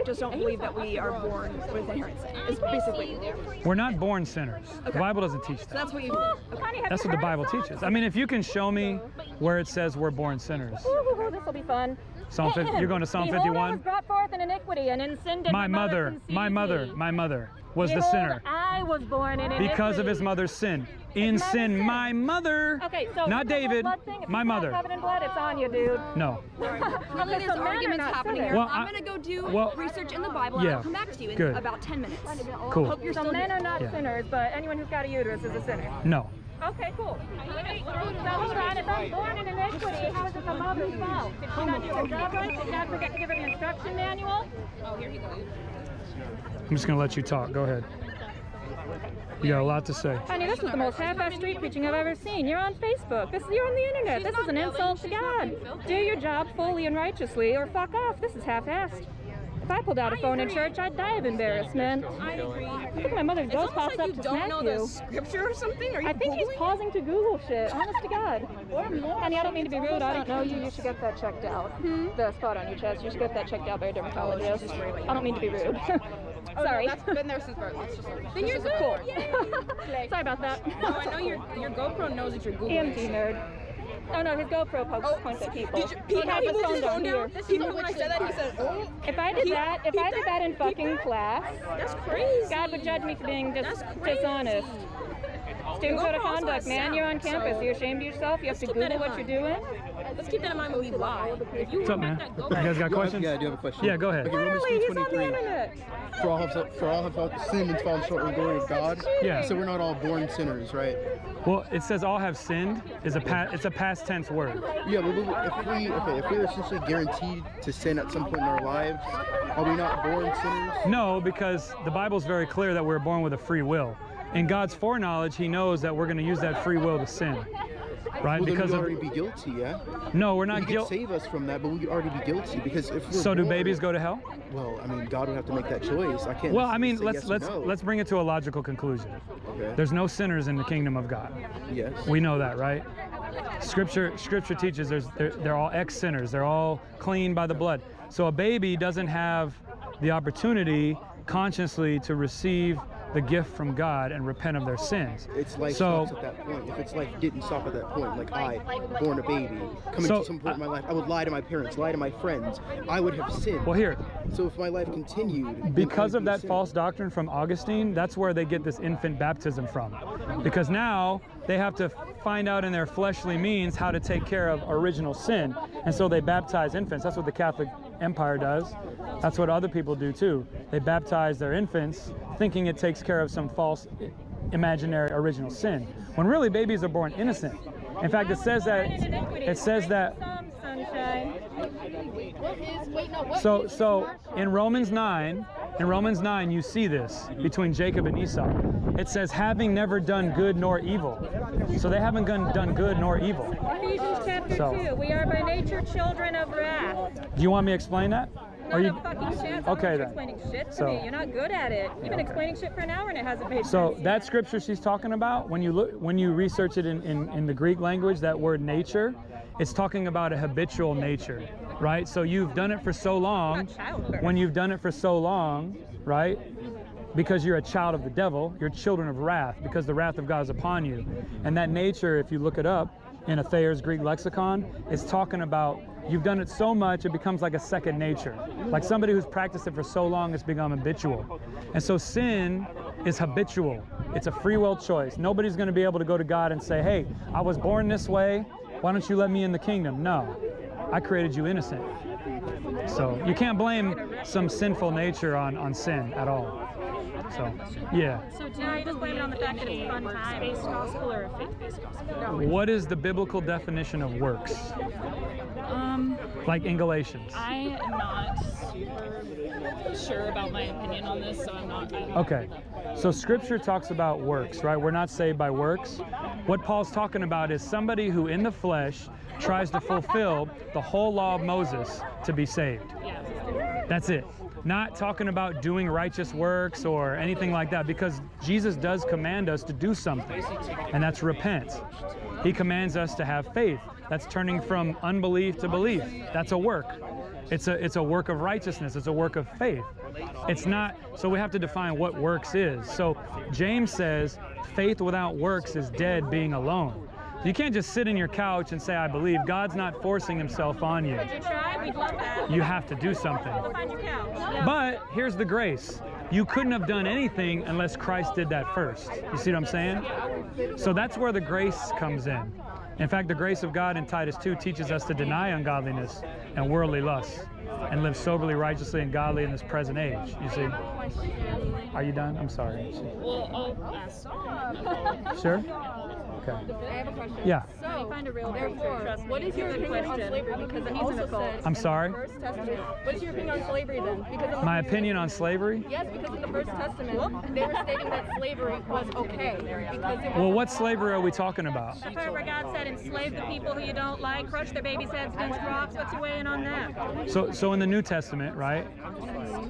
just don't believe that we are born with inherent sin. It's basically... We're not born sinners. Okay. The Bible doesn't teach that. So that's what you okay. That's what the Bible teaches. I mean, if you can show me where it says we're born sinners. Ooh, this will be fun. Psalm fifty, you're going to Psalm fifty-one? Behold, I was brought forth in iniquity, and in sin did my mother conceive me. My mother, my mother, my mother. was Behold, the sinner. I was born in iniquity. Because of his mother's sin. In sin, sin, my mother, okay, so not David, my mother. Covenant blood, it's on you, dude. No. Probably there's arguments happening here. Well, I'm going to go do well, research in the Bible, and yeah, I'll come back to you in good. about ten minutes. Cool. Hope you're so still men good. are not yeah. sinners, but anyone who's got a uterus is a sinner. No. Okay, cool. So hold on, if I'm born in iniquity, how is it the mother's fault? Did she not do her job right? Did God forget to give her the instruction manual? Oh, here he goes. I'm just going to let you talk. Go ahead. You got a lot to say. Honey, this was the most half-assed street preaching I've ever seen. You're on Facebook. This, you're on the internet. This is an insult to God. Do your job fully and righteously or fuck off. This is half-assed. If I pulled out a phone in church, I'd die of embarrassment. I agree. I think my mother's ghost pops up to Matthew. Don't know the scripture or something? Are you I think he's pausing to Google shit, honest to God. Honey, I don't mean to be rude. I don't know you. You should get that checked out. Hmm? The spot on your chest. You should get that checked out by a dermatologist. I don't mean to be rude. Oh, sorry. No, that's been there since birth. That's just, then you're good. Cool. Sorry about that. No, I know your your GoPro knows that you're Googling. E M G nerd. Oh no, his GoPro pokes oh, points at people. Did you, Pete, he had his phone down here. This is when I said that, he said, oh. If I did Pete, that, if Pete I did that in fucking that? class, that's crazy. God would judge me for being dis dishonest. Student code of conduct, man. Sound, you're on campus. So you're ashamed of yourself. You have to Google what you're doing. Let's keep that in mind when we lie. If you What's up, man? That go you guys got questions? Yeah, I do have a question. Yeah, go ahead. Okay, Literally, he's on the internet. For all have for all have sinned and fallen short of the glory of God. Yeah. So we're not all born sinners, right? Well, it says all have sinned. Is a pa it's a past tense word. Yeah, but if we okay, if we're essentially guaranteed to sin at some point in our lives, are we not born sinners? No, because the Bible's very clear that we're born with a free will. In God's foreknowledge, He knows that we're going to use that free will to sin, right? Well, because we already of, be guilty, yeah. No, we're not guilty. Save us from that, but we could already be guilty because if we're so, born, do babies go to hell? Well, I mean, God would have to make that choice. I can't. Well, I mean, let's yes let's no. let's bring it to a logical conclusion. Okay. There's no sinners in the kingdom of God. Yes. We know that, right? Scripture Scripture teaches there's they're, they're all ex-sinners. They're all clean by the blood. So a baby doesn't have the opportunity consciously to receive the gift from God and repent of their sins. It's life so, stops at that point. If it's life didn't stop at that point, like I, born a baby, coming so, to some point uh, in my life, I would lie to my parents, lie to my friends. I would have sinned. Well, here. So if my life continued. Because of that false doctrine from Augustine, that's where they get this infant baptism from. Because now they have to find out in their fleshly means how to take care of original sin. And so they baptize infants. That's what the Catholic Empire does. That's what other people do too. They baptize their infants thinking it takes care of some false imaginary original sin, when really babies are born innocent. In fact, it says that it says that so so in Romans nine in Romans nine you see this between Jacob and Esau. It says, having never done good nor evil. So they haven't done good nor evil. Ephesians chapter two, we are by nature children of wrath. Do you want me to explain that? Not are you fucking chance. Okay, then. Explaining shit to so, me. You're not good at it. You've been explaining shit for an hour and it hasn't made so sense. So that scripture she's talking about, when you look, when you research it in, in, in the Greek language, that word nature, it's talking about a habitual nature, right? So you've done it for so long. When you've done it for so long, right? Because you're a child of the devil, you're children of wrath, because the wrath of God is upon you. And that nature, if you look it up in a Thayer's Greek lexicon, is talking about you've done it so much, it becomes like a second nature. Like somebody who's practiced it for so long, it's become habitual. And so sin is habitual. It's a free will choice. Nobody's going to be able to go to God and say, hey, I was born this way. Why don't you let me in the kingdom? No, I created you innocent. So you can't blame some sinful nature on, on sin at all. So, yeah. So do you just blame it on the fact that it's fun time, based gospel or a faith-based gospel? What is the biblical definition of works? Um, like in Galatians. I am not super sure about my opinion on this, so I'm not. Okay. So Scripture talks about works, right? We're not saved by works. What Paul's talking about is somebody who in the flesh tries to fulfill the whole law of Moses to be saved. Yeah. That's it. Not talking about doing righteous works or anything like that, because Jesus does command us to do something, and that's repent. He commands us to have faith. That's turning from unbelief to belief. That's a work. It's a, it's a work of righteousness. It's a work of faith. It's not, so we have to define what works is. So James says, faith without works is dead being alone. You can't just sit in your couch and say, I believe. God's not forcing himself on you. Could you try? you have to do something. But here's the grace. You couldn't have done anything unless Christ did that first. You see what I'm saying? So that's where the grace comes in. In fact, the grace of God in Titus two teaches us to deny ungodliness and worldly lusts and live soberly, righteously, and godly in this present age. You see? Are you done? I'm sorry. Sure? Okay. I have a question. Yeah. So, find a real therefore, what is your opinion on slavery? Because it also says, I'm sorry? In the First Testament, what is your opinion on slavery then? Because my opinion on slavery? Yes, because in the First Testament, they were stating that slavery was okay. Because it was well, what slavery are we talking about? That's where God said, enslave the people who you don't like, crush their babies' heads against rocks. What's your weigh in on that? So, so in the New Testament, right?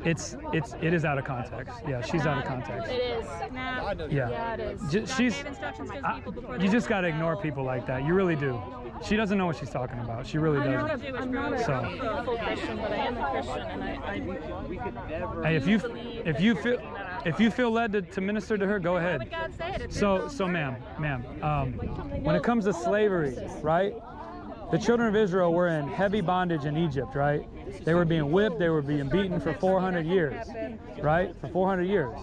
It's, it's, it is out of context. Yeah, she's out of context. It is. Nah. Yeah. Yeah, it is. J she's, God gave instructions to his people before. You just got to ignore people like that. You really do. She doesn't know what she's talking about. She really doesn't. I'm not a, so. a full Christian, but I am a Christian, and I, I we could never. Hey, if you if you feel if you feel led to, to minister to her, go ahead. So so, ma'am, ma'am. Um, when it comes to slavery, right? The children of Israel were in heavy bondage in Egypt, right? They were being whipped. They were being beaten for four hundred years, right? For four hundred years.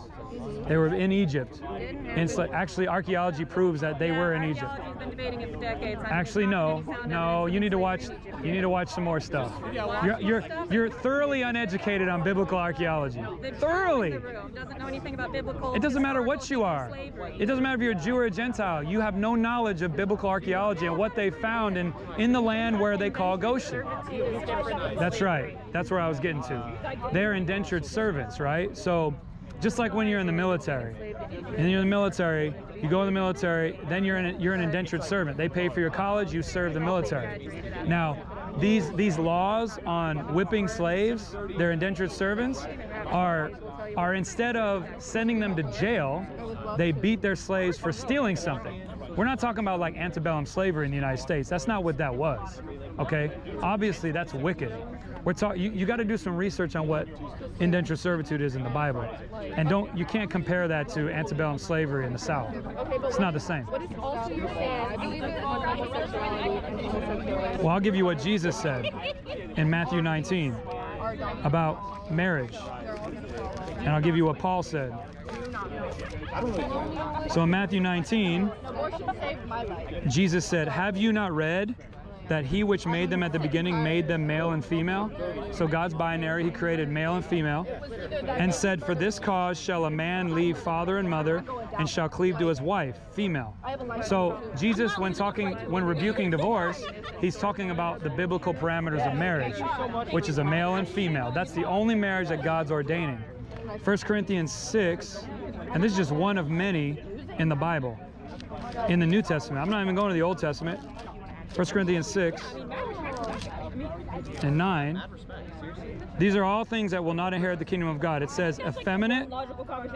They were in Egypt. And so actually, archaeology proves that they yeah, were in Egypt. Been debating it for decades. Actually, no, no. You need to watch. You need to watch some more stuff. You're you're, you're thoroughly uneducated on biblical archaeology. Thoroughly. Doesn't know anything about biblical. It doesn't matter what you are. It doesn't matter if you're a Jew or a Gentile. You have no knowledge of biblical archaeology and what they found in in the land where they call Goshen. That's right. That's where I was getting to. They're indentured servants, right? So. Just like when you're in the military, and you're in the military, you go in the military, then you're in a, you're an indentured servant. They pay for your college, you serve the military. Now, these these laws on whipping slaves, their indentured servants, are are instead of sending them to jail, they beat their slaves for stealing something. We're not talking about like antebellum slavery in the United States. That's not what that was. Okay, obviously that's wicked. We're talking. You, you got to do some research on what indentured servitude is in the Bible, and don't you can't compare that to antebellum slavery in the South. It's not the same. Well, I'll give you what Jesus said in Matthew nineteen about marriage, and I'll give you what Paul said. So in Matthew nineteen, Jesus said, "Have you not read that he which made them at the beginning made them male and female?" So God's binary, he created male and female, and said, "For this cause shall a man leave father and mother and shall cleave to his wife," female. So Jesus, when talking, when rebuking divorce, he's talking about the biblical parameters of marriage, which is a male and female. That's the only marriage that God's ordaining. First Corinthians six, and this is just one of many in the Bible, in the New Testament. I'm not even going to the Old Testament. First Corinthians six and nine. These are all things that will not inherit the kingdom of God. It says, effeminate,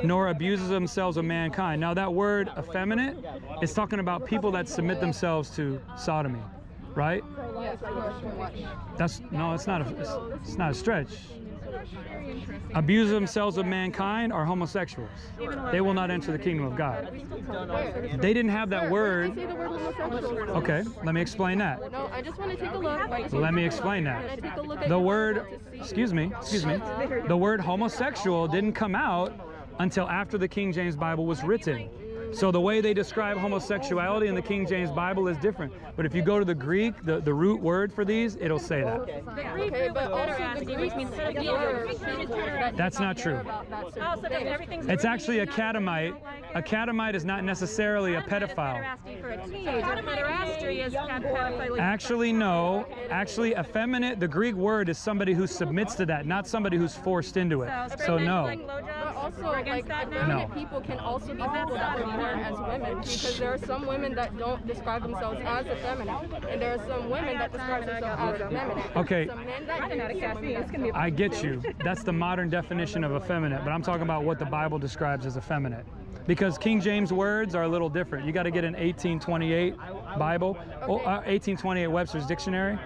nor abuses themselves of mankind. Now that word effeminate is talking about people that submit themselves to sodomy, right? That's, no, it's not a, it's, it's not a stretch. Abuse themselves of mankind are homosexuals. They will not enter the kingdom of God. They didn't have that word. Okay, let me explain that. No, I just want to take a look. Let me explain that. The word, excuse me, excuse me, the word homosexual didn't come out until after the King James Bible was written. So the way they describe homosexuality in the King James Bible is different. But if you go to the Greek, the, the root word for these, it'll say that. Okay, but also the Greek means sodomite. That's not true. It's actually a catamite. A catamite is not necessarily a pedophile. Actually, no. Actually, effeminate, the Greek word is somebody who submits to that, not somebody who's forced into it. So no. No. People can also be as women, because there are some women that don't describe themselves as effeminate, and there are some women that describe themselves as effeminate. Okay, I get you. That's the modern definition of effeminate, but I'm talking about what the Bible describes as effeminate. Because King James words are a little different. You got to get an eighteen twenty-eight Bible, or eighteen twenty-eight Webster's Dictionary,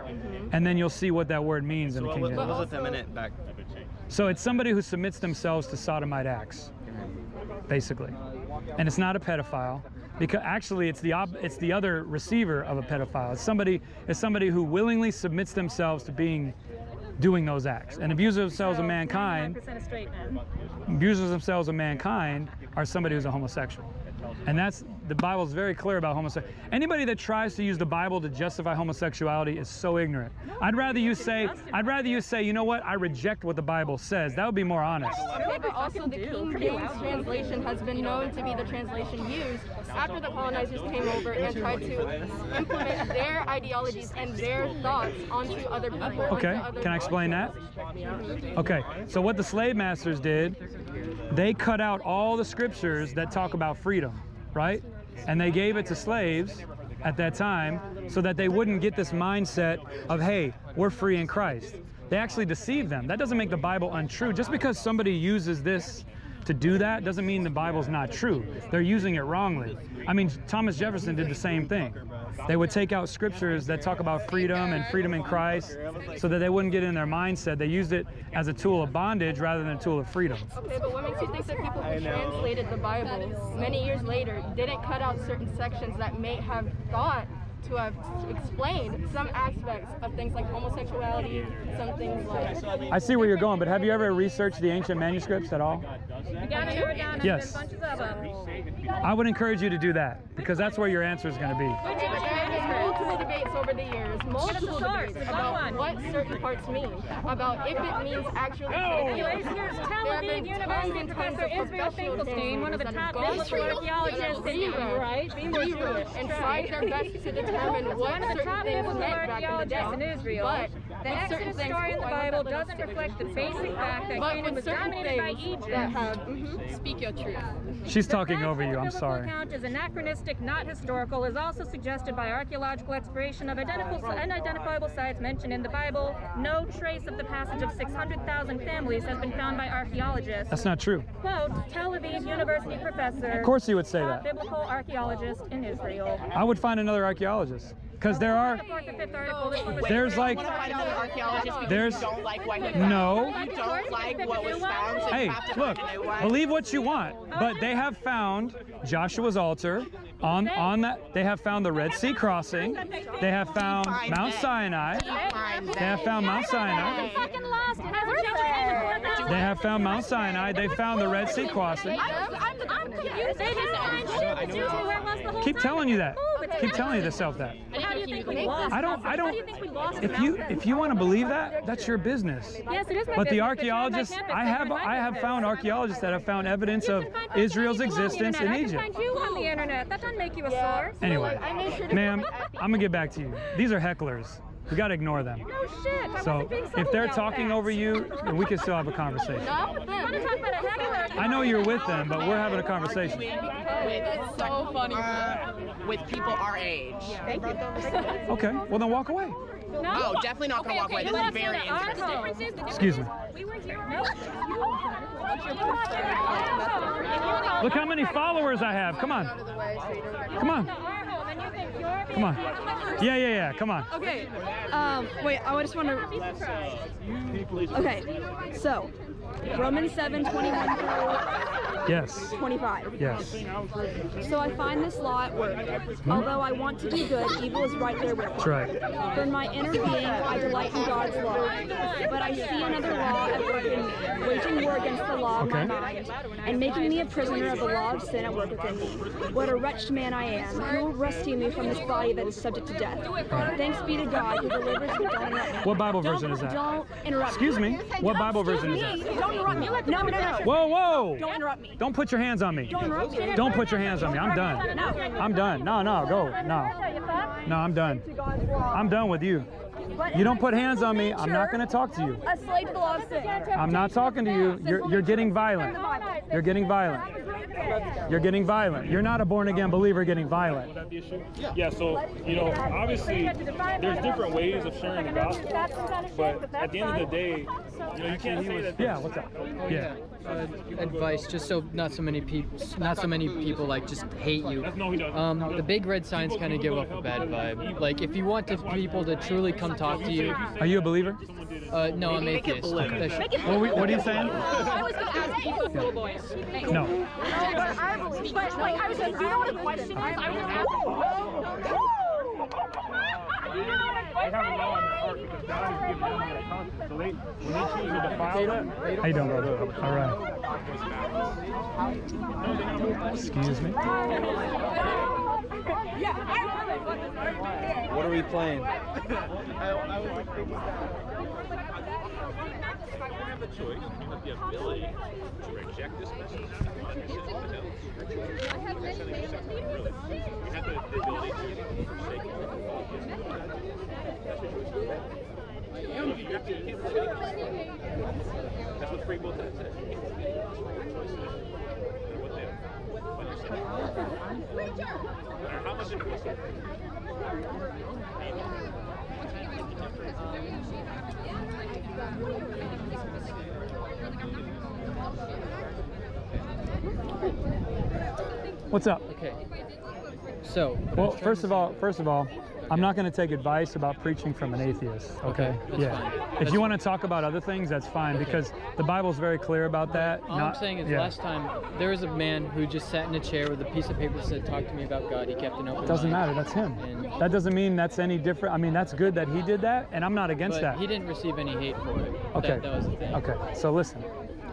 and then you'll see what that word means in the King James. What was effeminate back? So it's somebody who submits themselves to sodomite acts, basically. And it's not a pedophile, because actually it's the ob it's the other receiver of a pedophile. It's somebody it's somebody who willingly submits themselves to being doing those acts. And abusers themselves of mankind, abusers themselves of mankind are somebody who's a homosexual. And that's, the Bible is very clear about homosexuality. Anybody that tries to use the Bible to justify homosexuality is so ignorant. No, I'd rather you say, I'd rather you say, you know what, I reject what the Bible says. That would be more honest. Yeah, but also the King James translation has been known to be the translation used after the colonizers came over and tried to implement their ideologies and their thoughts onto other people. Okay, can I explain that? Okay, so what the slave masters did, they cut out all the scriptures that talk about freedom, right? And they gave it to slaves at that time so that they wouldn't get this mindset of, hey, we're free in Christ. They actually deceived them. That doesn't make the Bible untrue. Just because somebody uses this to do that doesn't mean the Bible's not true. They're using it wrongly. I mean, Thomas Jefferson did the same thing. They would take out scriptures that talk about freedom and freedom in Christ so that they wouldn't get in their mindset. They used it as a tool of bondage rather than a tool of freedom. Okay, but what makes you think that people who translated the Bible many years later didn't cut out certain sections that may have thought to have explained some aspects of things like homosexuality, some things like... I see where you're going, but have you ever researched the ancient manuscripts at all? Yes. I would encourage you to do that, because that's where your answer is going to be. Multiple debates over the years, multiple debates about what certain parts mean, about if it means actually... Here's Tel Aviv University Professor Israel Finkelstein, one of the top biblical archaeologists in Israel, right? And tried their best to determine what certain things meant back in the day. But the Exodus story in the Bible doesn't reflect the basic fact that Canaan was dominated by Egypt. That have, mm-hmm, speak your truth. She's talking over you, I'm sorry. The account is anachronistic, not historical, is also suggested by archaeological exploration of unidentifiable sites mentioned in the Bible. No trace of the passage of six hundred thousand families has been found by archaeologists. That's not true. Quote, Tel Aviv University professor, of course you would say that, biblical archaeologist in Israel. I would find another archaeologist. Because there are, there's like, there's, no, hey, look, believe what you want, but they have found Joshua's altar, on, on that, they have found the Red Sea crossing, they have found Mount Sinai, they have found Mount Sinai, they have found Mount Sinai, they found the Red Sea crossing. Keep telling you that. Keep telling yourself that. How do you think we lost? I don't. I don't. If you if you want to believe that, that's your business. Yes, it is my business. But the archaeologists, I have I have found archaeologists that have found evidence of Israel's existence in Egypt. I can find you on the internet. That doesn't make you a source. Anyway, ma'am, I'm gonna get back to you. These are hecklers. We gotta ignore them. No shit. I so if they're talking that. over you, then we can still have a conversation. No, I know you're with them, but we're having a conversation. It's so funny uh, with people our age. Yeah. Okay. Well, then walk away. No. Oh, definitely not okay, gonna okay, walk away. This is very interesting. The Excuse me. We were here. No. Look how many followers I have. Come on. Come on. Come on. Yeah, yeah, yeah. Come on. Okay. Um, wait, I just want to... Okay, so, Romans seven, twenty-one through... Yes. twenty-five. Yes. So I find this law at work. Hmm? Although I want to do good, evil is right there with me. That's right. For my inner being, I delight in God's law. But I see another law at work in me, waging war against the law okay. of my mind, and making me a prisoner of the law of sin at work within me. What a wretched man I am. Who will rescue me from this body that is subject to death? Right. Thanks be to God who delivers me from death. What Bible version is that? Don't interrupt. Excuse me. What Bible version is that? Don't interrupt me. No, no, no. Whoa, whoa. Don't interrupt me. Don't put your hands on me. Don't interrupt me. Don't put your hands on me. I'm done. I'm done. No, no, go. No. No, I'm done. I'm done with you. You don't put hands on me. I'm not going to talk to you. I'm not talking to you. You're, you're getting violent. You're getting violent. You're getting violent. You're not a born-again believer getting violent. Yeah, so, you know, obviously, there's different ways of sharing the gospel, but at the end of the day, you know, you can't say that. Yeah, what's up? Yeah. Uh, advice, just so not so many people, not so many people like just hate you. Um, the big red signs kind of give off a bad vibe. Like, if you want to, people to truly come talk to you. Are you a believer? Uh, no, I'm atheist. Okay. What, what are you saying? No. I believe, but like I was just, you know what a question is? I was asking. they don't rely on their heart because God has given them that conscience. So they, when they choose a defiled one, they don't go to. All right. Excuse me. What are we playing? Have a choice, you have the ability to reject this message on this infidelity. You have the ability to forsake it. That's your choice. You have to keep it. That's what free will says. No matter how much it is. What's up? Okay. So, well, first of all, first of all, okay. I'm not going to take advice about preaching from an atheist. Okay. okay yeah. Fine. If that's you want to talk about other things, that's fine okay. because the Bible's very clear about that. All not, I'm saying is yeah. last time there was a man who just sat in a chair with a piece of paper that said, "Talk to me about God." He kept an open mind. Doesn't matter. That's him. And that doesn't mean that's any different. I mean, that's good that he did that, and I'm not against but that. He didn't receive any hate for it. Okay. That, that was the thing. Okay. So listen,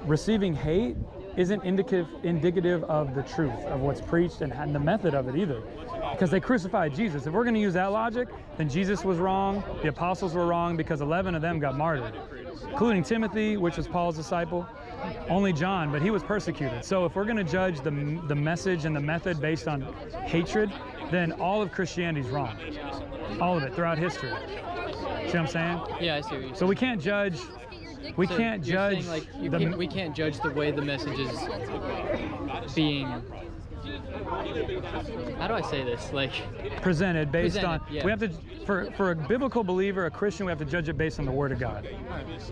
receiving hate isn't indicative indicative of the truth of what's preached and, and the method of it either, because they crucified Jesus. If we're going to use that logic, then Jesus was wrong, the apostles were wrong, because eleven of them got martyred, including Timothy, which was Paul's disciple. Only John, but he was persecuted. So if we're going to judge the, the message and the method based on hatred, then all of Christianity's wrong, all of it throughout history. See what I'm saying? Yeah, I see what you're saying. So we can't judge We so can't judge. Like you the can't, we can't judge the way the message is being. How do I say this? Like presented based presented, on. Yeah. We have to, for for a biblical believer, a Christian, we have to judge it based on the Word of God,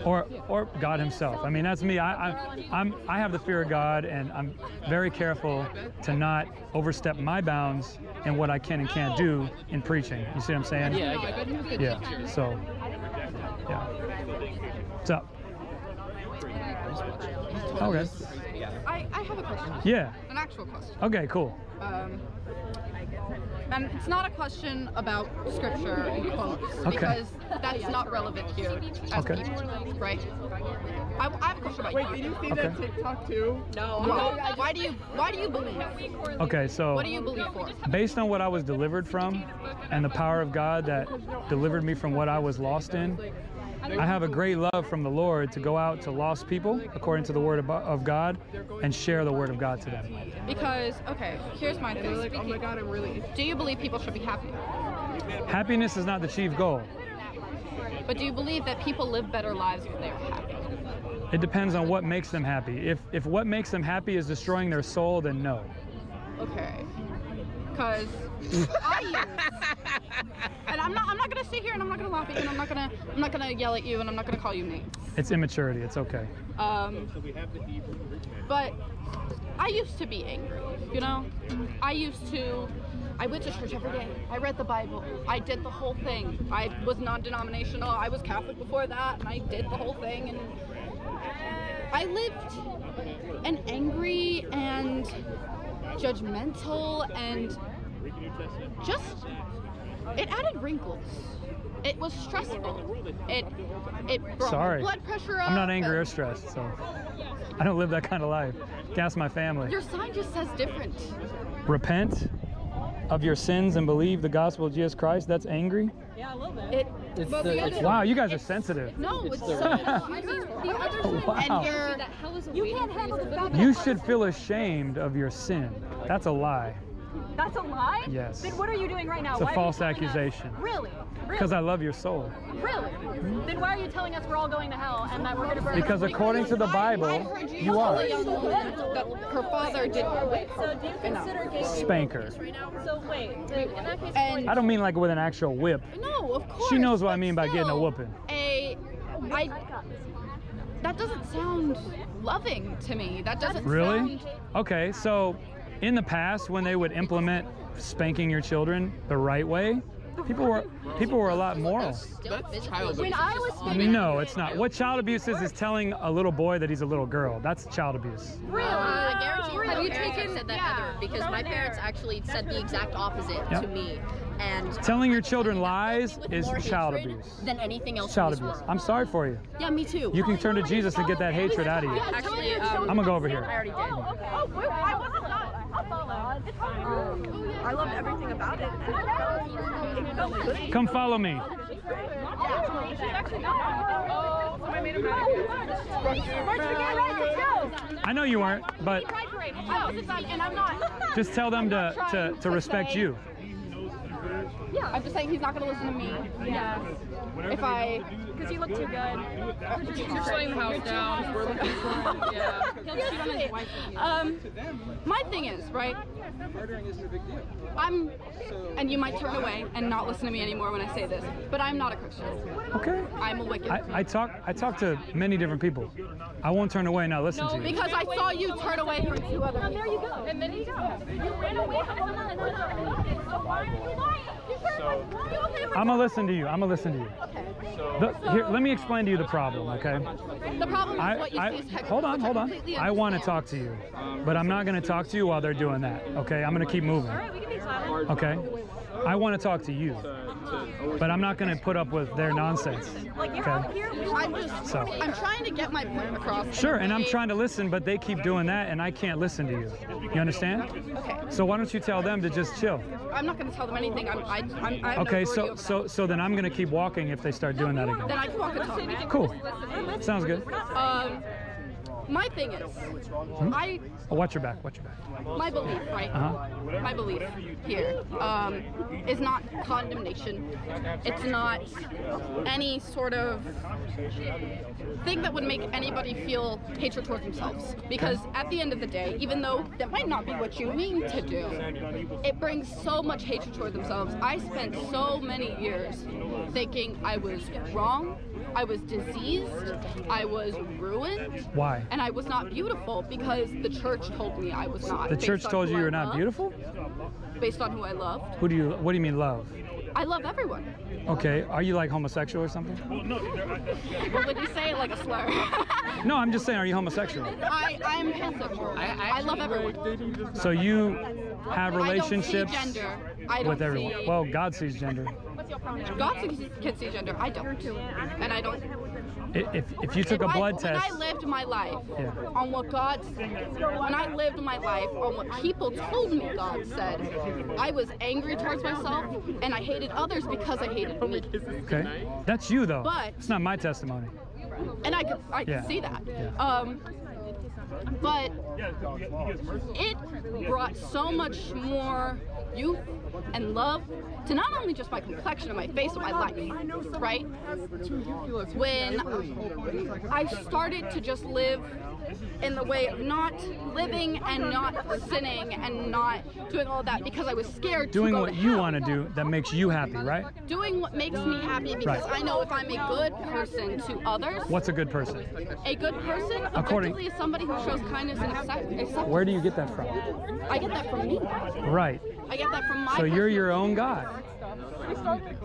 or or God Himself. I mean, that's me. I, I I'm I have the fear of God, and I'm very careful to not overstep my bounds in what I can and can't do in preaching. You see what I'm saying? Yeah. I got it. Yeah. So. Yeah. What's up? Okay. I, I have a question. Yeah. An actual question. Okay, cool. Um, and it's not a question about scripture and quotes, okay. because that's not relevant here as okay. people, right? I, I have a question about you. Wait, did you see okay. that TikTok too? No. Why, why, do you, why do you believe? Okay, so. What do you believe for? Based on what I was delivered from and the power of God that delivered me from what I was lost in, I have a great love from the Lord to go out to lost people, according to the Word of God, and share the Word of God to them. Because, okay, here's my thing. Like, oh my God, I'm really... Do you believe people should be happy? Happiness is not the chief goal. But do you believe that people live better lives when they're happy? It depends on what makes them happy. If, if what makes them happy is destroying their soul, then no. Okay. Because I use, and I'm not, I'm not gonna sit here and I'm not gonna laugh at you and I'm not gonna, I'm not gonna yell at you and I'm not gonna call you names. It's immaturity. It's okay. Um, but I used to be angry. You know, I used to. I went to church every day. I read the Bible. I did the whole thing. I was non-denominational. I was Catholic before that, and I did the whole thing. And I lived an angry and judgmental and just it added wrinkles. It was stressful. It it brought Sorry. blood pressure up. I'm not angry or stressed, so I don't live that kind of life. That's my family. Your sign just says different. Repent of your sins and believe the gospel of Jesus Christ. That's angry. Yeah, a little bit. It, it's the, the it's wow, you guys are sensitive. No, it's, it's so oh, wow. You can't handle the fact. You should feel ashamed of your sin. That's a lie. That's a lie? Yes. Then what are you doing right now? It's a why false accusation. Us? Really? Because really? I love your soul. Really? Mm-hmm. Then why are you telling us we're all going to hell and that we're going to burn? Because according to the Bible, I, I you are. Her father did. Wait, so do you consider gay people spanker? So wait, then in that case, and I don't mean like with an actual whip. No, of course. She knows what I mean by getting a whooping. A, I. That doesn't sound loving to me. That doesn't. Really? Sound, okay, so. In the past, when they would implement spanking your children the right way, People were people were a lot moral. That's child abuse. No, it's not. What child abuse is is telling a little boy that he's a little girl. That's child abuse. Really? I guarantee you my parents said that, because my parents actually said the exact opposite to me. And telling your children lies is child abuse. Than anything else. Child abuse. I'm sorry for you. Yeah, me too. You can turn to Jesus and get that hatred out of you. Actually, um, I'm gonna go over here. I already did. Oh, okay. Oh, I wasn't. I'll follow. It's fine. Um, I loved everything about it. And it felt good. Come follow me. I know you weren't, but just tell them to to, to respect you. Yeah, I'm just saying he's not going to listen to me. Yeah. If I, because you look too good. You're shutting the house down. We're looking for him. Yeah. He'll cheat on his wife. Um, my thing is, right? Murdering isn't a big deal. I'm, and you might turn away and not listen to me anymore when I say this, but I'm not a Christian. Okay. I'm a wicked. I, I talk. I talk to many different people. I won't turn away and not listen no, to you. No, because I saw you turn away from two other people. And there you go. And then you go. You ran away from someone and why are you lying? So, I'm gonna listen to you. I'm gonna listen to you. Okay. The, here, let me explain to you the problem, okay? The problem is what you I, see I, hold on, hold on. I, I want to talk to you, but I'm not gonna talk to you while they're doing that, okay? I'm gonna keep moving. All right, we can be silent. Okay. I want to talk to you, but I'm not gonna put up with their nonsense. Okay. I'm just, so I'm trying to get my point across. Sure, and I'm trying to listen, but they keep doing that, and I can't listen to you. You understand? Okay. So why don't you tell them to just chill? I'm not going to tell them anything. I'm, I, I'm, I'm okay. So, so, so then I'm going to keep walking if they start doing that again. Then I can walk and talk. Cool. Sounds good. Um, my thing is, hmm? I. Oh, watch your back. Watch your back. My belief, right? Uh-huh. My belief here um, is not condemnation. It's not any sort of thing that would make anybody feel hatred towards themselves. Because at the end of the day, even though that might not be what you mean to do, it brings so much hatred towards themselves. I spent so many years thinking I was wrong, I was diseased, I was ruined. Why? And I was not beautiful because the church told me I was not. The church told you you were not beautiful? Based on who I loved. Who do you, what do you mean love? I love everyone. Okay, are you like homosexual or something? Well, no, well, would you say it like a slur? No, I'm just saying, are you homosexual? I, I'm pansexual. I, I, I love everyone. So you have relationships I don't see gender. I don't with everyone? See... Well, God sees gender. God can see gender. I don't. And I don't. If, if you took if a blood I, test. When I lived my life yeah. on what God said, when I lived my life on what people told me God said, I was angry towards myself and I hated others because I hated me. Okay. That's you, though. But it's not my testimony. And I could, I yeah. could see that. Yeah. Um, but it brought so much more youth and love to not only just my complexion and my face and my life, right? When I started to just live in the way of not living and not sinning and not doing all that because I was scared doing to go to hell. Doing what you want to do that makes you happy, right? Doing what makes me happy because right. I know if I'm a good person to others. What's a good person? A good person, accordingly, is somebody who shows kindness and acceptance. Where do you get that from? I get that from me. Right. I get that from my So you're your own God.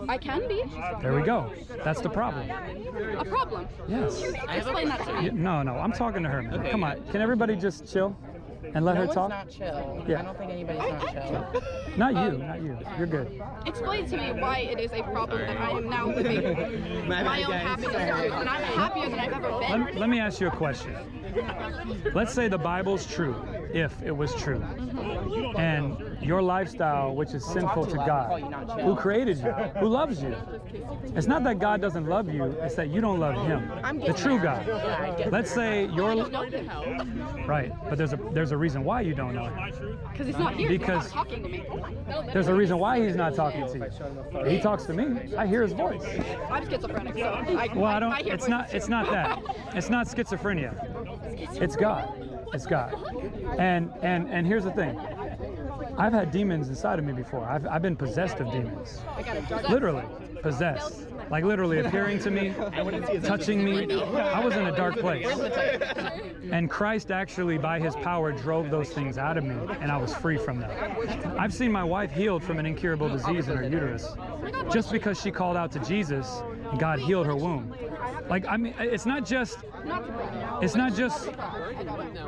I can be. There we go. That's the problem. A problem? Yes. Explain that to me. No, no. I'm talking to her. Okay. Come on. Can everybody just chill and let no her talk? No one's not chill. Yeah. I don't think anybody's I, not I, chill. Not you. Um, not you. You're good. Explain to me why it is a problem that I am now living my, my own happiness. And I'm happier than I've ever been. Let, let me ask you a question. Let's say the Bible's true, if it was true. And your lifestyle, which is sinful to God, who created you, who loves you. It's not that God doesn't love you, it's that you don't love him, the true God. Let's say you're... Right, but there's a, there's a reason why you don't know him. Because he's not here, he's not talking to me. There's a reason why he's not talking to you. He talks to me, I hear his voice. I'm schizophrenic, so I, well, I, don't, I hear it's not. It's not that. It's not schizophrenia. It's God. It's God. And, and, and here's the thing. I've had demons inside of me before. I've, I've been possessed of demons. Literally possessed. like literally appearing to me, touching me. I was in a dark place. And Christ actually, by his power, drove those things out of me, and I was free from them. I've seen my wife healed from an incurable disease in her uterus just because she called out to Jesus, and God healed her womb. Like, I mean, it's not just, it's not just,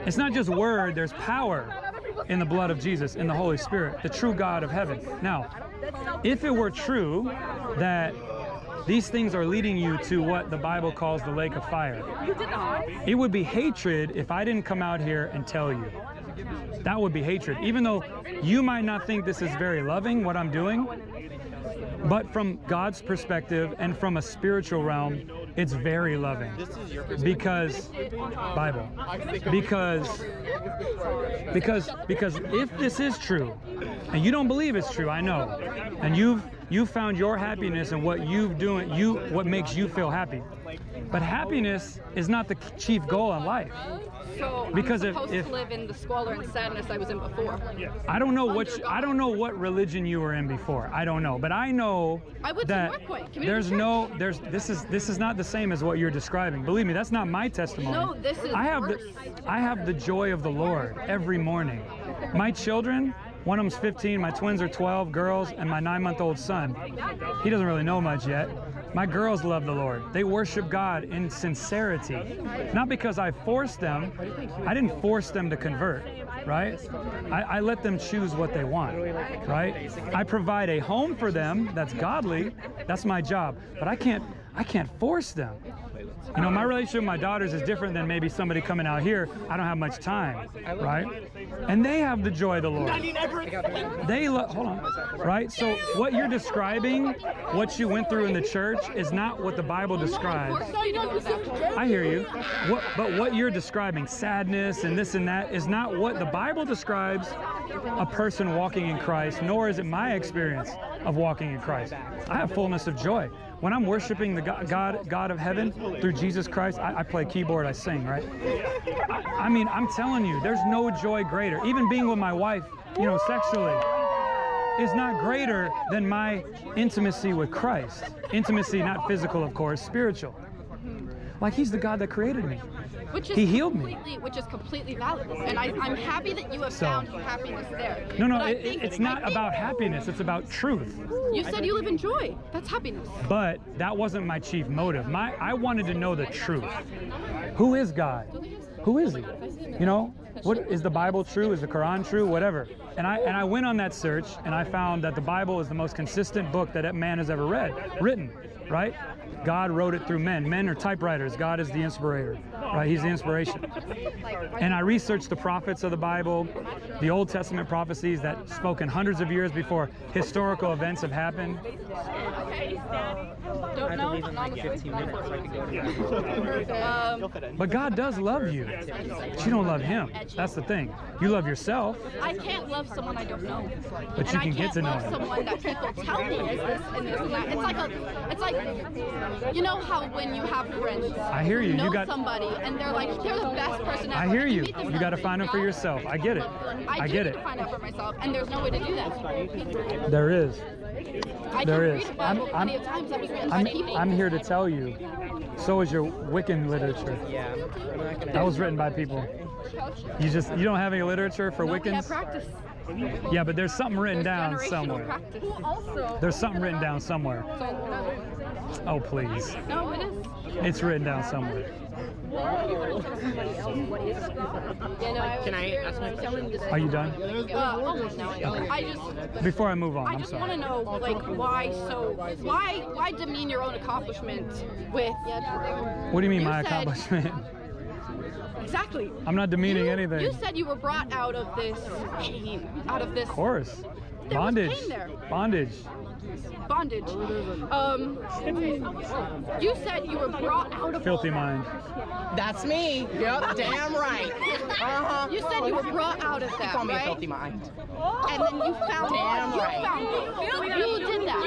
it's not just word, there's power in the blood of Jesus, in the Holy Spirit, the true God of heaven. Now, if it were true that these things are leading you to what the Bible calls the lake of fire, it would be hatred if I didn't come out here and tell you. That would be hatred. Even though you might not think this is very loving, what I'm doing, but from God's perspective and from a spiritual realm, it's very loving, because Bible, because, because, because if this is true, and you don't believe it's true, I know, and you've, you found your happiness and what you've doing, you, what makes you feel happy. But happiness is not the chief goal in life. So because I'm supposed if, if, to live in the squalor and sadness I was in before. I don't know what you, I don't know what religion you were in before. I don't know, but I know I that there's no there's this is this is not the same as what you're describing. Believe me, that's not my testimony. No, this is I have worse. the I have the joy of the Lord every morning. My children. One of them's fifteen, my twins are twelve, girls, and my nine-month-old son. He doesn't really know much yet. My girls love the Lord. They worship God in sincerity. Not because I forced them. I didn't force them to convert, right? I, I let them choose what they want, right? I provide a home for them that's godly. That's my job. But I can't, I can't force them. You know, my relationship with my daughters is different than maybe somebody coming out here. I don't have much time, right? And they have the joy of the Lord. They love, hold on, right? So what you're describing, what you went through in the church, is not what the Bible describes. I hear you. What, but what you're describing, sadness and this and that, is not what the Bible describes a person walking in Christ, nor is it my experience of walking in Christ. I have fullness of joy. When I'm worshiping the God, God, God of heaven through Jesus Christ, I, I play keyboard, I sing, right? I, I mean, I'm telling you, there's no joy greater. Even being with my wife, you know, sexually, is not greater than my intimacy with Christ. Intimacy, not physical, of course, spiritual. Like, he's the God that created me. Which is he healed me. Which is completely valid. And I, I'm happy that you have so, found happiness there. No, no, it, think, it's not think, about happiness. It's about truth. You said you live in joy. That's happiness. But that wasn't my chief motive. My, I wanted to know the truth. Who is God? Who is he? You know, what is the Bible true? Is the Quran true? Whatever. And I, and I went on that search, and I found that the Bible is the most consistent book that man has ever read, written, right? God wrote it through men. Men are typewriters. God is the inspirator, right? He's the inspiration. And I researched the prophets of the Bible, the Old Testament prophecies that spoken hundreds of years before historical events have happened. Don't know. um, but God does love you. But you don't love him. That's the thing. You love yourself. I can't love someone I don't know. But you and can get to know him. Someone that people tell me is this and this and that. It's like a, it's like. You know how when you have friends, I hear you. You, know you got somebody, and they're like, they're the best person ever. I hear you. You, you got to find them for yourself. I get it. I, I get it. To find out for myself, and there's no way to do that. There is. I there is. Read I'm, I'm, times I'm, I'm, I'm here to tell you. So is your Wiccan literature. Yeah. That was written by people. You just you don't have any literature for Wiccans? Yeah, practice. Yeah, but there's something written down somewhere. There's something written down somewhere. Oh, please. No, it is. It's written down somewhere. Can I ask my question? Are you done? Uh, almost now. Okay. I just, Before I move on, I I'm just sorry. want to know, like, why so, why, why demean your own accomplishment with... What do you mean, you my said, accomplishment? Exactly. I'm not demeaning you, anything. You said you were brought out of this pain, out of this... Of course. There Bondage. Pain there. Bondage. Bondage. Um, you said you were brought out of filthy mind. That's me. Yep. Damn right. Uh-huh. You said you were brought out of that, you call me right? Filthy mind. And then you found damn you right. Found it. You did that.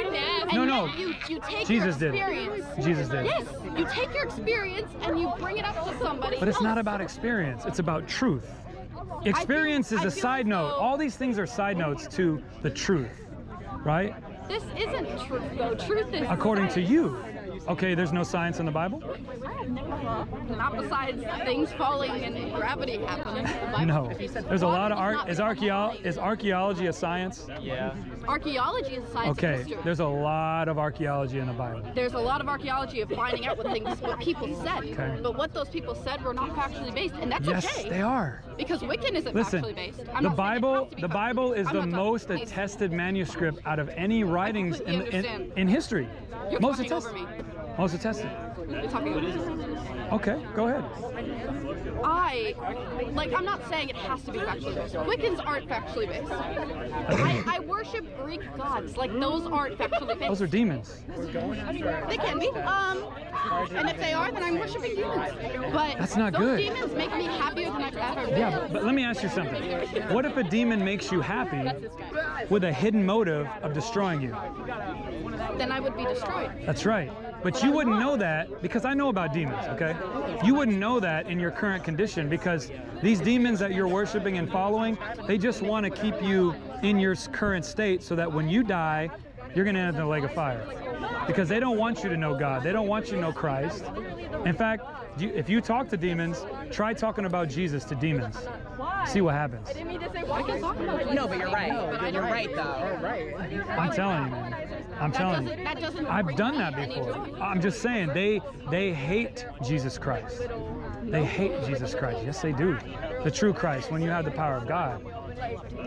No, and no. You, you take Jesus your experience. Did. Jesus did. Yes. You take your experience and you bring it up to somebody. But it's else. Not about experience. It's about truth. Experience feel, is a side so note. All these things are side notes to the truth, right? This isn't truth, though. Truth is... According to you. Okay, there's no science in the Bible? Not besides things falling and gravity happening. The no. There's a lot of art. Is, archeo is archaeology a science? Yeah. Archaeology is a science. Okay, history. There's a lot of archaeology in the Bible. There's a lot of archaeology of finding out what things, what people said. Okay. But what those people said were not factually based, and that's yes, okay. Yes, they are. Because Wiccan isn't Listen, factually based. I'm the not Bible, be the Bible is I'm the most talking, attested manuscript out of any writings in, in, in history. You're most attested. Most attested. You're talking over me. Okay, go ahead. I, like, I'm not saying it has to be factually based. Wiccans aren't factually based. I, I worship Greek gods. Like, those aren't factually based. Those are demons. They can be. Um, and if they are, then I'm worshiping demons. But that's not those good. Demons make me happier than I've ever been. Yeah, but let me ask you something. What if a demon makes you happy with a hidden motive of destroying you? Then I would be destroyed. That's right. But you wouldn't know that, because I know about demons, okay? You wouldn't know that in your current condition, because these demons that you're worshiping and following, they just want to keep you in your current state so that when you die, you're going to end up in the lake of fire. Because they don't want you to know God. They don't want you to know Christ. In fact, if you talk to demons, try talking about Jesus to demons. See what happens. I didn't mean to say why. No, but you're right. You're right, though. I'm telling you, man. I'm telling you. I've done that before. I'm just saying, they they hate Jesus Christ. They hate Jesus Christ. Yes, they do. The true Christ, when you have the power of God. You know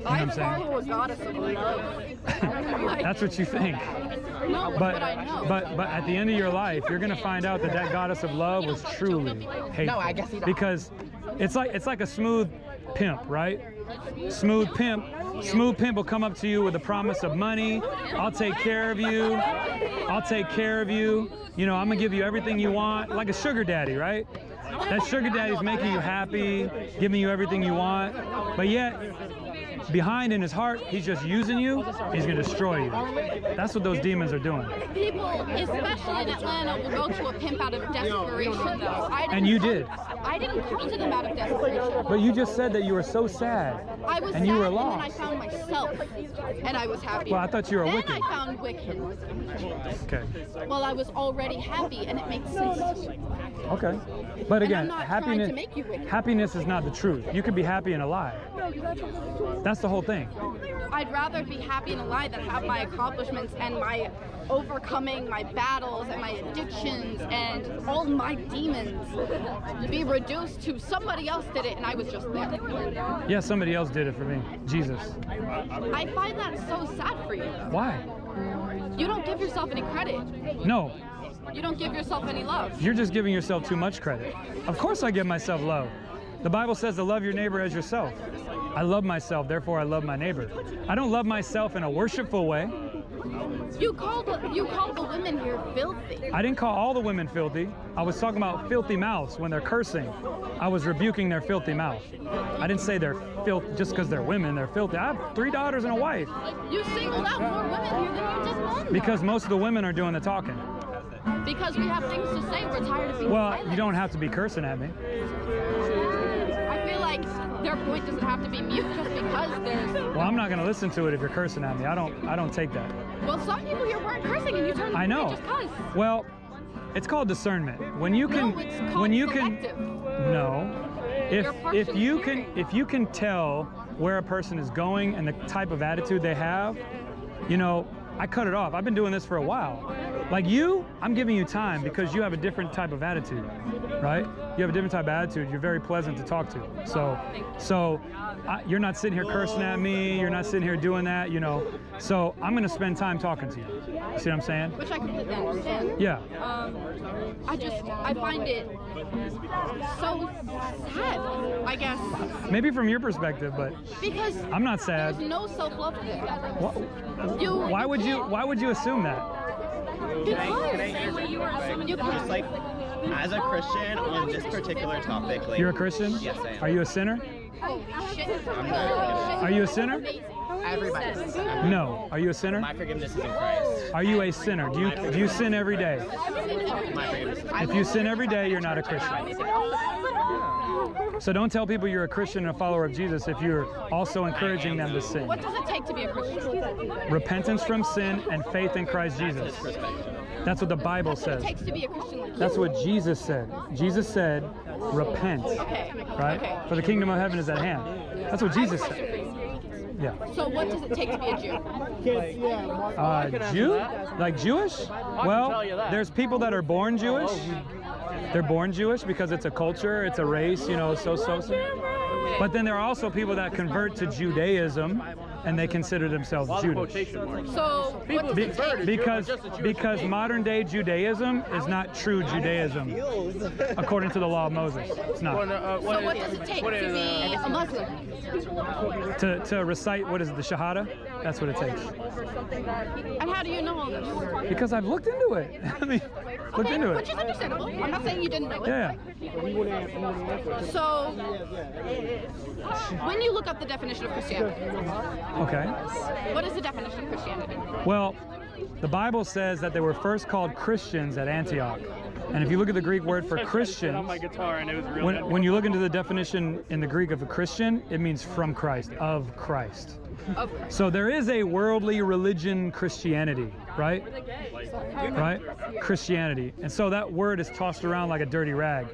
what I'm saying? I follow a goddess of love. That's what you think. No, but, but, I know. but but at the end of your life, you're gonna find out that that goddess of love was truly hateful. No, I guess you don't. Because it's like it's like a smooth pimp, right? Smooth pimp, smooth pimp will come up to you with a promise of money. I'll take care of you. I'll take care of you. You know, I'm gonna give you everything you want, like a sugar daddy, right? That sugar daddy's making you happy, giving you everything you want, but yet, behind in his heart, he's just using you, he's going to destroy you. That's what those demons are doing. People, especially in Atlanta, will go to a pimp out of desperation, though. And you did. I didn't come to them out of desperation. But you just said that you were so sad. I was and sad, you were lost. And then I found myself, and I was happy. Well, I thought you were wicked. Then I found wicked. Okay. Well, I was already happy, and it made sense to me. Okay. But again, happiness, happiness is not the truth. You could be happy and alive. That's the whole thing. I'd rather be happy and alive than have my accomplishments and my overcoming my battles and my addictions and all my demons to be reduced to somebody else did it and I was just there. Yeah, somebody else did it for me. Jesus. I find that so sad for you. Why? You don't give yourself any credit. No. You don't give yourself any love. You're just giving yourself too much credit. Of course I give myself love. The Bible says to love your neighbor as yourself. I love myself, therefore I love my neighbor. I don't love myself in a worshipful way. You called, you called the women here filthy. I didn't call all the women filthy. I was talking about filthy mouths when they're cursing. I was rebuking their filthy mouth. I didn't say they're filthy just because they're women, they're filthy. I have three daughters and a wife. You singled out more women here than you just won. Because most of the women are doing the talking. Because we have things to say, we're tired of being Well, silent. You don't have to be cursing at me. I feel like their point doesn't have to be mute just because there's... Well, I'm not going to listen to it if you're cursing at me. I don't I don't take that. Well, some people here weren't cursing and you turned I know. Just cause. Well, it's called discernment. When you can... No, it's called when you selective. Can, no. If, if, you can, if you can tell where a person is going and the type of attitude they have, you know, I cut it off. I've been doing this for a while. Like you, I'm giving you time because you have a different type of attitude, right? You have a different type of attitude. You're very pleasant to talk to. So, so I, you're not sitting here cursing at me. You're not sitting here doing that, you know. So I'm going to spend time talking to you. You see what I'm saying? Which I completely understand. Yeah. Um, I just, I find it so sad, I guess. Maybe from your perspective, but because I'm not sad. There's no self-love there. What? You, why would you, why would you assume that? Because, like, as a Christian on this particular topic, like, you're a Christian? Yes, I am. Are you a sinner? Holy shit. Are you a sinner? Everybody. No. Are you a sinner? My forgiveness is in Christ. Are you a sinner? Do you do you sin every day? My forgiveness. If you sin every day, you're not a Christian. So don't tell people you're a Christian and a follower of Jesus if you're also encouraging them to sin. What does it take to be a Christian? Repentance from sin and faith in Christ Jesus. That's what the Bible says. That's what it takes to be a Christian like you. That's what Jesus said. Jesus said, repent, okay. right? Okay. For the kingdom of heaven is at hand. That's what Jesus said. Yeah. So what does it take to be a Jew? Uh, Jew? Like Jewish? Well, there's people that are born Jewish. They're born Jewish because it's a culture, it's a race, you know, so, so, so. But then there are also people that convert to Judaism and they consider themselves Jewish. So Be because because modern day Judaism is not true Judaism, according to the law of Moses. It's not. So what does it take to be a Muslim? To, to recite, what is it, the Shahada? That's what it takes. And how do you know all this? Because I've looked into it. I mean, okay, looked into it. Which is understandable. I'm not saying you didn't know it. Yeah. So when you look up the definition of Christianity. Okay. What is the definition of Christianity? Well, the Bible says that they were first called Christians at Antioch. And if you look at the Greek word for Christian, when, when you look into the definition in the Greek of a Christian, it means from Christ, of Christ. Okay. So there is a worldly religion, Christianity, right? Right? Christianity. And so that word is tossed around like a dirty rag.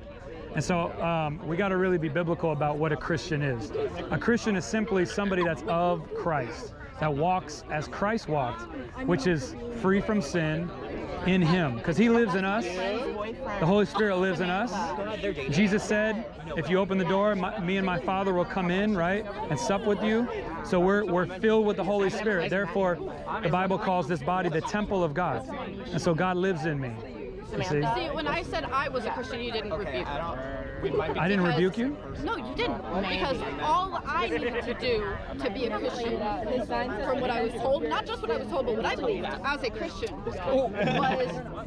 And so um, we got to really be biblical about what a Christian is. A Christian is simply somebody that's of Christ, that walks as Christ walked, which is free from sin in Him. Because He lives in us. The Holy Spirit lives in us. Jesus said, if you open the door, my, me and my Father will come in, right, and sup with you. So we're, we're filled with the Holy Spirit. Therefore, the Bible calls this body the temple of God. And so God lives in me. You see? see, when I said I was a Christian, you didn't okay, rebuke me. I didn't because, rebuke you? No, you didn't. Because all I needed to do to be a Christian, from what I was told, not just what I was told, but what I believed as a Christian, was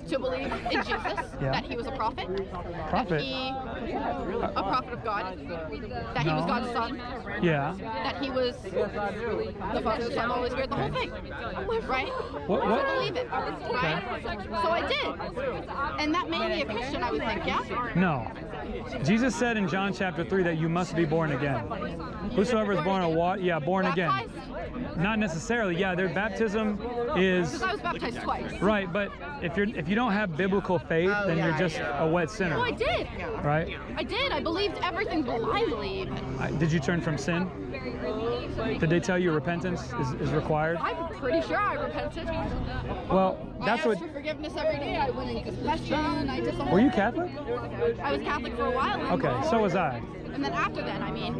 to believe in Jesus, yeah. that He was a prophet, prophet. that He a prophet of God, that He no. was God's Son, yeah. that He was the Father, the Son, the Holy Spirit, the whole thing. Right? What, what? I believe it. Right? Okay. So I did. And that made me a Christian, I would think, yeah? No. Jesus said in John chapter three that you must be born again. Whosoever is born of water, yeah, born again. Not necessarily, yeah, their baptism is... Because I was baptized twice. Right, but if you're if you don't have biblical faith, then you're just a wet sinner. No, I did. Right? I did. I believed everything blindly. Did you turn from sin? Did they tell you repentance is, is required? I'm pretty sure I repented. Well, that's what... I asked for forgiveness every day. I went into confession. I did. Were you Catholic? I was Catholic for a while. Okay, so was I. And then after that, I mean,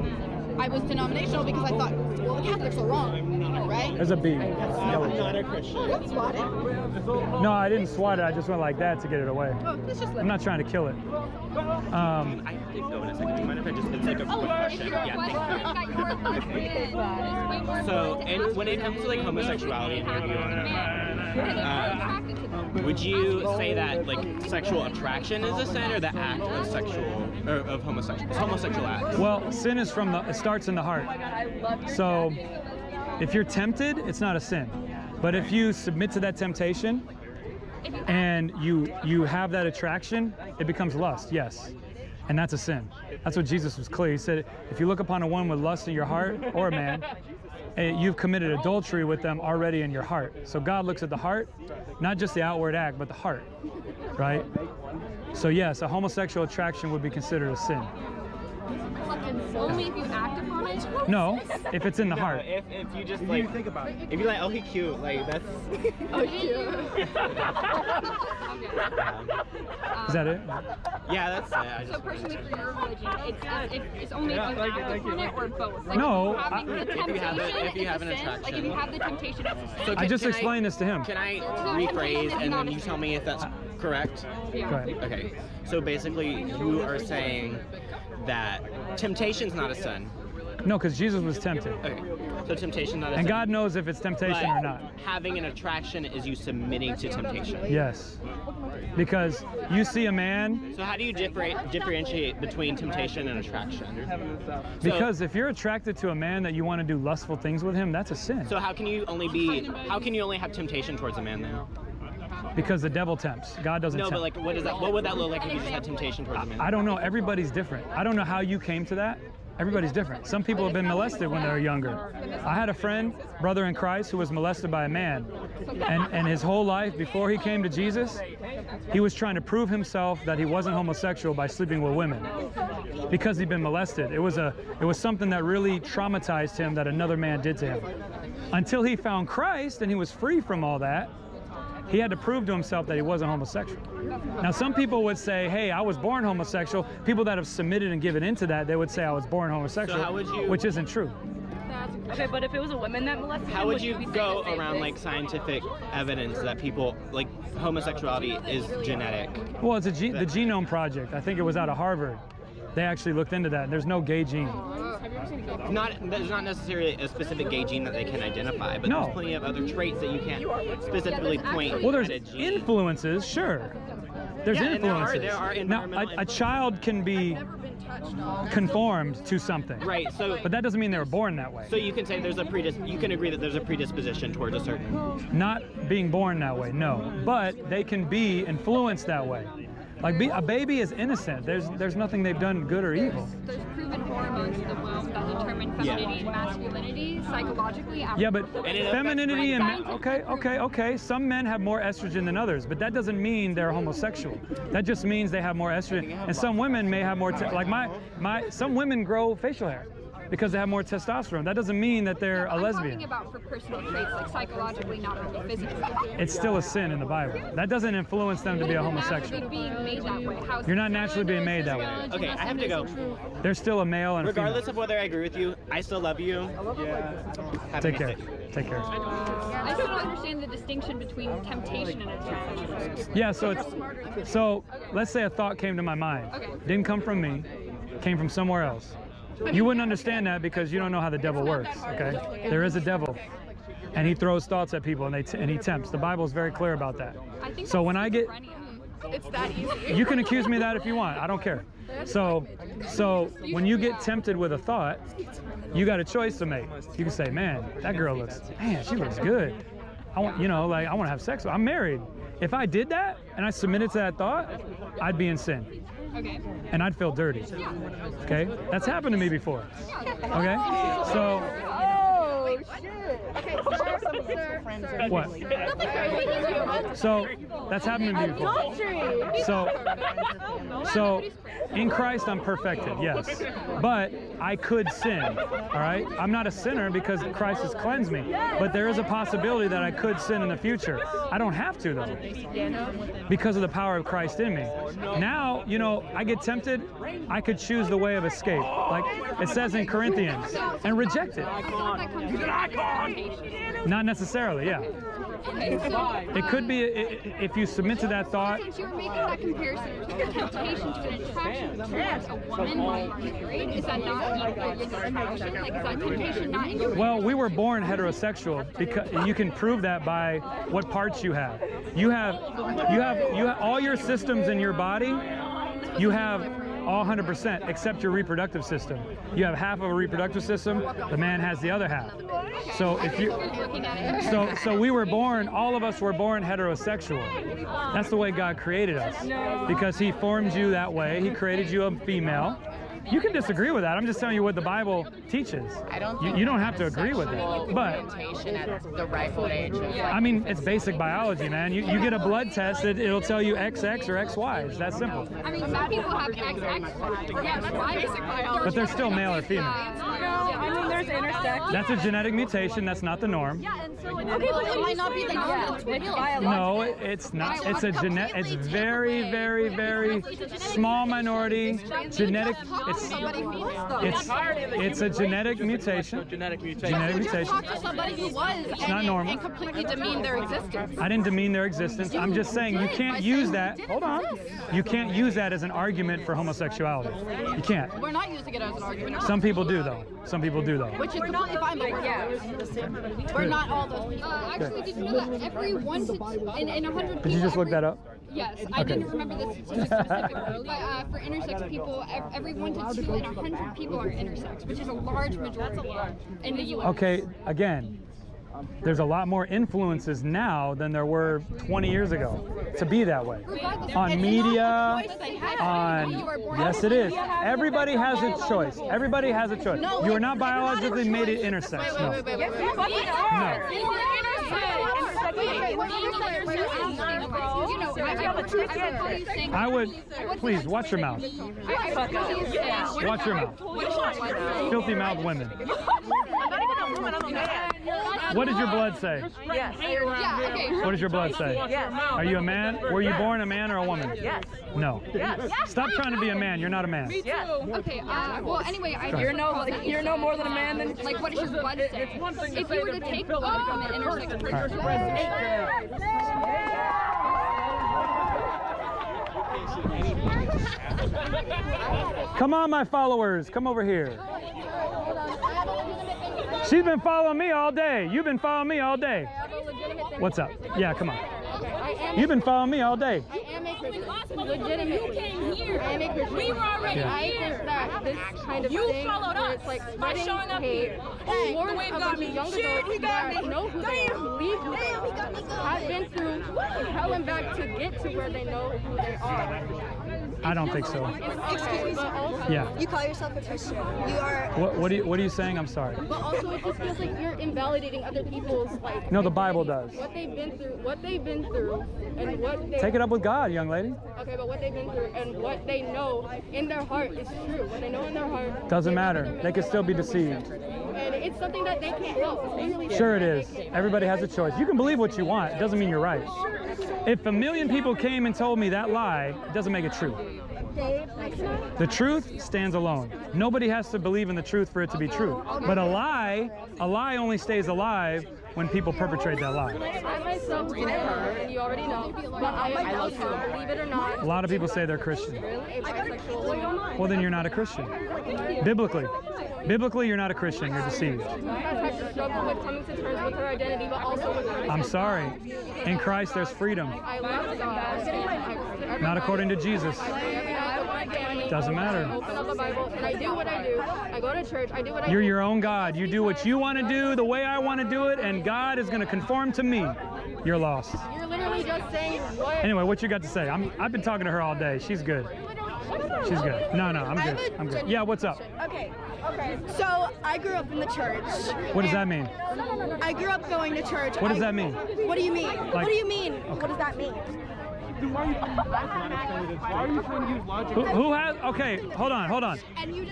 I was denominational because I thought, well, the Catholics are wrong, right? There's a B. No, I'm not a Christian. Oh, you swatted. No, I didn't swat it. I just went like that to get it away. Oh, let's just let I'm not trying to kill it. Um, I have to go in a second. Do you mind if I just take a quick question? Yeah, so, and when it comes to like homosexuality and everyone, would you say that like sexual attraction is a sin, or the act of sexual or of homosexual homosexual acts? Well, sin is from the it starts in the heart. So if you're tempted, it's not a sin. But if you submit to that temptation and you you have that attraction, it becomes lust, yes. And that's a sin. That's what Jesus was clear. He said, if you look upon a woman with lust in your heart, or a man, you've committed adultery with them already in your heart. So God looks at the heart, not just the outward act, but the heart, right? So yes, a homosexual attraction would be considered a sin. Only if you act upon it? No, if it's in the no, heart. If, if you just if like, you think about it. If you're like, oh, he's cute, like that's... Oh, he's cute. Is that it? Yeah, that's it. I just so personally for your religion, it's, it's, it's only if you like, act like, upon like, it or both. Like, no. If you have the temptation, if you have, it, if you have an attraction. Like if you have the temptation, it's a sin. So can, I just explained I, this to him. Can I rephrase and then you tell me if that's correct? Yeah. Go ahead. Okay, so basically you are saying that temptation's not a sin, No, because Jesus was tempted. Okay. So temptation, not a And God knows if it's temptation but or not. Having an attraction is you submitting to temptation. Yes. Because you see a man. So how do you differ differentiate between temptation and attraction? Because so, if you're attracted to a man that you want to do lustful things with him, that's a sin. So how can you only be? How can you only have temptation towards a man then? Because the devil tempts. God doesn't tempt. No, but like, what is that? What would that look like if you just had temptation towards a man? I don't know. Everybody's different. I don't know how you came to that. Everybody's different. Some people have been molested when they were younger. I had a friend, brother in Christ, who was molested by a man. And, and his whole life, before he came to Jesus, he was trying to prove himself that he wasn't homosexual by sleeping with women because he'd been molested. It was, a, it was something that really traumatized him that another man did to him. Until he found Christ and he was free from all that, he had to prove to himself that he wasn't homosexual. Now, some people would say, hey, I was born homosexual. People that have submitted and given into that, they would say I was born homosexual, so how would you, which isn't true. Okay, but if it was a woman that molested him, how would you go around like scientific evidence that people, like homosexuality is genetic? Well, it's a ge the Genome Project. I think it was out of Harvard. They actually looked into that. There's no gay gene. Not, there's not necessarily a specific gay gene that they can identify, but no. There's plenty of other traits that you can't specifically point. Well, there's at a gene. Influences, sure. There's yeah, influences. There are, there are environmental now, a, a child can be conformed to something. Right. So, but that doesn't mean they were born that way. So you can say there's a predis. You can agree that there's a predisposition towards a certain. Not being born that way, no. But they can be influenced that way. Like be, a baby is innocent. There's there's nothing they've done good or evil. There's, there's proven hormones in the womb that determine femininity yeah. and masculinity psychologically. Yeah, but and femininity and ma okay, okay, okay. Some men have more estrogen than others, but that doesn't mean they're homosexual. That just means they have more estrogen. And some women may have more. Like my my some women grow facial hair. Because they have more testosterone. That doesn't mean that they're no, a lesbian. I'm talking about for personal traits, like psychologically, not only physically. It's still a sin in the Bible. That doesn't influence them to be a homosexual. Being made that way. You're not naturally being made that way. Okay, I have to go. They're still a male and a female. Regardless of whether I agree with you, I still love you. I love you. Yeah. Take care. Take care. I still don't understand the distinction between temptation and attraction. Yeah, so it's so let's say a thought came to my mind. Okay. Didn't come from me. Came from somewhere else. You wouldn't understand that because you don't know how the devil works, okay? There is a devil, and he throws thoughts at people, and, they t and he tempts. The Bible is very clear about that. So when I get... It's that easy. You can accuse me of that if you want. I don't care. So, so when you get tempted with a thought, you got a choice to make. You can say, man, that girl looks... Man, she looks good. I want, you know, like, I want to have sex with her. I'm married. If I did that, and I submitted to that thought, I'd be in sin. Okay. And I'd feel dirty. Okay? That's happened to me before. Okay? So. Oh, shit. Okay, sir, sir, sir. What? So, that's happened to me before. So, so, in Christ I'm perfected, yes. But I could sin, all right? I'm not a sinner because Christ has cleansed me. But there is a possibility that I could sin in the future. I don't have to, though, because of the power of Christ in me. Now, you know, I get tempted, I could choose the way of escape. Like it says in Corinthians, and reject it. Not necessarily, yeah. Okay, so, uh, it could be it, if you submit to that thought. Since you were making that comparison from temptation to an attraction towards a woman while you were married, is that not equal to attraction? Like, is that temptation not equal? Well, we were born heterosexual because you can prove that by what parts you have. You have, you have, you have all your systems in your body. You have. All one hundred percent, except your reproductive system. You have half of a reproductive system, the man has the other half. So if you, so so we were born, all of us were born heterosexual. That's the way God created us. Because he formed you that way, he created you a female. You can disagree with that. I'm just telling you what the Bible teaches. I don't think you, you don't have to agree with it. But at the rifle age. Like I mean, it's basic biology, man. You you get a blood test, it, it'll tell you X X or X Y. It's that simple. I mean, some people have X X. Yeah, that's basic biology. But they're still male or female. I mean, there's intersex. That's a genetic mutation. That's not the norm. Yeah, and so okay, but it might not be the norm. No, it's not. It's a genetic. It's very, very, very small minority genetic. it's somebody who was though. It's, it's a genetic mutation. A genetic mutation. Genetic mutation. Talked to somebody who was it's and, not normal. And completely demean their existence. I didn't demean their existence. I'm just saying you can't use that. Hold on. You can't use that as an argument for homosexuality. You can't. We're not using it as an argument. Some people do though. Some people do though. Which is completely fine, but we're not. We're not all those people. Uh, actually, did you know that every one to in, in one hundred people? Did you just look that up? Yes, I okay. didn't remember this specific word, but uh, for intersex people, every one to two in a hundred people are intersex, which is a large majority in the U S Okay, again, there's a lot more influences now than there were twenty years ago to be that way. On media, on, yes it is. Everybody has a choice. Everybody has a choice. You are not biologically made it intersex. No. No. I would, please, watch your mouth. Watch your mouth. Filthy mouth women. What does your blood say? What does your blood say? Are you a man? Were you born a man or a woman? No. Stop trying to be a man. You're not a man. Okay, uh, well, anyway, I you're no, like, you're no more than a man than, like, what is your blood say? If you were to take blood from an intersex person. Come on, my followers, come over here. She's been following me all day. You've been following me all day. What's up? Yeah, come on. You've been following me all day. Legitimate. You came here. We were already yeah. here. I this kind of you thing followed us it's like by showing up here. Oh, Lord, the way got me. Shit, he got me. Know who they are, believe who they are. Damn, he got me. I've been through hell and back to get to where they know who they are. I don't think so. Excuse me, sir. Yeah. You call yourself a Christian. You are. What, what, are you, what are you saying? I'm sorry. But also, it just feels like you're invalidating other people's like. No, the Bible does. What they've been through, what they've been through, and what. They, Take it up with God, young lady. Okay, but what they've been through and what they know in their heart is true. What they know in their heart. Doesn't matter. They could still be deceived. And it's something that they can't help. They really sure, it is. Everybody has a choice. You can believe what you want. It doesn't mean you're right. If a million people came and told me that lie, it doesn't make it true. The truth stands alone. Nobody has to believe in the truth for it to be true. But a lie, a lie only stays alive when people perpetrate that lie. I myself believe and you already know, but I also believe it or not. A lot of people say they're Christian. Well, then you're not a Christian. Biblically. Biblically, you're not a Christian. You're deceived. I'm sorry. In Christ, there's freedom. Not according to Jesus. Doesn't matter. You're your own God. You do what you want to do, the way I want to do it, and God is going to conform to me. You're lost. You're literally just saying what? Anyway, what you got to say? I'm, I've been talking to her all day. She's good. She's good. No, no, I'm good. I'm good. Yeah, what's up? Okay. Okay. So I grew up in the church. What does that mean? I grew up going to church. What does that mean? What do you mean? Like, what do you mean? Okay. What does that mean? Why are you trying to use logic? Who, who has? Okay, hold on, hold on.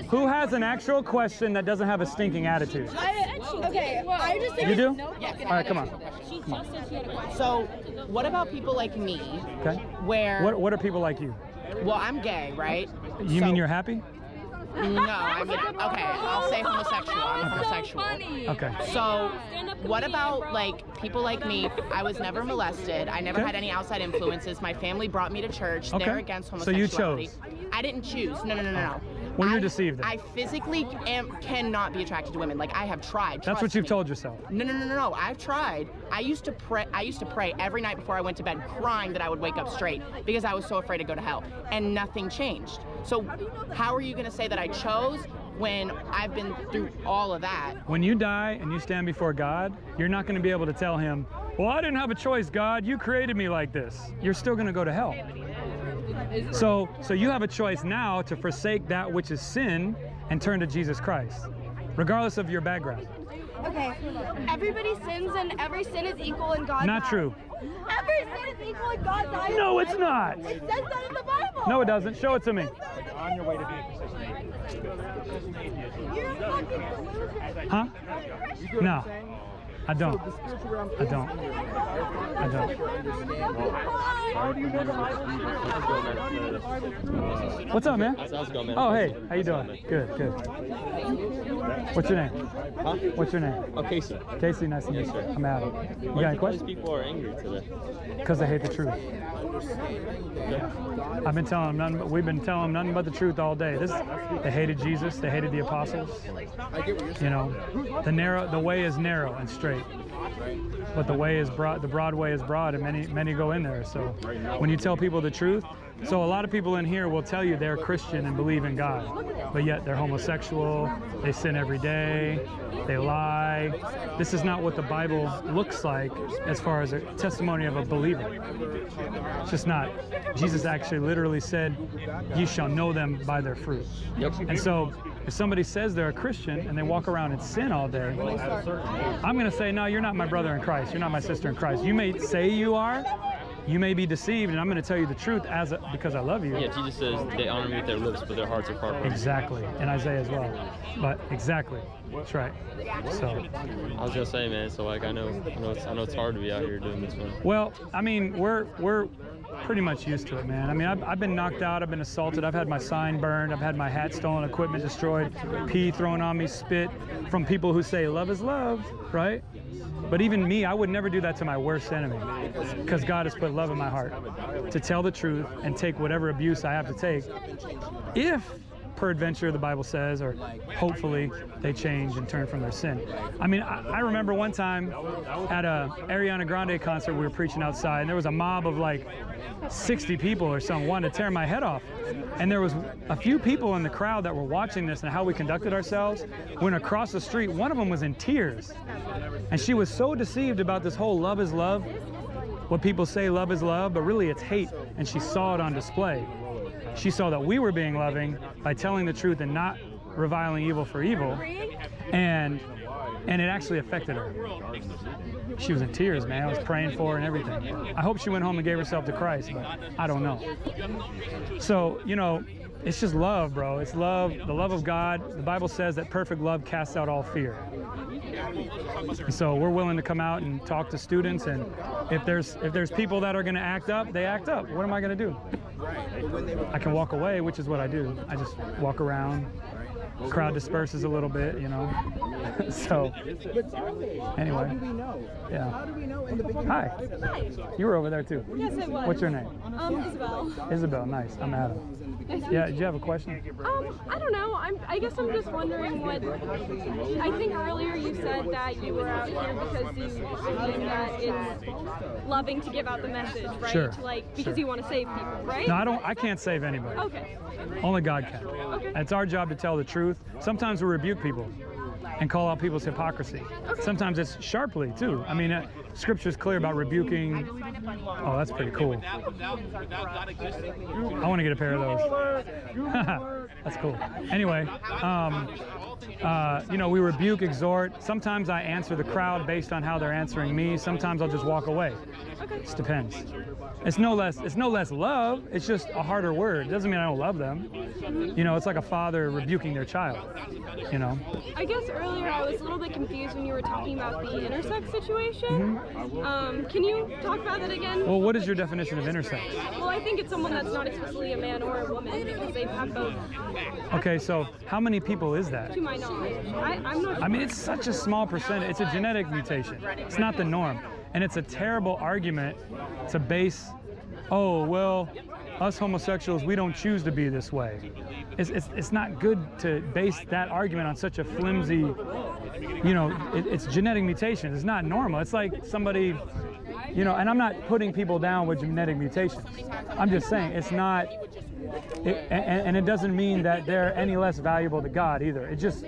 Who has an actual question that doesn't have a stinking attitude? I, okay, I just think you do. All right, come on. Come on. So, what about people like me? Okay. Where? What? What are people like you? Well, I'm gay, right? You so, mean you're happy? No, I mean, okay, I'll say homosexual. I'm homosexual. Okay. So, what about, like, people like me? I was never molested. I never okay. had any outside influences. My family brought me to church. Okay. They're against homosexuality. So you chose. I didn't choose. No, no, no, no, no. Well, you're I, deceived. Then. I physically am, cannot be attracted to women. Like, I have tried. That's what you've me. told yourself. No, no, no, no, no. I've tried. I used to pray. I used to pray every night before I went to bed, crying that I would wake up straight because I was so afraid to go to hell. And nothing changed. So, how are you going to say that I chose when I've been through all of that? When you die and you stand before God, you're not going to be able to tell him, well, I didn't have a choice, God. You created me like this. You're still going to go to hell. So, so you have a choice now to forsake that which is sin and turn to Jesus Christ, regardless of your background. Okay, everybody sins and every sin is equal in God's eyes. Not true. Every sin is equal in God's eyes. No, it's not. It says that in the Bible. No, it doesn't. Show it to me. On your way to being a Christian. Huh? No. I don't. So the spiritual realm I don't. I don't. How do you know the Bible? What's up, man? How's it going, man? Oh, hey. How you doing? Good, good. What's your name? Huh? What's your name? Oh, Casey. Casey, nice to meet you. I'm out. You got any questions? People are angry today. Because they hate the truth. Yeah. I've been telling them nothing. We've been telling them nothing but the truth all day. This, they hated Jesus. They hated the apostles. You know, the narrow, the way is narrow and straight, but the way is broad. The broad way is broad, and many many go in there. So when you tell people the truth, so a lot of people in here will tell you they're Christian and believe in God, but yet they're homosexual. They sin every day. They lie. This is not what the Bible looks like as far as a testimony of a believer. It's just not. Jesus actually literally said, "You shall know them by their fruit." Yep. And so if somebody says they're a Christian and they walk around in sin all day, I'm going to say, no, you're not my brother in Christ. You're not my sister in Christ. You may say you are. You may be deceived, and I'm going to tell you the truth as a, because I love you. Yeah, Jesus says they honor me with their lips, but their hearts are far from me. Exactly, and Isaiah as well. But exactly, that's right. So I was just saying, man. So like, I know, I know, it's, I know it's hard to be out here doing this one. Well, I mean, we're we're pretty much used to it, man. I mean, I've, I've been knocked out, I've been assaulted, I've had my sign burned, I've had my hat stolen, equipment destroyed, pee thrown on me, spit from people who say love is love, right? But even me, I would never do that to my worst enemy, because God has put love in my heart to tell the truth and take whatever abuse I have to take, if peradventure the Bible says, or hopefully they change and turn from their sin. I mean, I, I remember one time at a Ariana Grande concert, we were preaching outside, and there was a mob of like sixty people or something wanted to tear my head off. And there was a few people in the crowd that were watching this and how we conducted ourselves. When across the street, one of them was in tears, and she was so deceived about this whole love is love. What people say love is love, but really it's hate, and she saw it on display. She saw that we were being loving by telling the truth and not reviling evil for evil, and and it actually affected her. She was in tears, man. I was praying for her and everything. I hope she went home and gave herself to Christ, but I don't know. So, you know, it's just love, bro. It's love, the love of God. The Bible says that perfect love casts out all fear. And so we're willing to come out and talk to students, and if there's if there's people that are going to act up, they act up. What am I going to do? I can walk away, which is what I do. I just walk around. Crowd disperses a little bit, you know. So, anyway. How do we know? Yeah. How do we know in the beginning? Hi. You were over there too. Yes, it was. What's your name? Um, Isabel. Isabel, nice. I'm Adam. Yeah, did you have a question? Um, I don't know. I'm, I guess I'm just wondering what... I think earlier you said that you were out here because you think that it's loving to give out the message, right? Sure. Like, because sure. you want to save people, right? No, I don't. I can't save anybody. Okay. Only God can. Okay. It's our job to tell the truth. Sometimes we rebuke people and call out people's hypocrisy. Okay. Sometimes it's sharply, too. I mean, uh, Scripture's clear about rebuking. Oh, that's pretty cool. I want to get a pair of those. That's cool. Anyway, um, uh, you know, we rebuke, exhort. Sometimes I answer the crowd based on how they're answering me. Sometimes I'll just walk away. It just depends. It's no less, it's no less love. It's just a harder word. It doesn't mean I don't love them. You know, it's like a father rebuking their child, you know. I guess earlier I was a little bit confused when you were talking about the intersex situation. Mm-hmm. um, can you talk about that again? Well, what is your definition of intersex? Well, I think it's someone that's not explicitly a man or a woman because they have both. Okay, so how many people is that? To my knowledge. I, I'm not sure. I mean, it's such a small percentage. It's a genetic mutation. It's not the norm. And it's a terrible argument to base, oh, well, us homosexuals, we don't choose to be this way. It's, it's, it's not good to base that argument on such a flimsy, you know, it, it's genetic mutation. It's not normal. It's like somebody, you know, and I'm not putting people down with genetic mutations. I'm just saying it's not, it, and, and it doesn't mean that they're any less valuable to God either. It just,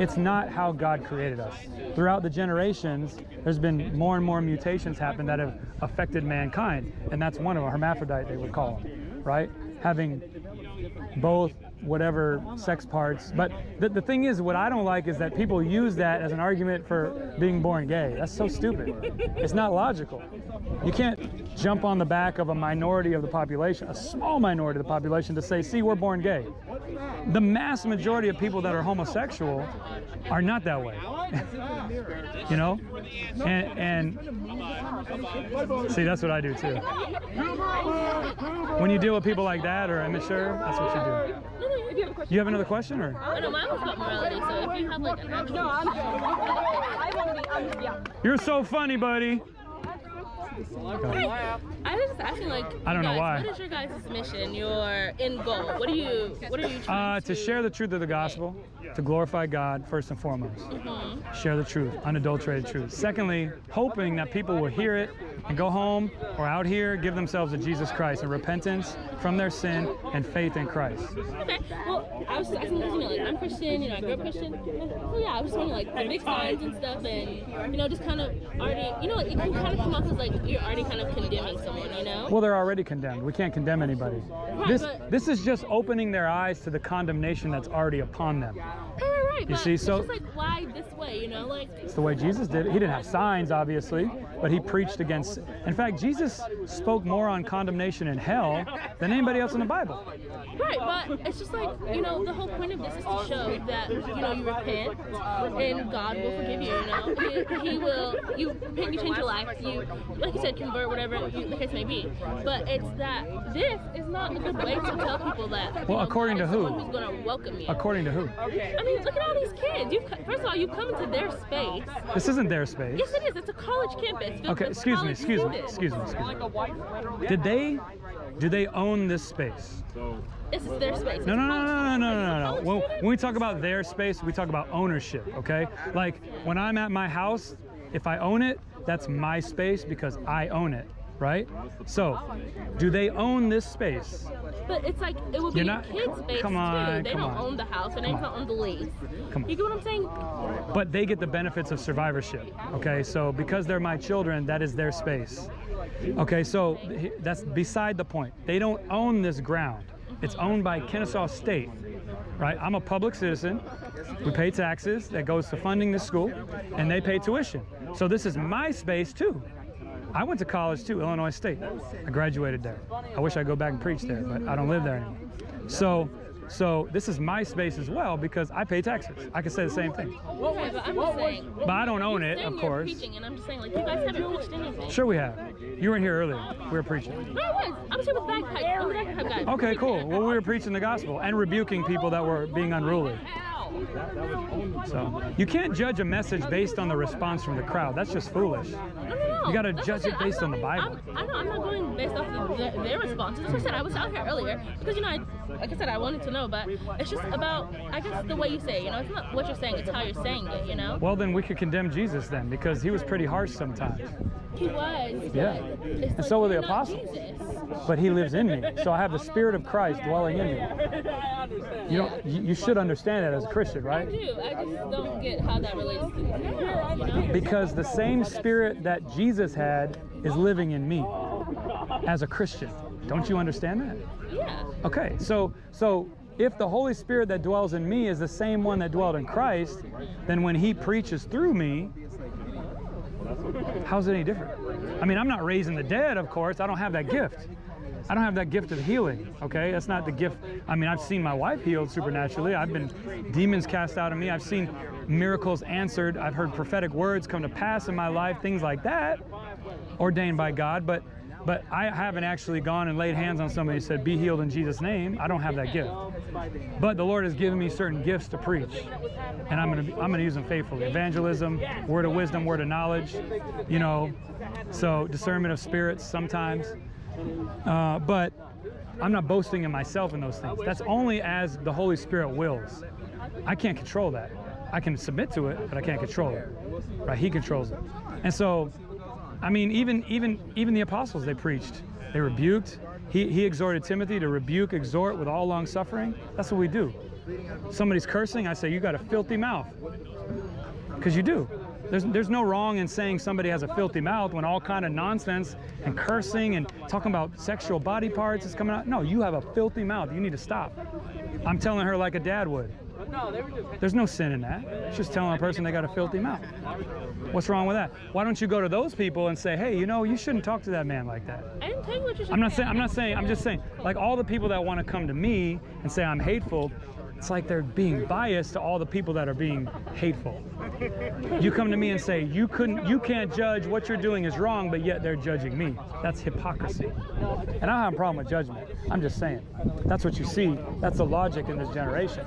it's not how God created us. Throughout the generations, there's been more and more mutations happen that have affected mankind, and that's one of them, hermaphrodite they would call them, right? Having both whatever sex parts. But the, the thing is, what I don't like is that people use that as an argument for being born gay. That's so stupid. It's not logical. You can't jump on the back of a minority of the population, a small minority of the population, to say, see, we're born gay. The mass majority of people that are homosexual are not that way. You know? And, and see, that's what I do too. When you deal with people like that or immature, that's what you do. You have another question, or? No, mine was about morality, so if you have like an actual... No, I'm kidding. I'm kidding. Yeah. You're so funny, buddy. I was just asking, like, I don't guys, know why. What is your guys' mission, your end goal? What are you, what are you trying uh, to... To share the truth of the gospel, to glorify God, first and foremost. Mm-hmm. Share the truth, unadulterated truth. Secondly, hoping that people will hear it and go home or out here, give themselves to Jesus Christ and repentance from their sin and faith in Christ. Okay, well, I was just asking, you know, like, I'm Christian, you know, I grew up Christian. Well, yeah, I was just wondering, like, the big signs and stuff and, you know, just kind of already, you know, it can kind of come off as, like, you're already kind of condemning someone, you know? Well, they're already condemned. We can't condemn anybody. Right, this this is just opening their eyes to the condemnation that's already upon them. Right, right, you see, so it's just like, why this way, you know? Like, it's the way Jesus did it. He didn't have signs, obviously, but he preached against it. In fact, Jesus spoke more on condemnation in hell than anybody else in the Bible. Right, but it's just like, you know, the whole point of this is to show that, you know, you repent and God will forgive you, you know? He, he will, you repent, you change your life, you, like you said, convert, whatever you, the case may be. But it's that this is not a good way to tell people that. Well, you know, according to who? Who's going to welcome you. According to who? I mean, look at all these kids. You've, first of all, you've come into their space. This isn't their space. Yes, it is. It's a college campus. Okay, excuse me, excuse me, excuse me, excuse me. Did they, do they own this space? This is their space. No, no, no, no, no, no, no, no. Well, when we talk about their space, we talk about ownership, okay? Like, when I'm at my house, if I own it, that's my space because I own it, right? So, do they own this space? But it's like, it would be a kid's space, come on, too. They don't own the house, and they don't own the lease. You get what I'm saying? But they get the benefits of survivorship, okay? So, because they're my children, that is their space. Okay, so that's beside the point. They don't own this ground. It's owned by Kennesaw State, right? I'm a public citizen. We pay taxes that goes to funding this school, and they pay tuition. So this is my space, too. I went to college, too, Illinois State. I graduated there. I wish I'd go back and preach there, but I don't live there anymore. So, so this is my space as well because I pay taxes. I could say the same thing. Okay, but I'm just saying. But I don't own it, of course. You're preaching, and I'm just saying, like, you guys haven't preached anything. Sure we have. You were in here earlier. We were preaching. No, I was. I was here with bagpipes. I'm the bagpipe guy. Okay, cool. Well, we were preaching the gospel and rebuking people that were being unruly. So, you can't judge a message based on the response from the crowd. That's just foolish. No, no, no. You got to judge it based on the Bible. I'm, I know, I'm not going based off of the, their responses. That's what I said. I was out here earlier because, you know, I, like I said, I wanted to know, but it's just about, I guess, the way you say it. You know, it's not what you're saying, it's how you're saying it, you know? Well, then we could condemn Jesus then because he was pretty harsh sometimes. He was. Yeah. And like, so were the apostles. But he lives in me. So I have the Spirit of Christ dwelling in me. You don't, you, you should understand that as a Christian, right? I do. I just don't get how that relates to you, you know? Because the same Spirit that Jesus had is living in me as a Christian. Don't you understand that? Yeah. Okay. So, so if the Holy Spirit that dwells in me is the same one that dwelled in Christ, then when he preaches through me, how's it any different? I mean, I'm not raising the dead, of course. I don't have that gift. I don't have that gift of healing, okay? That's not the gift. I mean, I've seen my wife healed supernaturally. I've been demons cast out of me. I've seen miracles answered. I've heard prophetic words come to pass in my life, things like that, ordained by God. But but I haven't actually gone and laid hands on somebody and said, be healed in Jesus' name. I don't have that gift. But the Lord has given me certain gifts to preach, and I'm going to I'm going to use them faithfully. Evangelism, word of wisdom, word of knowledge, you know, so discernment of spirits sometimes. Uh, but I'm not boasting in myself in those things. That's only as the Holy Spirit wills. I can't control that. I can submit to it, but I can't control it. Right? He controls it. And so, I mean, even even even the apostles, they preached. They rebuked. He, he exhorted Timothy to rebuke, exhort with all long suffering. That's what we do. Somebody's cursing, I say, you got a filthy mouth. Because you do. There's, there's no wrong in saying somebody has a filthy mouth when all kind of nonsense and cursing and talking about sexual body parts is coming out. No, you have a filthy mouth. You need to stop. I'm telling her like a dad would. There's no sin in that. It's just telling a person they got a filthy mouth. What's wrong with that? Why don't you go to those people and say, hey, you know, you shouldn't talk to that man like that? I didn't tell you what you should I'm not saying. I'm not saying. I'm just saying, like, all the people that want to come to me and say I'm hateful, it's like they're being biased to all the people that are being hateful. You come to me and say, you couldn't, you can't judge, what you're doing is wrong, but yet they're judging me. That's hypocrisy. And I don't have a problem with judgment. I'm just saying. That's what you see. That's the logic in this generation.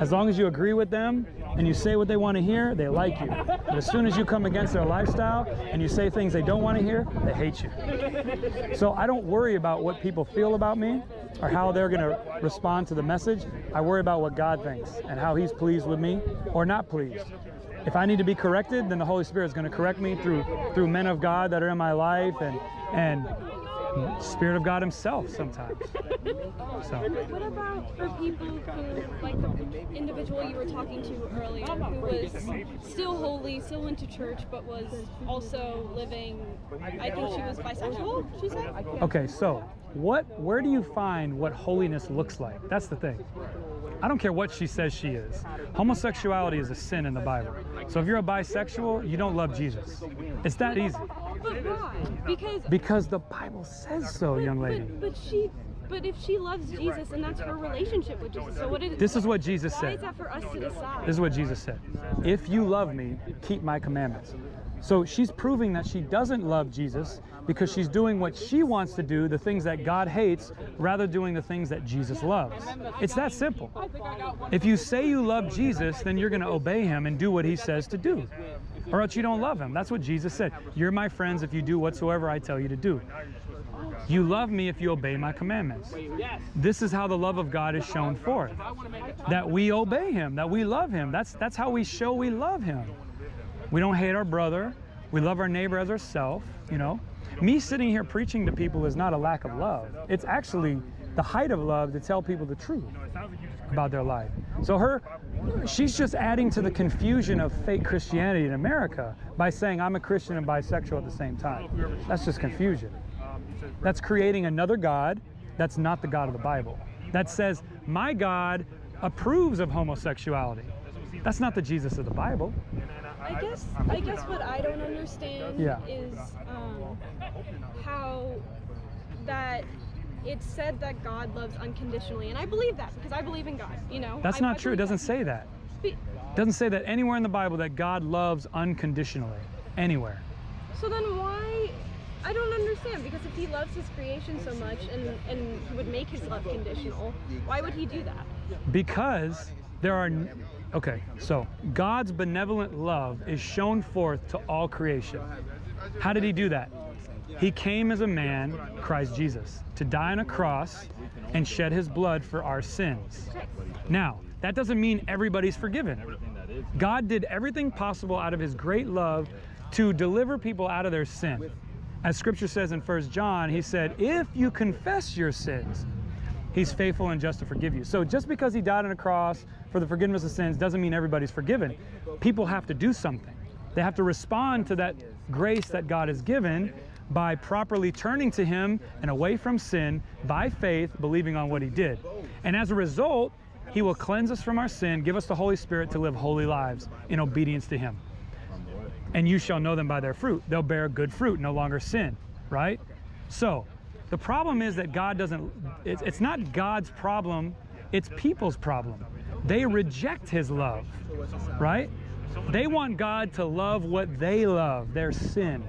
As long as you agree with them and you say what they want to hear, they like you. But as soon as you come against their lifestyle and you say things they don't want to hear, they hate you. So I don't worry about what people feel about me or how they're going to respond to the message. I worry about what God thinks and how he's pleased with me or not pleased. If I need to be corrected, then the Holy Spirit is going to correct me through through men of God that are in my life and and the Spirit of God himself sometimes. So. What about for people who, like the individual you were talking to earlier, who was still holy, still went to church, but was also living, I think she was bisexual, she said? Okay, so what? Where do you find what holiness looks like? That's the thing. I don't care what she says she is. Homosexuality is a sin in the Bible. So if you're a bisexual, you don't love Jesus. It's that easy. But why? Because, because the Bible says so, but, young lady. But, but she, but if she loves Jesus and that's her relationship with Jesus, so what is? This is what Jesus said. Why is that for us to decide? This is what Jesus said. If you love me, keep my commandments. So she's proving that she doesn't love Jesus because she's doing what she wants to do, the things that God hates, rather doing the things that Jesus loves. It's that simple. If you say you love Jesus, then you're going to obey him and do what he says to do, or else you don't love him. That's what Jesus said. You're my friends if you do whatsoever I tell you to do. You love me if you obey my commandments. This is how the love of God is shown forth, that we obey him, that we love him. That's, that's how we show we love him. We don't hate our brother. We love our neighbor as ourselves, you know. Me sitting here preaching to people is not a lack of love. It's actually the height of love to tell people the truth about their life. So her, she's just adding to the confusion of fake Christianity in America by saying I'm a Christian and bisexual at the same time. That's just confusion. That's creating another God that's not the God of the Bible. That says, my God approves of homosexuality. That's not the Jesus of the Bible. I guess I guess what I don't understand yeah. is um, how that it's said that God loves unconditionally, and I believe that because I believe in God. You know, that's I, not I true. It doesn't that. say that. It doesn't say that anywhere in the Bible that God loves unconditionally anywhere. So then why? I don't understand, because if he loves his creation so much and and he would make his love conditional, why would he do that? Because there are. Okay, so God's benevolent love is shown forth to all creation. How did he do that? He came as a man, Christ Jesus, to die on a cross and shed his blood for our sins. Now, that doesn't mean everybody's forgiven. God did everything possible out of his great love to deliver people out of their sin. As scripture says in First John, he said, if you confess your sins, he's faithful and just to forgive you. So just because he died on a cross for the forgiveness of sins doesn't mean everybody's forgiven. People have to do something. They have to respond to that grace that God has given by properly turning to him and away from sin by faith, believing on what he did. And as a result, he will cleanse us from our sin, give us the Holy Spirit to live holy lives in obedience to him. And you shall know them by their fruit. They'll bear good fruit, no longer sin, right? So, the problem is that God doesn't, it's, it's not God's problem, it's people's problem. They reject his love, right? They want God to love what they love, their sin.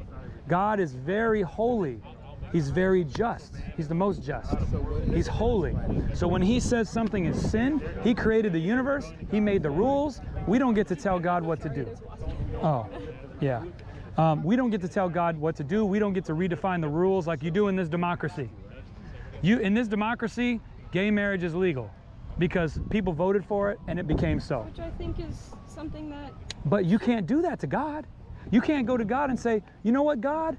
God is very holy. He's very just. He's the most just. He's holy. So when he says something is sin, he created the universe, he made the rules. We don't get to tell God what to do. Oh, yeah. Um, we don't get to tell God what to do. We don't get to redefine the rules like you do in this democracy. You, in this democracy, gay marriage is legal because people voted for it and it became so. Which I think is something that... But you can't do that to God. You can't go to God and say, you know what, God,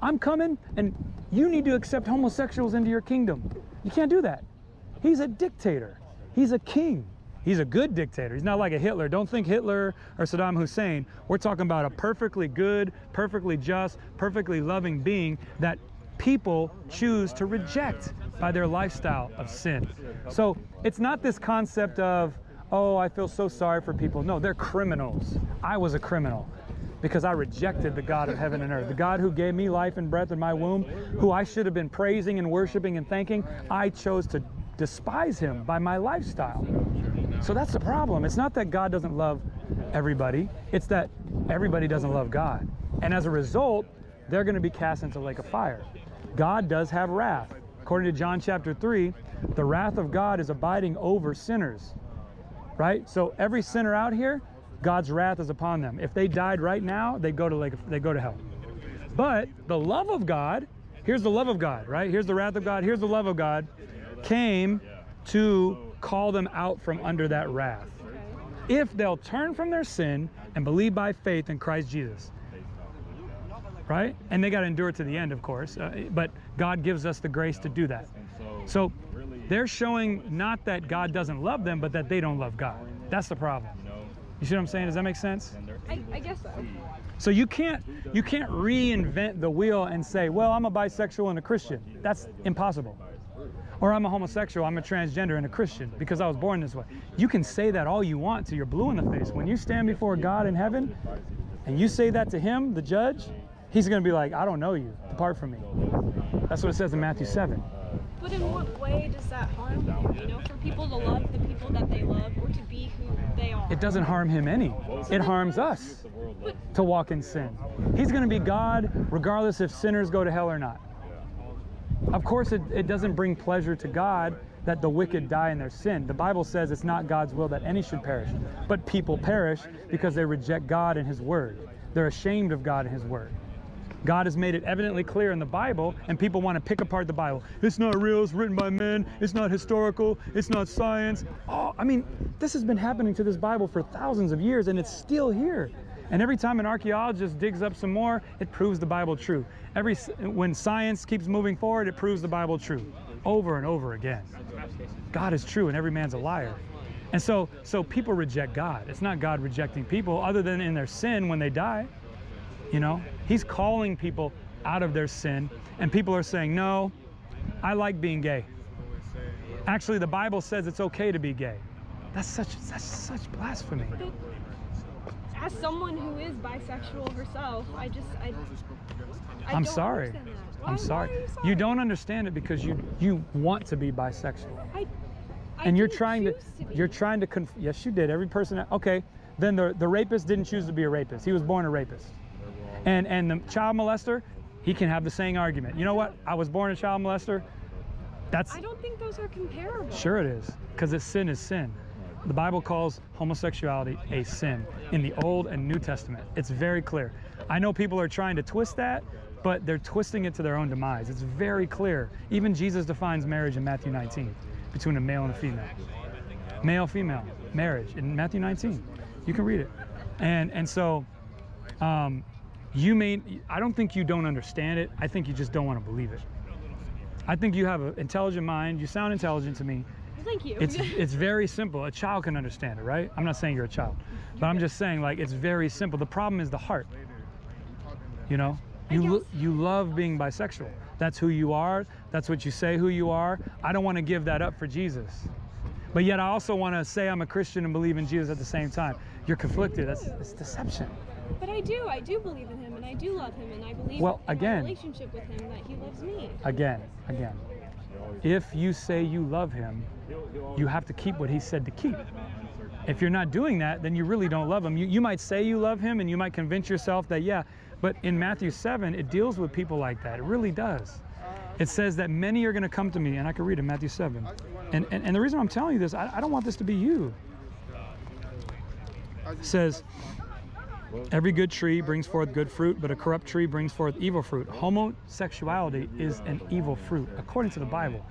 I'm coming and you need to accept homosexuals into your kingdom. You can't do that. He's a dictator. He's a king. He's a good dictator. He's not like a Hitler. Don't think Hitler or Saddam Hussein. We're talking about a perfectly good, perfectly just, perfectly loving being that people choose to reject by their lifestyle of sin. So it's not this concept of, oh, I feel so sorry for people. No, they're criminals. I was a criminal because I rejected the God of heaven and earth, the God who gave me life and breath in my womb, who I should have been praising and worshiping and thanking. I chose to despise him by my lifestyle. So that's the problem. It's not that God doesn't love everybody. It's that everybody doesn't love God. And as a result, they're going to be cast into the lake of fire. God does have wrath. According to John chapter three, the wrath of God is abiding over sinners, right? So every sinner out here, God's wrath is upon them. If they died right now, they go to lake, they go to hell. But the love of God, here's the love of God, right? Here's the wrath of God, here's the love of God, came to call them out from under that wrath. If they'll turn from their sin and believe by faith in Christ Jesus. Right? And they got to endure to the end, of course. Uh, but God gives us the grace to do that. So they're showing not that God doesn't love them, but that they don't love God. That's the problem. You see what I'm saying? Does that make sense? I, I guess so. So you can't, you can't reinvent the wheel and say, well, I'm a bisexual and a Christian. That's impossible. Or I'm a homosexual, I'm a transgender and a Christian because I was born this way. You can say that all you want till you're blue in the face. When you stand before God in heaven and you say that to him, the judge, he's going to be like, I don't know you. Depart from me. That's what it says in Matthew seven. But in what way does that harm him? You know, for people to love the people that they love or to be who they are. It doesn't harm him any. It harms us to walk in sin. He's going to be God regardless if sinners go to hell or not. Of course, it, it doesn't bring pleasure to God that the wicked die in their sin. The Bible says it's not God's will that any should perish, but people perish because they reject God and his word. They're ashamed of God and his word. God has made it evidently clear in the Bible, and people want to pick apart the Bible. It's not real, it's written by men, it's not historical, it's not science. Oh, I mean, this has been happening to this Bible for thousands of years, and it's still here. And every time an archaeologist digs up some more, it proves the Bible true. Every, when science keeps moving forward, it proves the Bible true. Over and over again. God is true and every man's a liar. And so, so people reject God. It's not God rejecting people other than in their sin when they die. You know, he's calling people out of their sin. And people are saying, no, I like being gay. Actually, the Bible says it's okay to be gay. That's such, that's such blasphemy. As someone who is bisexual herself, I just, I, I I'm don't sorry. Understand that. Why, I'm sorry. Why are you sorry. You don't understand it because you you want to be bisexual. I, I and you're trying to, to be. You're trying to conf yes, you did. Every person. Okay, then the the rapist didn't choose to be a rapist. He was born a rapist. And and the child molester, he can have the same argument. You know what? I was born a child molester. That's. I don't think those are comparable. Sure it is, because sin is sin. The Bible calls homosexuality a sin in the Old and New Testament. It's very clear. I know people are trying to twist that, but they're twisting it to their own demise. It's very clear. Even Jesus defines marriage in Matthew nineteen, between a male and a female. Male, female, marriage in Matthew nineteen. You can read it. And and so um, you may, I don't think you don't understand it. I think you just don't want to believe it. I think you have an intelligent mind. You sound intelligent to me. Thank you. It's, it's very simple. A child can understand it, right? I'm not saying you're a child, but I'm just saying, like, it's very simple. The problem is the heart. You know, you, lo you love being bisexual. That's who you are. That's what you say who you are. I don't want to give that up for Jesus. But yet I also want to say I'm a Christian and believe in Jesus at the same time. You're conflicted. That's, that's deception. But I do. I do believe in him, and I do love him, and I believe well, in again, my relationship with him that he loves me. Again, again. If you say you love him, you have to keep what he said to keep. If you're not doing that, then you really don't love him. You, you might say you love him and you might convince yourself that, yeah, but in Matthew seven, it deals with people like that. It really does. It says that many are going to come to me, and I can read it in Matthew seven. And, and, and the reason I'm telling you this, I, I don't want this to be you. It says, every good tree brings forth good fruit, but a corrupt tree brings forth evil fruit. Homosexuality is an evil fruit, according to the Bible.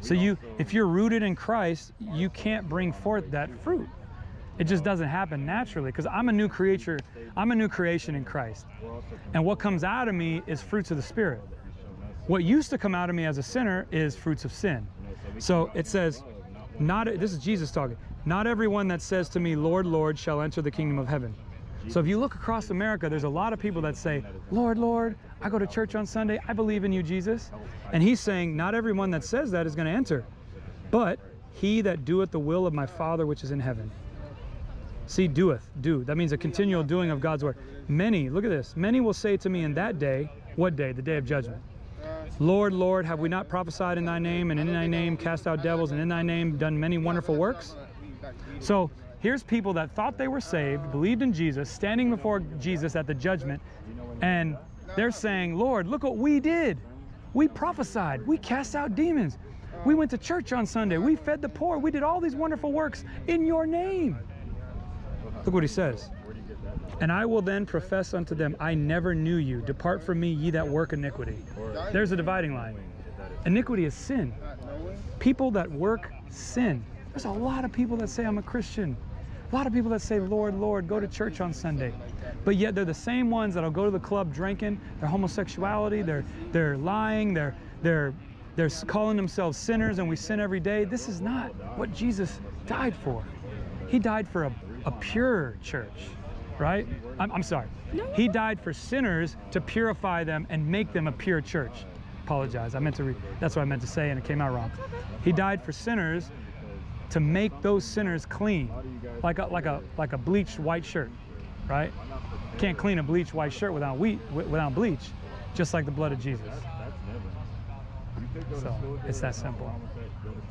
So you, if you're rooted in Christ, you can't bring forth that fruit. It just doesn't happen naturally, because I'm a new creature. I'm a new creation in Christ. And what comes out of me is fruits of the Spirit. What used to come out of me as a sinner is fruits of sin. So it says, not, this is Jesus talking, not everyone that says to me, Lord, Lord, shall enter the kingdom of heaven. So if you look across America, there's a lot of people that say, Lord, Lord, I go to church on Sunday. I believe in you, Jesus. And he's saying, not everyone that says that is going to enter, but he that doeth the will of my Father which is in heaven. See, doeth, do. That means a continual doing of God's word. Many, look at this, many will say to me in that day, what day? The day of judgment. Lord, Lord, have we not prophesied in thy name, and in thy name cast out devils, and in thy name done many wonderful works? So here's people that thought they were saved, believed in Jesus, standing before Jesus at the judgment, and they're saying, Lord, look what we did. We prophesied. We cast out demons. We went to church on Sunday. We fed the poor. We did all these wonderful works in your name. Look what he says. And I will then profess unto them, I never knew you. Depart from me, ye that work iniquity. There's a dividing line. Iniquity is sin. People that work sin. There's a lot of people that say, I'm a Christian. A lot of people that say, Lord, Lord, go to church on Sunday. But yet they're the same ones that'll go to the club drinking, their homosexuality, they're, they're lying, they're, they're, they're calling themselves sinners, and we sin every day. This is not what Jesus died for. He died for a, a pure church, right? I'm, I'm sorry. He died for sinners to purify them and make them a pure church. Apologize, I meant to read. That's what I meant to say, and it came out wrong. He died for sinners to make those sinners clean, like a, like a, like a bleached white shirt, right? Can't clean a bleached white shirt without wheat, without bleach, just like the blood of Jesus. So it's that simple.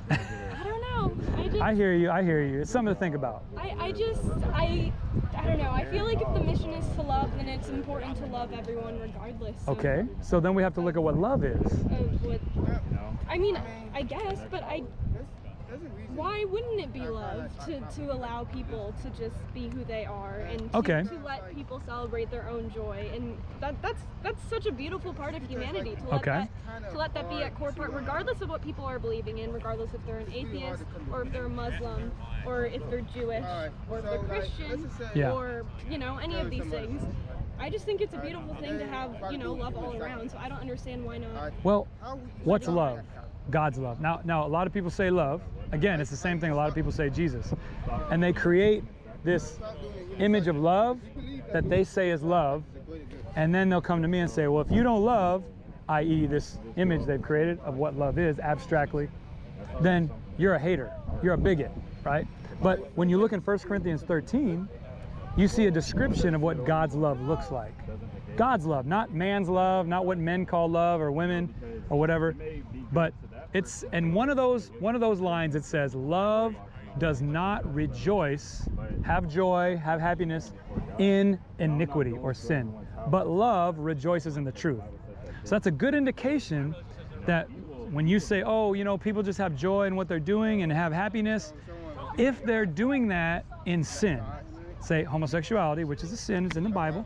I don't know. I, just, I hear you. I hear you. It's something to think about. I, I just, I, I don't know. I feel like if the mission is to love, then it's important to love everyone regardless. So. Okay. So then we have to look at what love is. Uh, what, I mean, I guess, but I. Why wouldn't it be love to, to allow people to just be who they are and to, okay. to let people celebrate their own joy? And that, that's that's such a beautiful part of humanity, to let, okay. that, to let that be at core part, regardless of what people are believing in, regardless if they're an atheist or if they're Muslim or if they're Jewish or if they're Christian yeah. or, you know, any of these things. I just think it's a beautiful thing to have, you know, love all around, so I don't understand why not. Well, what's love? God's love. Now, now a lot of people say love. Again, it's the same thing a lot of people say Jesus. And they create this image of love that they say is love, and then they'll come to me and say, well, if you don't love, that is this image they've created of what love is abstractly, then you're a hater, you're a bigot, right? But when you look in First Corinthians thirteen, you see a description of what God's love looks like. God's love, not man's love, not what men call love or women or whatever, but it's, and one of those one of those lines, it says, love does not rejoice, have joy, have happiness in iniquity or sin, but love rejoices in the truth. So that's a good indication that when you say, oh, you know, people just have joy in what they're doing and have happiness, if they're doing that in sin, say homosexuality, which is a sin, it's in the Bible,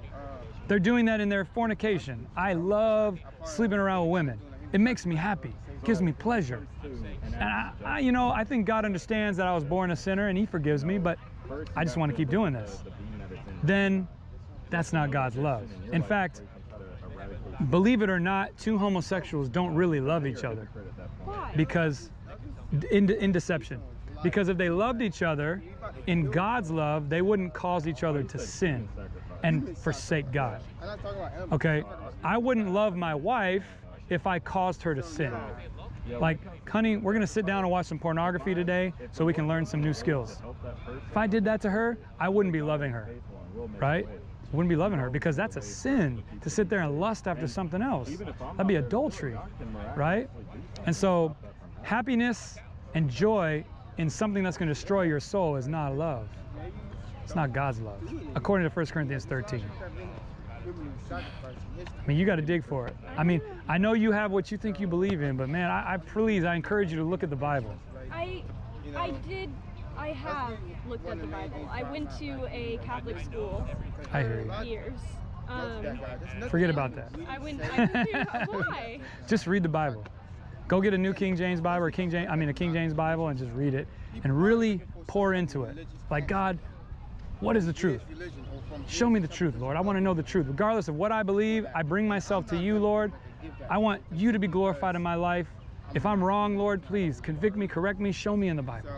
they're doing that in their fornication. I love sleeping around with women. It makes me happy. Gives me pleasure. And I, I, you know, I think God understands that I was born a sinner and he forgives me, but I just want to keep doing this. Then that's not God's love. In fact, believe it or not, two homosexuals don't really love each other because in, in deception. Because if they loved each other in God's love, they wouldn't cause each other to sin and forsake God. Okay, I wouldn't love my wife if I caused her to sin. Like, honey, we're gonna sit down and watch some pornography today so we can learn some new skills. If I did that to her, I wouldn't be loving her, right? Wouldn't be loving her, because that's a sin to sit there and lust after something else. That'd be adultery, right? And so happiness and joy in something that's gonna destroy your soul is not love. It's not God's love, according to First Corinthians thirteen. I mean, you got to dig for it. I mean, I know you have what you think you believe in, but man, I, I please, I encourage you to look at the Bible. I, I did, I have looked at the Bible. I went to a Catholic school for I hear you. years. Um, Forget about that. I went. I went to, why? Just read the Bible. Go get a new King James Bible, or King James, I mean, a King James Bible, and just read it, and really pour into it. Like, God, what is the truth? Show me the truth, Lord. I want to know the truth. Regardless of what I believe, I bring myself to you, Lord. I want you to be glorified in my life. If I'm wrong, Lord, please convict me, correct me, show me in the Bible.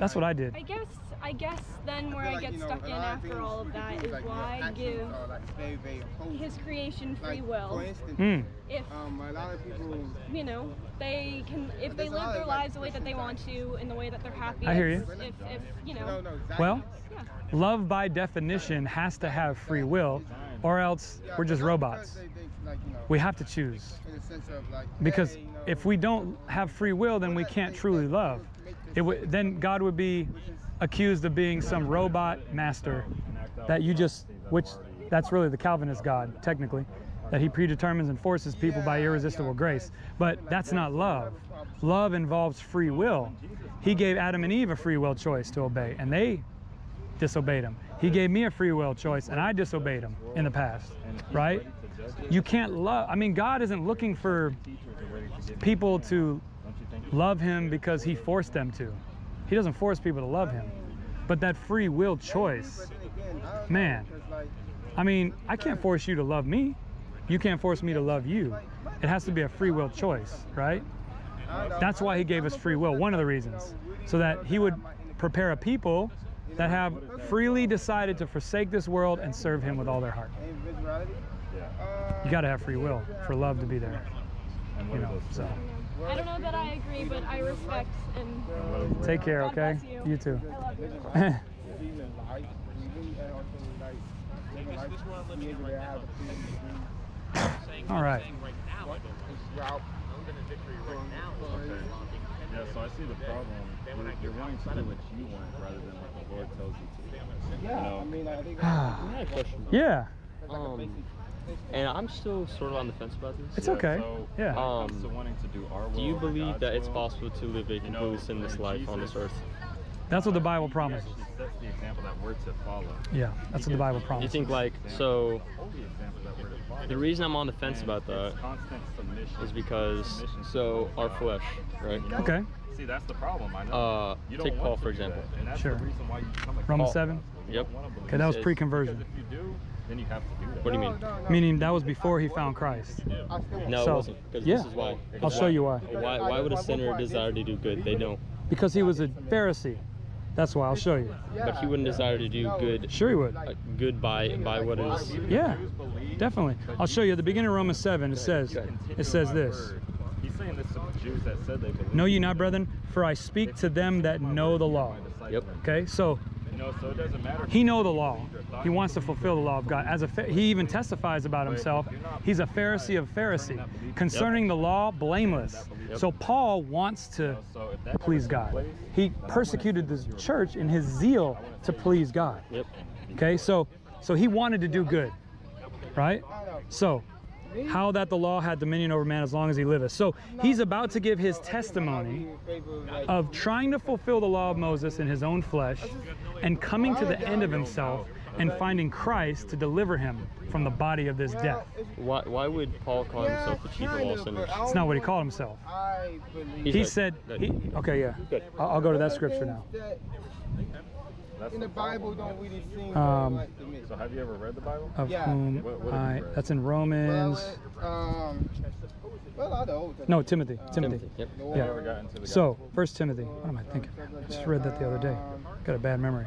That's what I did. I guess I guess then where I, like, I get you know, stuck in after all of that is like, why give are, like, they, they his creation free like, will. For instance, mm. if um, a lot of people, you know, they can if they live their lives the way that they want to in the way that they're happy. I hear you. If, if, you know, well, yeah. love by definition has to have free will, or else we're just robots. We have to choose, because if we don't have free will, then we can't truly love. It w then God would be accused of being some robot master that you just, which that's really the Calvinist God, technically, that he predetermines and forces people by irresistible grace. But that's not love. Love involves free will. He gave Adam and Eve a free will choice to obey, and they disobeyed him. He gave me a free will choice, and I disobeyed him in the past, right? You can't love, I mean, God isn't looking for people to love him because he forced them to. He doesn't force people to love him. But that free will choice, man, I mean, I can't force you to love me. You can't force me to love you. It has to be a free will choice, right? That's why he gave us free will, one of the reasons, so that he would prepare a people that have freely decided to forsake this world and serve him with all their heart. You got to have free will for love to be there, you know, so. I don't know that I agree, but I respect and... Take care, God okay? You. you too. I love you. All right. Yeah, so I see the problem. You're running to do what you want rather than what the Lord tells you to. Yeah, I mean, I think... I had a question. Yeah. Um, And I'm still sort of on the fence about this. It's okay. So, yeah. Um, do you believe that it's possible to live a completely sinless life on this earth? That's what the Bible promises. That's the example that we're to follow. Yeah, that's what the Bible promises. You think like, so, the reason I'm on the fence about that is because, so, our flesh, right? Okay. See, that's the problem. I know. Uh, take Paul, for example. Sure. Romans seven? Yep. Okay, that was pre-conversion. Then you have to do that. What do you mean? No, no, no. Meaning that was before he found Christ. No, so, it wasn't. Because yeah. this is why. I'll why, show you why. why. Why would a sinner desire to do good? They don't. Because he was a Pharisee. That's why. I'll show you. But he wouldn't desire to do good. Sure he would. Uh, good by, by what is. Yeah, definitely. I'll show you. At the beginning of Romans seven, it says, it says this. He's saying this to the Jews that said they believe. Know ye not, brethren, for I speak to them that know the law. Yep. Okay, so... So it doesn't matter. He knows the law. He wants to fulfill the law of God. As a he even testifies about himself. He's a Pharisee of Pharisee. Concerning the law, blameless. So Paul wants to please God. He persecuted the church in his zeal to please God. Okay, so so he wanted to do good, right? So how that the law had dominion over man as long as he liveth. So he's about to give his testimony of trying to fulfill the law of Moses in his own flesh and coming to the end of himself and finding Christ to deliver him from the body of this death. Why, why would Paul call himself the chief of all sinners? It's not what he called himself. He's he like, said, he, okay, yeah, I'll, I'll go to that scripture now. In the Bible, don't really seem um, like to me. So, have you ever read the Bible? Of yeah. whom what, what I, that's in Romans. Well, um, well, I don't. No, Timothy. Uh, Timothy. Timothy. Yep. Yeah. So, First Timothy. What am I thinking? I just read that the other day. Got a bad memory.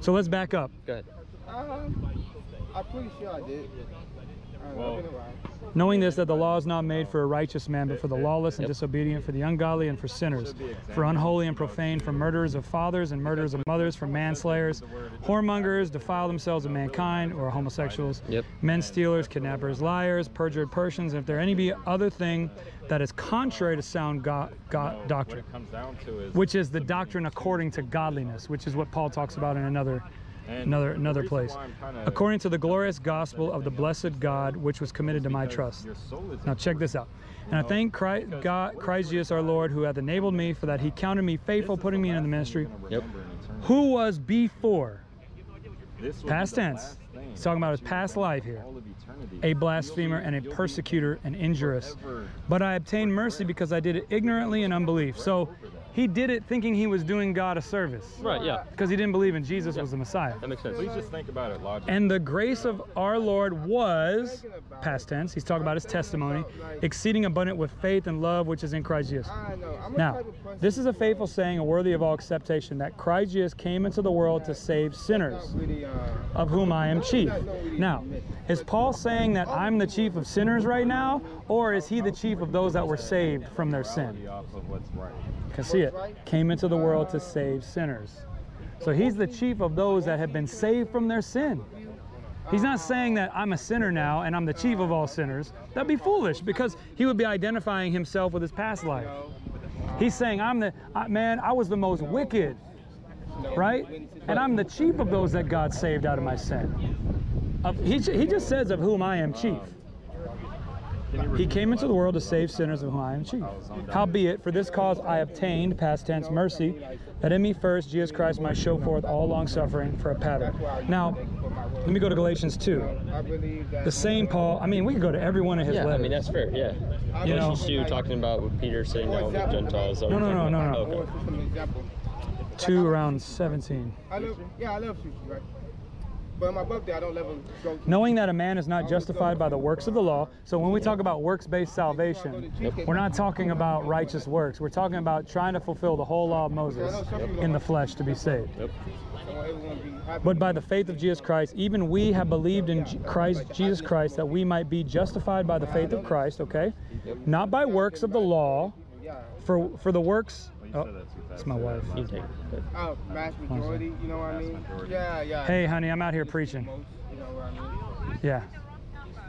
So let's back up. Go ahead. Um, I'm pretty sure I did. Well, knowing this, that the law is not made for a righteous man, but for the lawless and disobedient, for the ungodly and for sinners, for unholy and profane, for murderers of fathers and murderers of mothers, for manslayers, whoremongers, defile themselves of mankind, or homosexuals, yep. men stealers, kidnappers, liars, perjured persons, and if there any be other thing that is contrary to sound God, God doctrine, which is the doctrine according to godliness, which is what Paul talks about in another Another another place. According to the glorious gospel of the blessed God, which was committed to my trust. Now check this out. And I thank Christ, God, Christ Jesus our Lord, who hath enabled me, for that he counted me faithful, putting me into the ministry. Yep. Who was before, past tense, he's talking about his past life here, a blasphemer and a persecutor and injurious. But I obtained mercy because I did it ignorantly and unbelief. So He did it thinking he was doing God a service. Right, yeah. Because he didn't believe in Jesus yeah. was the Messiah. That makes sense. Please just think about it logically. And the grace of our Lord was, past tense, he's talking about his testimony, exceeding abundant with faith and love which is in Christ Jesus. Now, this is a faithful saying and worthy of all acceptation, that Christ Jesus came into the world to save sinners, of whom I am chief. Now, is Paul saying that I'm the chief of sinners right now, or is he the chief of those that were saved from their sin? You can see it. Came into the world to save sinners. So he's the chief of those that have been saved from their sin. He's not saying that I'm a sinner now and I'm the chief of all sinners. That'd be foolish, because he would be identifying himself with his past life. He's saying, I'm the, I, man, I was the most wicked, right? And I'm the chief of those that God saved out of my sin. Of, he, he just says, of whom I am chief. He came into the world to save sinners, of whom I am chief. Howbeit, for this cause I obtained, past tense, mercy, that in me first Jesus Christ might show forth all long-suffering for a pattern. Now, let me go to Galatians two. The same Paul, I mean, we could go to every one of his yeah, letters. Yeah, I mean, that's fair, yeah. You Galatians two, talking about what Peter saying now with Gentiles. No, no, no, no, no. Okay. two around seventeen. I love, yeah, I love you, right? Knowing that a man is not justified by the works of the law. So when we talk about works-based salvation, yep. we're not talking about righteous works. We're talking about trying to fulfill the whole law of Moses yep. in the flesh to be saved. Yep. But by the faith of Jesus Christ, even we have believed in Christ, Jesus Christ, that we might be justified by the faith of Christ, okay? Yep. Not by works of the law, for, for the works... Oh, it's my wife. You take it. Oh, mass majority, you know what I mean? Yeah, yeah. Hey, honey, I'm out here preaching. You know what I mean? Yeah.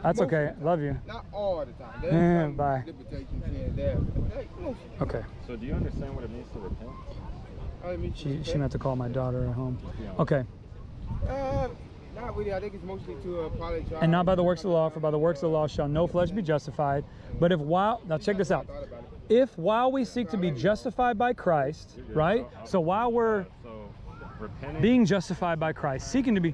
That's okay. Love you. Not all the time. Yeah, bye. Okay. So do you understand what it means to repent? She, she meant to call my daughter at home. Okay. Uh, Not really. I think it's mostly to apologize. And not by the works of the law, for by the works of the law shall no flesh be justified. But if while, now check this out. If while we seek to be justified by Christ, right? So while we're being justified by Christ, seeking to be,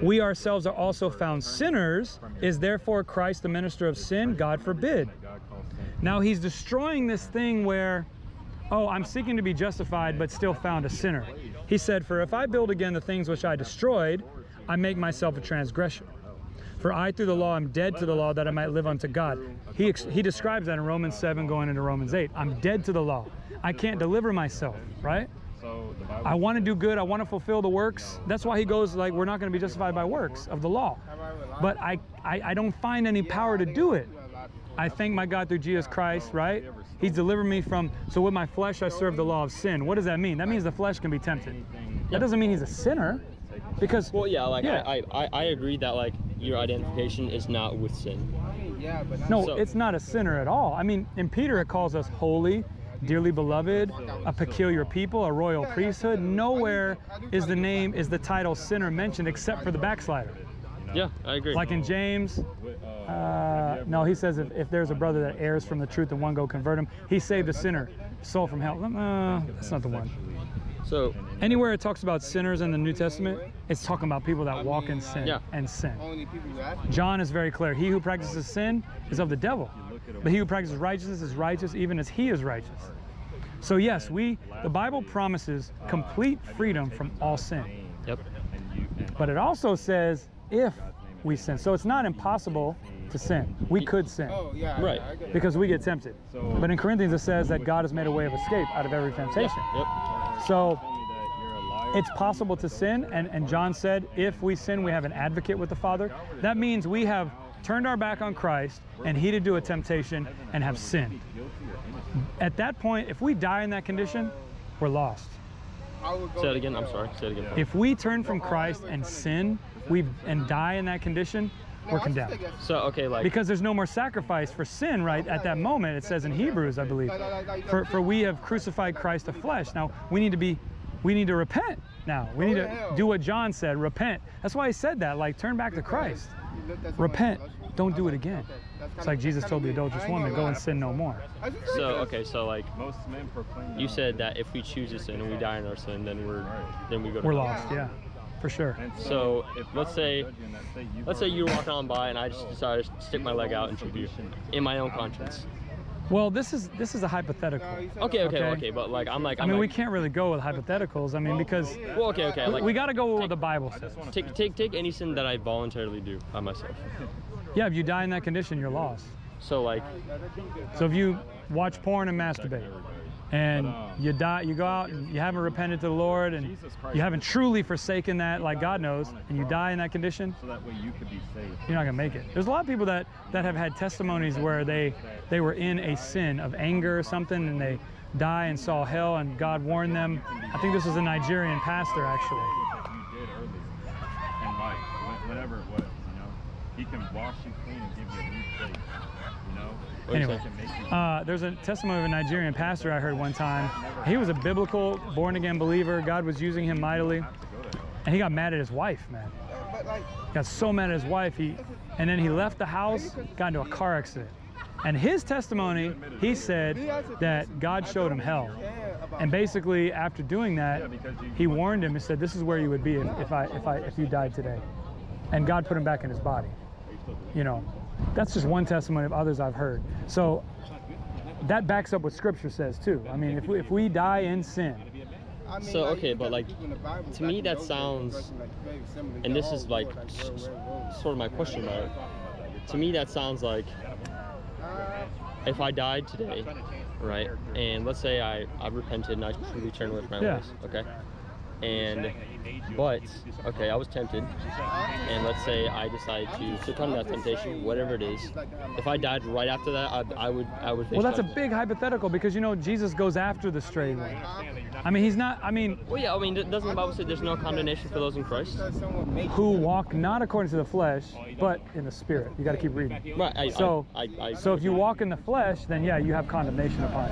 we ourselves are also found sinners, is therefore Christ the minister of sin? God forbid. Now he's destroying this thing where, oh, I'm seeking to be justified, but still found a sinner. He said, for if I build again the things which I destroyed, I make myself a transgressor. For I through the law am dead to the law, that I might live unto God. He, he describes that in Romans seven going into Romans eight. I'm dead to the law. I can't deliver myself, right? I want to do good. I want to fulfill the works. That's why he goes like, we're not going to be justified by works of the law. But I, I, I don't find any power to do it. I thank my God through Jesus Christ, right? He's delivered me from, so with my flesh I serve the law of sin. What does that mean? That means the flesh can be tempted. That doesn't mean he's a sinner. Because well yeah like yeah. I, I I agree that like your identification is not with sin. No, so it's not a sinner at all. I mean, in Peter it calls us holy, dearly beloved, a peculiar people, a royal priesthood. Nowhere is the name is the title sinner mentioned except for the backslider. Yeah, I agree. Like in James, uh, no, he says if, if there's a brother that errs from the truth and one go convert him, he saved a sinner, soul from hell. Uh, that's not the one. So anywhere it talks about sinners in the New Testament, it's talking about people that walk in sin yeah. and sin. John is very clear. He who practices sin is of the devil, but he who practices righteousness is righteous even as he is righteous. So yes, we the Bible promises complete freedom from all sin. Yep. But it also says if we sin. So it's not impossible to sin. We could sin. Oh, yeah, right. Because we get tempted. But in Corinthians it says that God has made a way of escape out of every temptation. Yep. So it's possible to sin, and, and John said, if we sin, we have an advocate with the Father. That means we have turned our back on Christ and heeded to a temptation and have sinned. At that point, if we die in that condition, we're lost. Say it again, I'm sorry, say it again. If we turn from Christ and sin we and die in that condition, we're condemned. So okay, like because there's no more sacrifice for sin, right? At that moment, it says in Hebrews, I believe, for for we have crucified Christ of flesh. Now we need to be, we need to repent. Now we need to do what John said, repent. That's why he said that, like turn back to Christ, repent, don't do it again. It's like Jesus told the adulterous woman, go and sin no more. So okay, so like you said that if we choose to sin and we die in our sin, then we're then we go to we're lost. Yeah. For sure. So, if let's say, let's say you walk on by and I just decided to stick my leg out and shoot you in my own conscience. Well, this is this is a hypothetical. Okay, okay, okay. okay but like, I'm like, I'm I mean, like, we can't really go with hypotheticals. I mean, because well, okay, okay. We, like, we got to go with what the Bible says. Take, take, take any sin that I voluntarily do by myself. Yeah, if you die in that condition, you're lost. So like, so if you watch porn and masturbate, and you die, you go out, and you haven't repented to the Lord, and you haven't truly forsaken that, like God knows, and you die in that condition, so that way you could be saved. You're not gonna make it. There's a lot of people that that have had testimonies where they they were in a sin of anger or something, and they die and saw hell, and God warned them. I think this was a Nigerian pastor actually. And like whatever it was, you know, He can wash you clean and give you a new faith. Anyway, uh, there's a testimony of a Nigerian pastor I heard one time. He was a biblical, born-again believer. God was using him mightily. And he got mad at his wife, man. Got so mad at his wife. He, and then he left the house, got into a car accident. And his testimony, he said that God showed him hell. And basically, after doing that, he warned him. He said, this is where you would be if, if, I, if, I, if you died today. And God put him back in his body, you know. That's just one testimony of others I've heard. So that backs up what Scripture says too. I mean, if we, if we die in sin. So okay, but like to me that sounds, and this is like sort of my question, right? To me that sounds like if I died today, right? And let's say I, I repented and I truly turned away from my ways, okay? And but okay, I was tempted, and let's say I decided to succumb to that temptation, whatever it is. If I died right after that, I, I would, I would. Well, that's a big hypothetical because you know Jesus goes after the stray one. I mean, he's not. I mean. Well, yeah. I mean, doesn't the Bible say there's no condemnation for those in Christ who walk not according to the flesh, but in the Spirit? You got to keep reading. Right. I, so, I, I, I, so if you walk in the flesh, then yeah, you have condemnation upon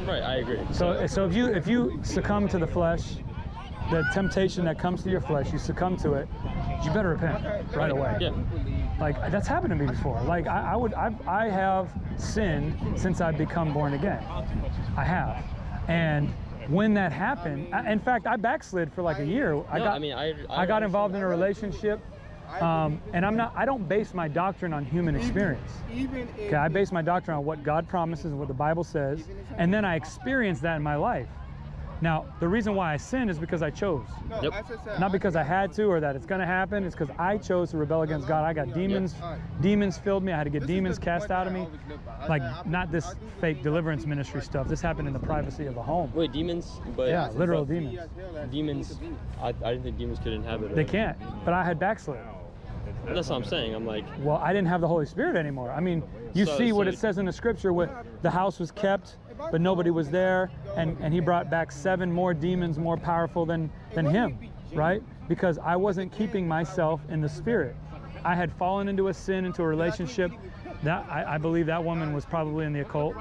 you. Right. I agree. So, so if you if you succumb to the flesh. The temptation that comes to your flesh, you succumb to it, you better repent right away. Yeah. Like, that's happened to me before. Like, I, I would, I, I have sinned since I've become born again. I have. And when that happened, I, in fact, I backslid for like a year. I no, got, I, mean, I, I, I got involved in a relationship, um, and I'm not, I don't base my doctrine on human experience. Okay, I base my doctrine on what God promises and what the Bible says, and then I experience that in my life. Now, the reason why I sinned is because I chose. Yep. Not because I had to or that it's going to happen. It's because I chose to rebel against God. I got demons. Yep. Demons filled me. I had to get demons cast out of me. Like, not this fake deliverance ministry stuff. This happened in the privacy of a home. Wait, demons? But yeah, literal demons. Demons, I, I didn't think demons could inhabit it. They can't, but I had backslid. That's what I'm saying. I'm like... Well, I didn't have the Holy Spirit anymore. I mean, you so, see so what it says in the Scripture where the house was kept, but nobody was there, and, and he brought back seven more demons more powerful than, than him, right? Because I wasn't keeping myself in the Spirit. I had fallen into a sin, into a relationship. That I, I believe that woman was probably in the occult,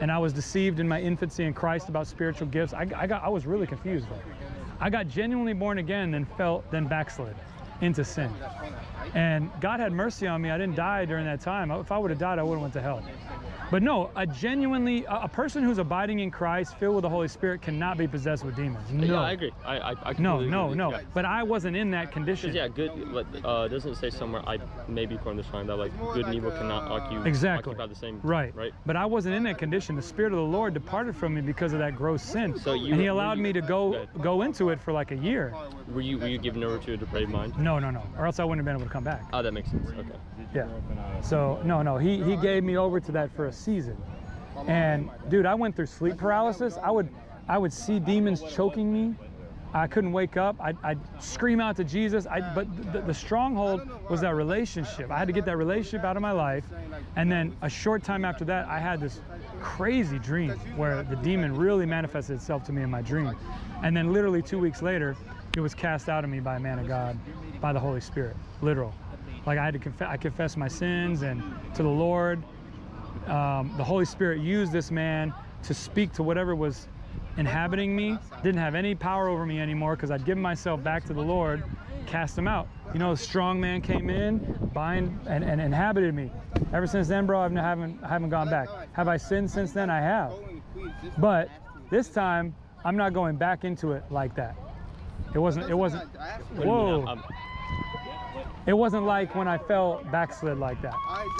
and I was deceived in my infancy in Christ about spiritual gifts. I, I, got, I was really confused, though. I got genuinely born again, then felt, then backslid into sin. And God had mercy on me. I didn't die during that time. If I would have died, I would have went to hell. But no, a genuinely, a person who's abiding in Christ, filled with the Holy Spirit, cannot be possessed with demons. No, yeah, I agree. I, I, I no, no, no. Yeah. But I wasn't in that condition. Yeah, good. Uh, doesn't it say somewhere? I maybe according to find that like good and evil cannot occupy exactly occupy the same. Right, right. But I wasn't in that condition. The Spirit of the Lord departed from me because of that gross sin. So you and He allowed you, me to go good. go into it for like a year. Were you were you given over to a depraved mind? No, no, no. Or else I wouldn't have been able to come back. Oh, that makes sense. Okay. Yeah. So no, no. He he gave me over to that for a season. And dude, I went through sleep paralysis. I would I would see demons choking me. I couldn't wake up. I'd, I'd scream out to Jesus. I, but the, the stronghold was that relationship. I had to get that relationship out of my life. And then a short time after that, I had this crazy dream where the demon really manifested itself to me in my dream. And then literally two weeks later, it was cast out of me by a man of God, by the Holy Spirit, literal. Like I had to confess, I confessed my sins and to the Lord. Um, the Holy Spirit used this man to speak to whatever was inhabiting me, didn't have any power over me anymore because I'd given myself back to the Lord, cast him out. You know, a strong man came in, bind and, and inhabited me. Ever since then, bro, I haven't, I haven't gone back. Have I sinned since then? I have. But this time, I'm not going back into it like that. It wasn't, it wasn't, whoa. It wasn't like when I fell backslid like that.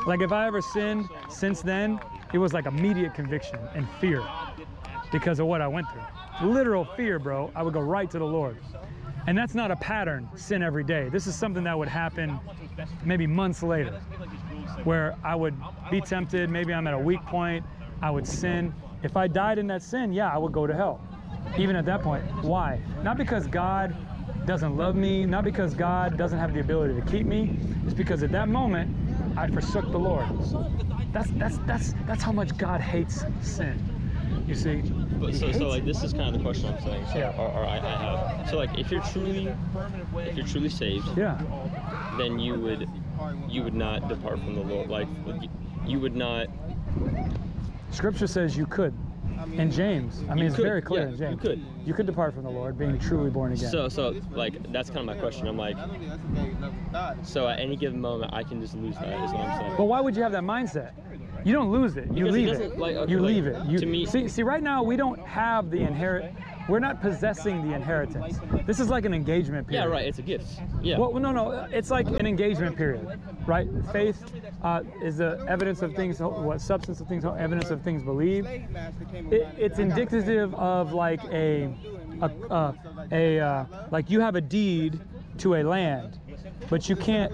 Like if I ever sinned since then, it was like immediate conviction and fear because of what I went through. Literal fear, bro. I would go right to the Lord. And that's not a pattern, sin every day. This is something that would happen maybe months later, where I would be tempted, maybe I'm at a weak point, I would sin. If I died in that sin, yeah, I would go to hell, even at that point. Why? Not because God doesn't love me, not because God doesn't have the ability to keep me. It's because at that moment, I forsook the Lord. That's, that's, that's, that's how much God hates sin. You see? But so, so like this is kind of the question I'm saying. So, yeah. Or, or I, I have. So like, if you're truly, if you're truly saved, yeah, then you would, you would not depart from the Lord. Like, you would not. Scripture says you could. In James, I mean, it's very clear in James. You could. You could depart from the Lord, being truly born again. So, so like, that's kind of my question. I'm like, so at any given moment, I can just lose that, is what I'm saying. But why would you have that mindset? You don't lose it. You leave it. You leave it. You see, see, right now, we don't have the inherit. We're not possessing the inheritance. This is like an engagement period. Yeah, right. It's a gift. Yeah. Well, no, no. It's like an engagement period, right? Faith uh, is the evidence of things, what substance of things, evidence of things believed. It, it's indicative of like a, a, a, a uh, like you have a deed to a land, but you can't,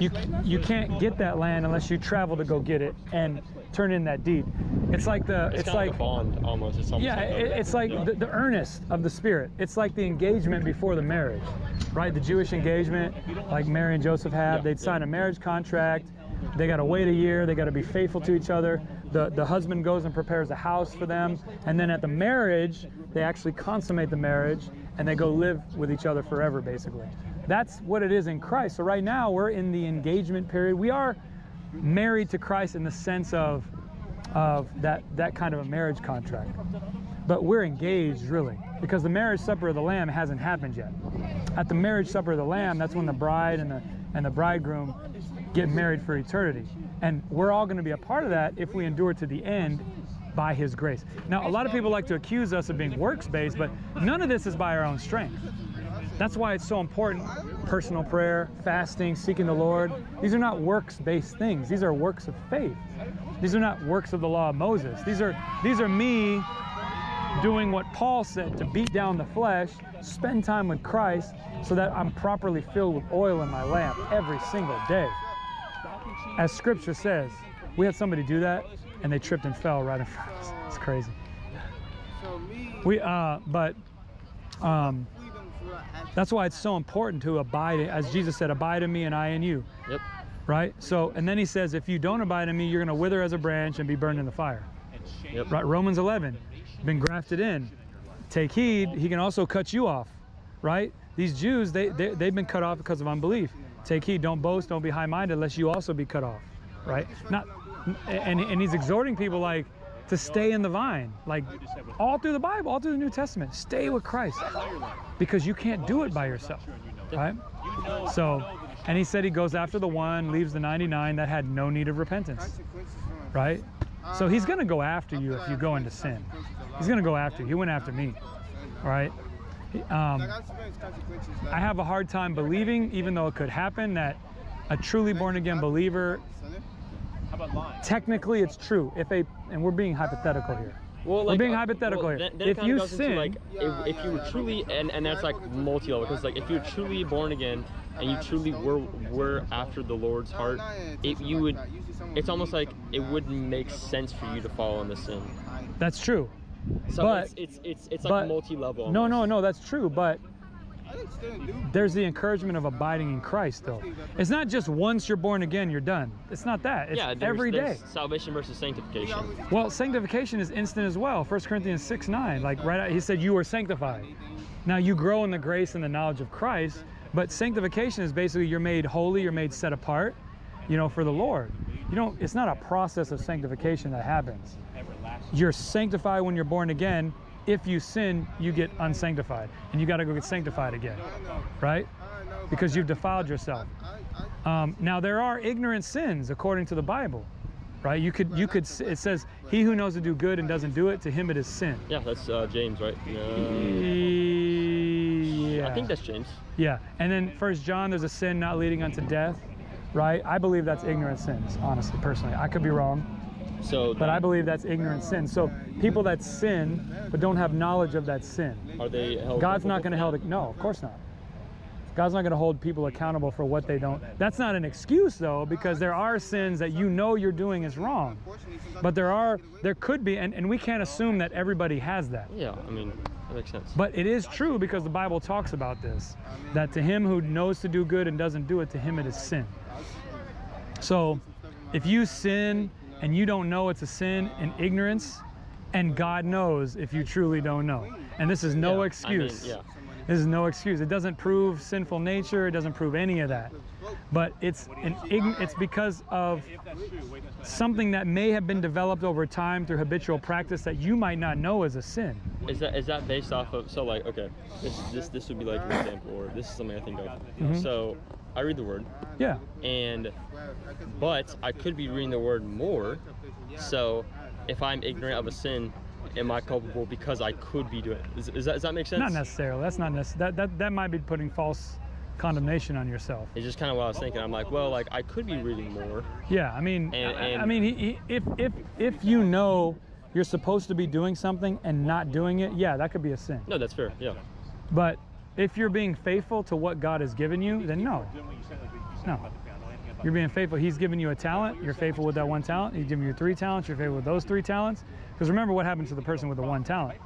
you you can't get that land unless you travel to go get it and turn in that deed. It's like the, it's, it's like, like a bond almost. It's almost yeah, like it, it's like yeah. the, the earnest of the Spirit. It's like the engagement before the marriage, right? The Jewish engagement, like Mary and Joseph had, yeah, they'd yeah. sign a marriage contract. They got to wait a year. They got to be faithful to each other. The, the husband goes and prepares a house for them. And then at the marriage, they actually consummate the marriage and they go live with each other forever, basically. That's what it is in Christ. So right now we're in the engagement period. We are married to Christ in the sense of of that, that kind of a marriage contract. But we're engaged, really, because the marriage supper of the Lamb hasn't happened yet. At the marriage supper of the Lamb, that's when the bride and the, and the bridegroom get married for eternity. And we're all going to be a part of that if we endure to the end by His grace. Now, a lot of people like to accuse us of being works-based, but none of this is by our own strength. That's why it's so important. Personal prayer, fasting, seeking the Lord. These are not works-based things. These are works of faith. These are not works of the law of Moses. These are, these are me doing what Paul said, to beat down the flesh, spend time with Christ so that I'm properly filled with oil in my lamp every single day. As Scripture says, we had somebody do that and they tripped and fell right in front of us. It's crazy. We, uh, but, um, that's why it's so important to abide, as Jesus said, abide in me and I in you. Yep. Right? So, and then he says, if you don't abide in me, you're going to wither as a branch and be burned in the fire. Yep. Right? Romans eleven, been grafted in. Take heed, he can also cut you off. Right? These Jews, they, they, they've been cut off because of unbelief. Take heed, don't boast, don't be high-minded, lest you also be cut off. Right? Not, and, and he's exhorting people like, to stay in the vine, like all through the Bible, all through the New Testament, stay with Christ, because you can't do it by yourself, right? So, and he said he goes after the one, leaves the ninety-nine that had no need of repentance, right? So he's going to go after you if you go into sin. He's going to go after you. He went after me, right? Um, I have a hard time believing, even though it could happen, that a truly born-again believer, technically it's true if a, and we're being hypothetical here, well, like, we're being uh, hypothetical well, here then, then if you sin, like if, if you were truly, and and that's like multi-level, because like if you're truly born again and you truly were were after the Lord's heart, it you would it's almost like it wouldn't make sense for you to fall in the sin. That's true. So but it's it's it's, it's like multi-level. No, no, no, that's true, but there's the encouragement of abiding in Christ, though. It's not just once you're born again, you're done. It's not that. It's yeah, there's, every day. There's salvation versus sanctification. Well, sanctification is instant as well. First Corinthians six nine, like right out, he said, you were sanctified. Now you grow in the grace and the knowledge of Christ, but sanctification is basically you're made holy, you're made set apart, you know, for the Lord. You don't, it's not a process of sanctification that happens. You're sanctified when you're born again. If you sin, you get unsanctified, and you got to go get sanctified again, right? Because you've defiled yourself. Um, now there are ignorant sins according to the Bible, right? You could, you could. It says, "He who knows to do good and doesn't do it, to him it is sin." Yeah, that's uh, James, right? No. Yeah. I think that's James. Yeah, and then First John, there's a sin not leading unto death, right? I believe that's ignorant sins, honestly, personally. I could be wrong. So but I believe that's ignorant sin. So people that sin but don't have knowledge of that sin, are they held God's not going to hold. No, of course not. God's not going to hold people accountable for what they don't. That's not an excuse, though, because there are sins that you know you're doing is wrong. But there are, there could be, and, and we can't assume that everybody has that. Yeah, I mean, that makes sense. But it is true because the Bible talks about this, that to him who knows to do good and doesn't do it, to him it is sin. So if you sin and you don't know it's a sin in ignorance, and God knows if you truly don't know. And this is no yeah, excuse. I mean, yeah. This is no excuse. It doesn't prove sinful nature. It doesn't prove any of that. But it's an it's because of something that may have been developed over time through habitual practice that you might not know is a sin. Is that is that based off of, so like, okay, this this this would be like an example, or this is something I think of. Mm-hmm. So I read the word. Yeah. And but I could be reading the word more. So if I'm ignorant of a sin, am I culpable because I could be doing it? Is, is that, does that make sense? Not necessarily. That's not necessarily. That, that, that might be putting false condemnation on yourself. It's just kind of what I was thinking. I'm like, well, like I could be reading more. Yeah, I mean, and, and I mean, he, he, if, if, if you know you're supposed to be doing something and not doing it, yeah, that could be a sin. No, that's fair, yeah. But if you're being faithful to what God has given you, then no. No. You're being faithful. He's given you a talent. You're faithful with that one talent. He's given you three talents. You're faithful with those three talents. Because remember what happened to the person with the one talent.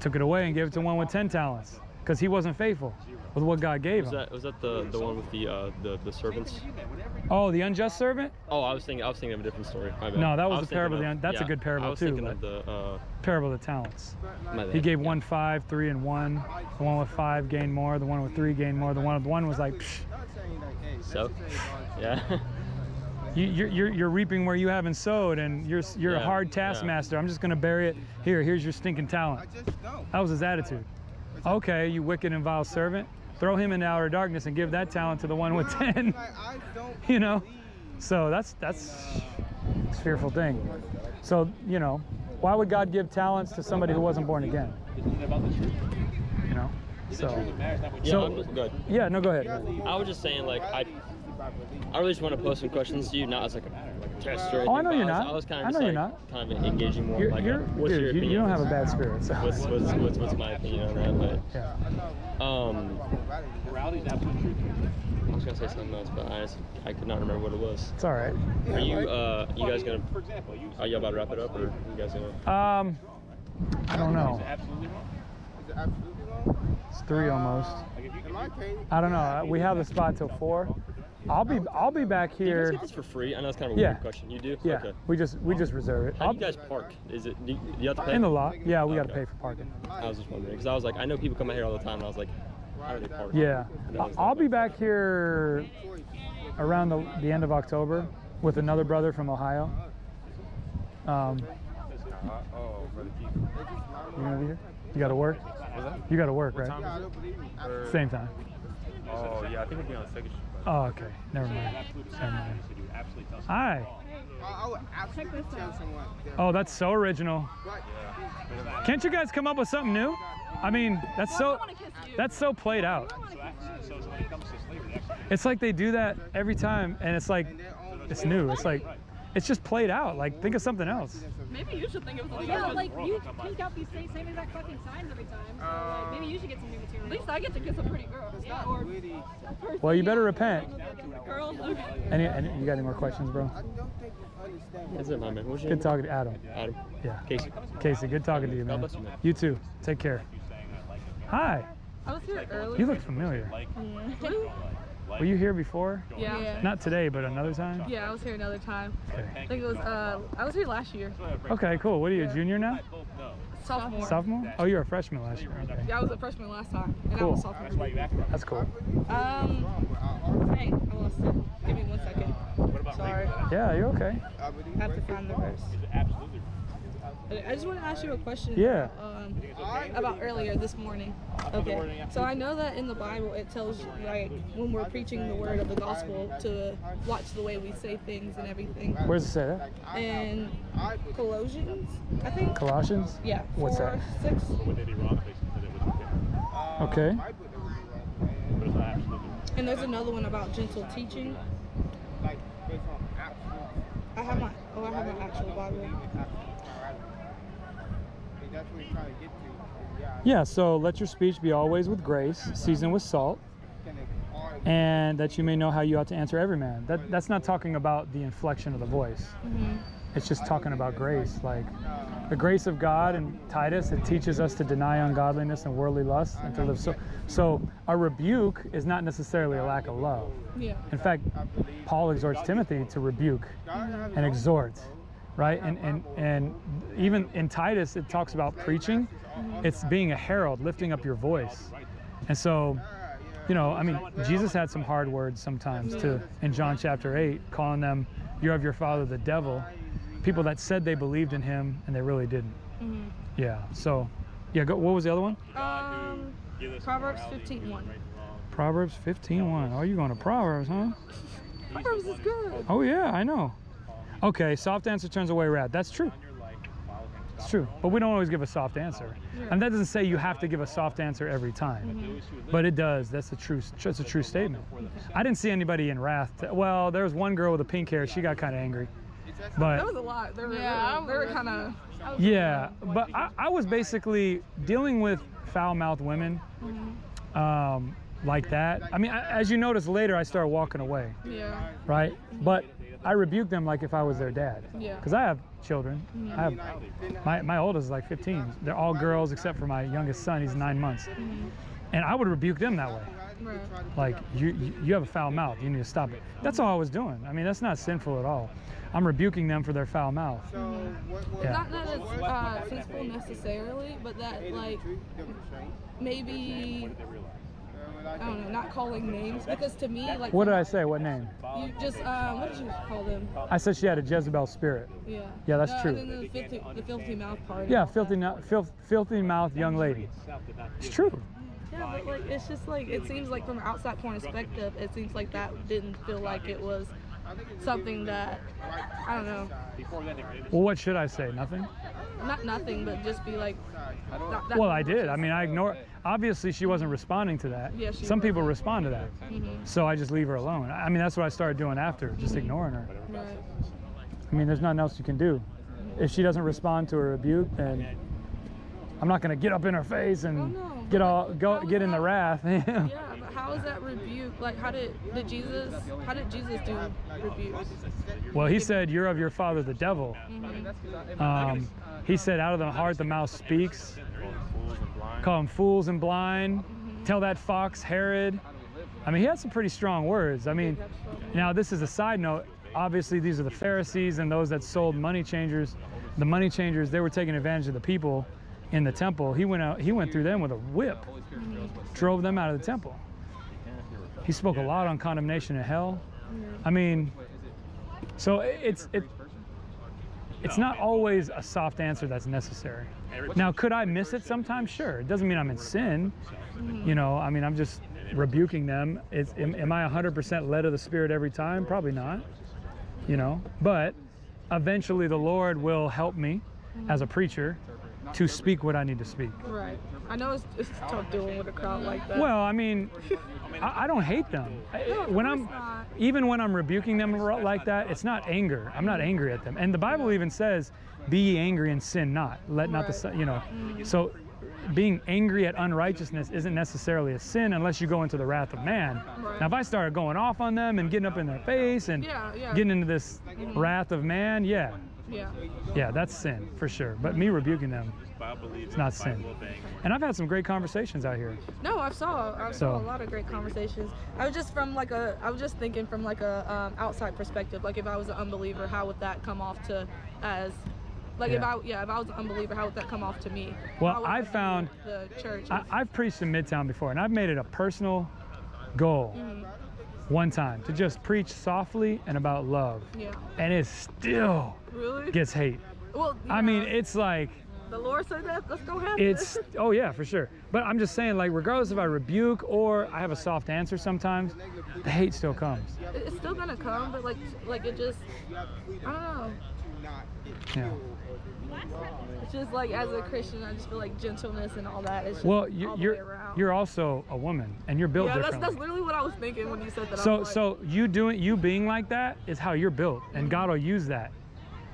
Took it away and gave it to one with ten talents because he wasn't faithful with what God gave him. Was that, was that the, the one with the, uh, the the servants? Oh, the unjust servant? Oh, I was thinking I was thinking of a different story. My bad. No, that was, was the parable. Of, the un that's yeah, a good parable, I was too. Thinking of the, uh, parable of the talents. He gave yeah. one five, three, and one. The one with five gained more. The one with three gained more. The one with one was like, psh. So, yeah. you, you're, you're, you're reaping where you haven't sowed, and you're, you're yeah, a hard taskmaster. Yeah. I'm just going to bury it. Here, here's your stinking talent. That was his attitude. Okay, you wicked and vile servant. Throw him into outer darkness and give that talent to the one with ten. You know? So that's, that's, that's a fearful thing. So, you know, why would God give talents to somebody who wasn't born again? You know? So, yeah, so just, go ahead. yeah, no, go ahead. I was just saying, like, I, I really just want to pose some questions to you, not as like a, like a test or anything. Oh, I know you're not. I was kind of just, I know like, you're not. Kind of engaging more. You're, like, you're, what's dude, your opinion? You don't have a bad spirit. So. What's, what's, what's, what's my opinion on that? But, yeah. Um, I was gonna say something else, but I just, I could not remember what it was. It's all right. Are you, uh, you guys gonna? Are you about to wrap it up, or are you guys gonna? Um, I don't know. It's three almost. I don't know. We have the spot till four. I'll be I'll be back here. Do you guys get this for free? I know it's kind of a yeah. weird question. You do? Yeah. Okay. We just we just reserve it. How do you guys park? Is it do you, do you have to pay? In the lot. Yeah, we oh, got to okay. pay for parking. I was just wondering because I was like I know people come out here all the time and I was like how do they park? Yeah. I'll be back here around the, the end of October with another brother from Ohio. Um. You gonna be here? You got to work? You got to work, right? Same time. Oh, yeah, I think we'll be on the second shift. Oh, okay. Never mind. Never mind. Hi. Oh, that's so original. Can't you guys come up with something new? I mean, that's so that's so played out. It's like they do that every time, and it's like, it's new. It's like... It's just played out. Like, think of something else. Maybe you should think of something else. Yeah, like, you peek out these same, same exact fucking signs every time. So, like, maybe you should get some new material. At least I get to kiss a pretty girl. Yeah, or well, you better repent. Girls, okay. Any, any, you got any more questions, bro? That's it, my man. What's your name? Good talking to Adam. Adam. Yeah. Casey. Casey, good talking to you, man. God bless you, man. You too. Take care. Hi. I was here earlier. You look familiar. Yeah. Were you here before? Yeah. yeah. Not today, but another time? Yeah, I was here another time. Okay. I think it was, uh, I was here last year. Okay, cool. What are you, yeah. a junior now? Sophomore. Sophomore? Oh, you were a freshman last year. Okay. Yeah, I was a freshman last time. And cool. I was a sophomore. That's cool. Um, hey, I lost it. Give me one second. Sorry. Yeah, you're okay. I have to find the verse. I just want to ask you a question. Yeah. Um, about earlier this morning. Okay. So I know that in the Bible it tells you, like, when we're preaching the word of the gospel to watch the way we say things and everything. Where's it say that? In Colossians, I think. Colossians? Yeah. What's four, that? Six. Okay. And there's another one about gentle teaching. I have my. Oh, I have an actual Bible. Yeah, so let your speech be always with grace, seasoned with salt, and that you may know how you ought to answer every man. That, that's not talking about the inflection of the voice. Mm-hmm. It's just talking about grace. Like the grace of God in Titus, it teaches us to deny ungodliness and worldly lust and to live. So, so a rebuke is not necessarily a lack of love. Yeah. In fact, Paul exhorts Timothy to rebuke and exhort. Right? And, and, and even in Titus, it talks about preaching. It's being a herald, lifting up your voice. And so, you know, I mean, Jesus had some hard words sometimes too in John chapter eight, calling them, you're of your father, the devil. People that said they believed in him and they really didn't. Mm-hmm. Yeah. So, yeah. Go, what was the other one? Um, Proverbs fifteen one. Proverbs fifteen one. Oh, you're going to Proverbs, huh? Proverbs is good. Oh yeah, I know. Okay, soft answer turns away wrath. That's true. It's true, but we don't always give a soft answer, and that doesn't say you have to give a soft answer every time. Mm-hmm. But it does. That's a true. That's a true statement. I didn't see anybody in wrath. To, well, there was one girl with the pink hair. She got kind of angry. But that was a lot. They were, yeah, they were kind of. Yeah, but I, I was basically dealing with foul-mouthed women, mm-hmm. um, like that. I mean, I, as you notice later, I started walking away. Yeah. Right. But I rebuked them like if I was their dad. Yeah. Because I have children. Mm-hmm. I have my my oldest is like fifteen. They're all girls except for my youngest son. He's nine months. Mm-hmm. And I would rebuke them that way. Right. Like, you, you have a foul mouth. You need to stop it. That's all I was doing. I mean, that's not sinful at all. I'm rebuking them for their foul mouth. Mm-hmm. Yeah. Not that it's uh, sinful necessarily, but that, like, maybe, I don't know, not calling names. Because to me, like... What did I say? What name? You just, um, what did you call them? I said she had a Jezebel spirit. Yeah. Yeah, that's uh, true. And then the filthy, the filthy mouth part. Yeah, filthy, no, filth, filthy mouth young lady. It's true. Yeah, but like, it's just like, it seems like from an outside point perspective, it seems like that didn't feel like it was something that, I don't know. Well, what should I say? Nothing? Not nothing, but just be like... Not, not well, I did. I mean, I ignore... Obviously, she wasn't responding to that. Yeah, some people respond to that. Mm-hmm. So I just leave her alone. I mean, that's what I started doing after, just ignoring her. Right. I mean, there's nothing else you can do. If she doesn't respond to her rebuke, then I'm not going to get up in her face and oh, no. get all go get in that, the wrath. Yeah, but how is that rebuke? Like, how did, did Jesus, how did Jesus do rebuke? Well, he said, you're of your father, the devil. Mm-hmm. um, he said, out of the heart, the mouth speaks. Call them fools and blind. Mm-hmm. Tell that fox Herod. I mean, he had some pretty strong words. I mean, now this is a side note. Obviously, these are the Pharisees and those that sold money changers. The money changers, they were taking advantage of the people in the temple. He went out. He went through them with a whip, mm-hmm. drove them out of the temple. He spoke a lot on condemnation of hell. I mean, so it's it. It's not always a soft answer that's necessary. Now, could I miss it sometimes? Sure. It doesn't mean I'm in sin. You know, I mean, I'm just rebuking them. It's, am, am I one hundred percent led of the Spirit every time? Probably not. You know, but eventually the Lord will help me as a preacher to speak what I need to speak. Right. I know it's, it's tough dealing with a crowd like that. Well, I mean, I, I don't hate them. No, when I'm, not. Even when I'm rebuking them like that, it's not anger. I'm not angry at them. And the Bible even says, "Be ye angry and sin not. Let not the you know." Mm. So, being angry at unrighteousness isn't necessarily a sin unless you go into the wrath of man. Right. Now, if I started going off on them and getting up in their face and yeah, yeah. getting into this mm-hmm. wrath of man, yeah. Yeah. yeah, that's sin for sure. But me rebuking them, it's not sin. And I've had some great conversations out here. No, I saw I saw so. a lot of great conversations. I was just from like a I was just thinking from like a um, outside perspective. Like if I was an unbeliever, how would that come off to as like yeah. if I yeah if I was an unbeliever, how would that come off to me? Well, I found the church. I, I've preached in Midtown before, and I've made it a personal goal. Mm-hmm. One time to just preach softly and about love, yeah. and it still really? gets hate. Well, yeah. I mean, it's like the Lord said that. Let's go have it's, this. Oh yeah, for sure. But I'm just saying, like, regardless if I rebuke or I have a soft answer, sometimes the hate still comes. It's still gonna come, but like, like it just, I don't know. Yeah. It's just like as a Christian, I just feel like gentleness and all that. It's just well, you, all the you're way around. You're also a woman, and you're built yeah, differently. Yeah, that's, that's literally what I was thinking when you said that. So, like, so you doing you being like that is how you're built, and God will use that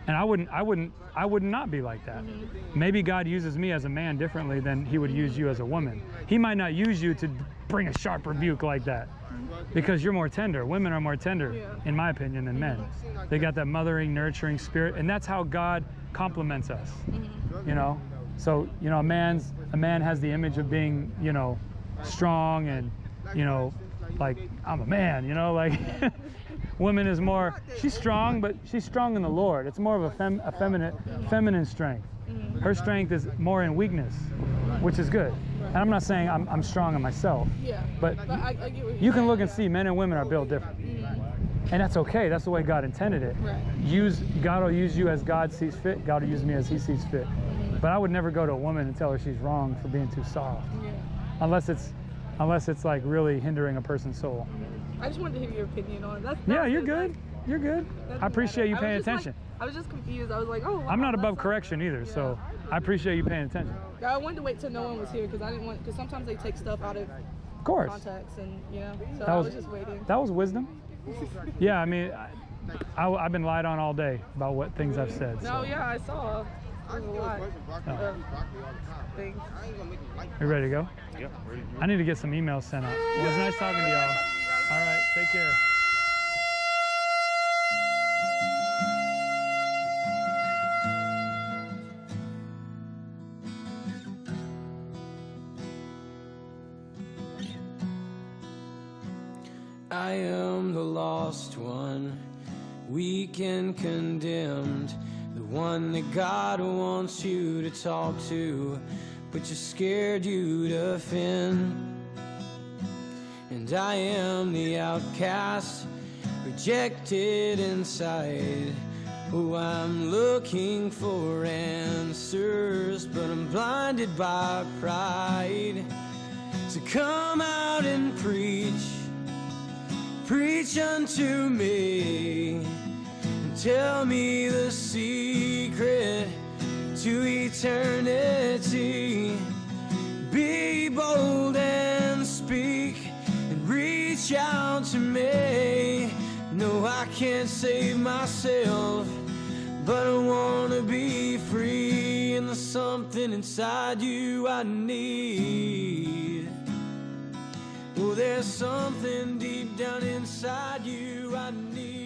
And I wouldn't, I wouldn't, I would not be like that. Mm-hmm. Maybe God uses me as a man differently than he would use you as a woman. He might not use you to bring a sharp rebuke like that because you're more tender. Women are more tender, in my opinion, than men. They got that mothering, nurturing spirit, and that's how God compliments us, mm-hmm. you know? So, you know, a man's, a man has the image of being, you know, strong and, you know, like, I'm a man, you know, like, woman is more, she's strong, but she's strong in the Lord. It's more of a, fem, a feminine, feminine strength. Her strength is more in weakness, which is good. And I'm not saying I'm, I'm strong in myself, but you can look and see men and women are built different. And that's okay. That's the way God intended it. Use, God will use you as God sees fit. God will use me as he sees fit. But I would never go to a woman and tell her she's wrong for being too soft, yeah. unless it's, unless it's like really hindering a person's soul. I just wanted to hear your opinion on it. That's, that's yeah, you're good. Like, you're good. I appreciate matter. you paying I attention. Like, I was just confused. I was like, oh. Wow, I'm not above correction either, yeah. so I appreciate you paying attention. I wanted to wait till no one was here because I didn't want, because sometimes they take stuff out of, of course. context, and you know. So that I was, was just waiting. That was wisdom. yeah, I mean, I, I, I've been lied on all day about what things I've said. No, so. yeah, I saw. A lot of things. You ready to go? Yeah, ready to go. I need to get some emails sent out. It was nice talking to y'all. All right, take care. I am the lost one, weak and condemned. One that God wants you to talk to, but you're scared you'd offend. And I am the outcast, rejected inside. Oh, I'm looking for answers, but I'm blinded by pride. So come out and preach, preach unto me. Tell me the secret to eternity. Be bold and speak and reach out to me. No, I can't save myself, but I want to be free. And there's something inside you I need. Well, there's something deep down inside you I need.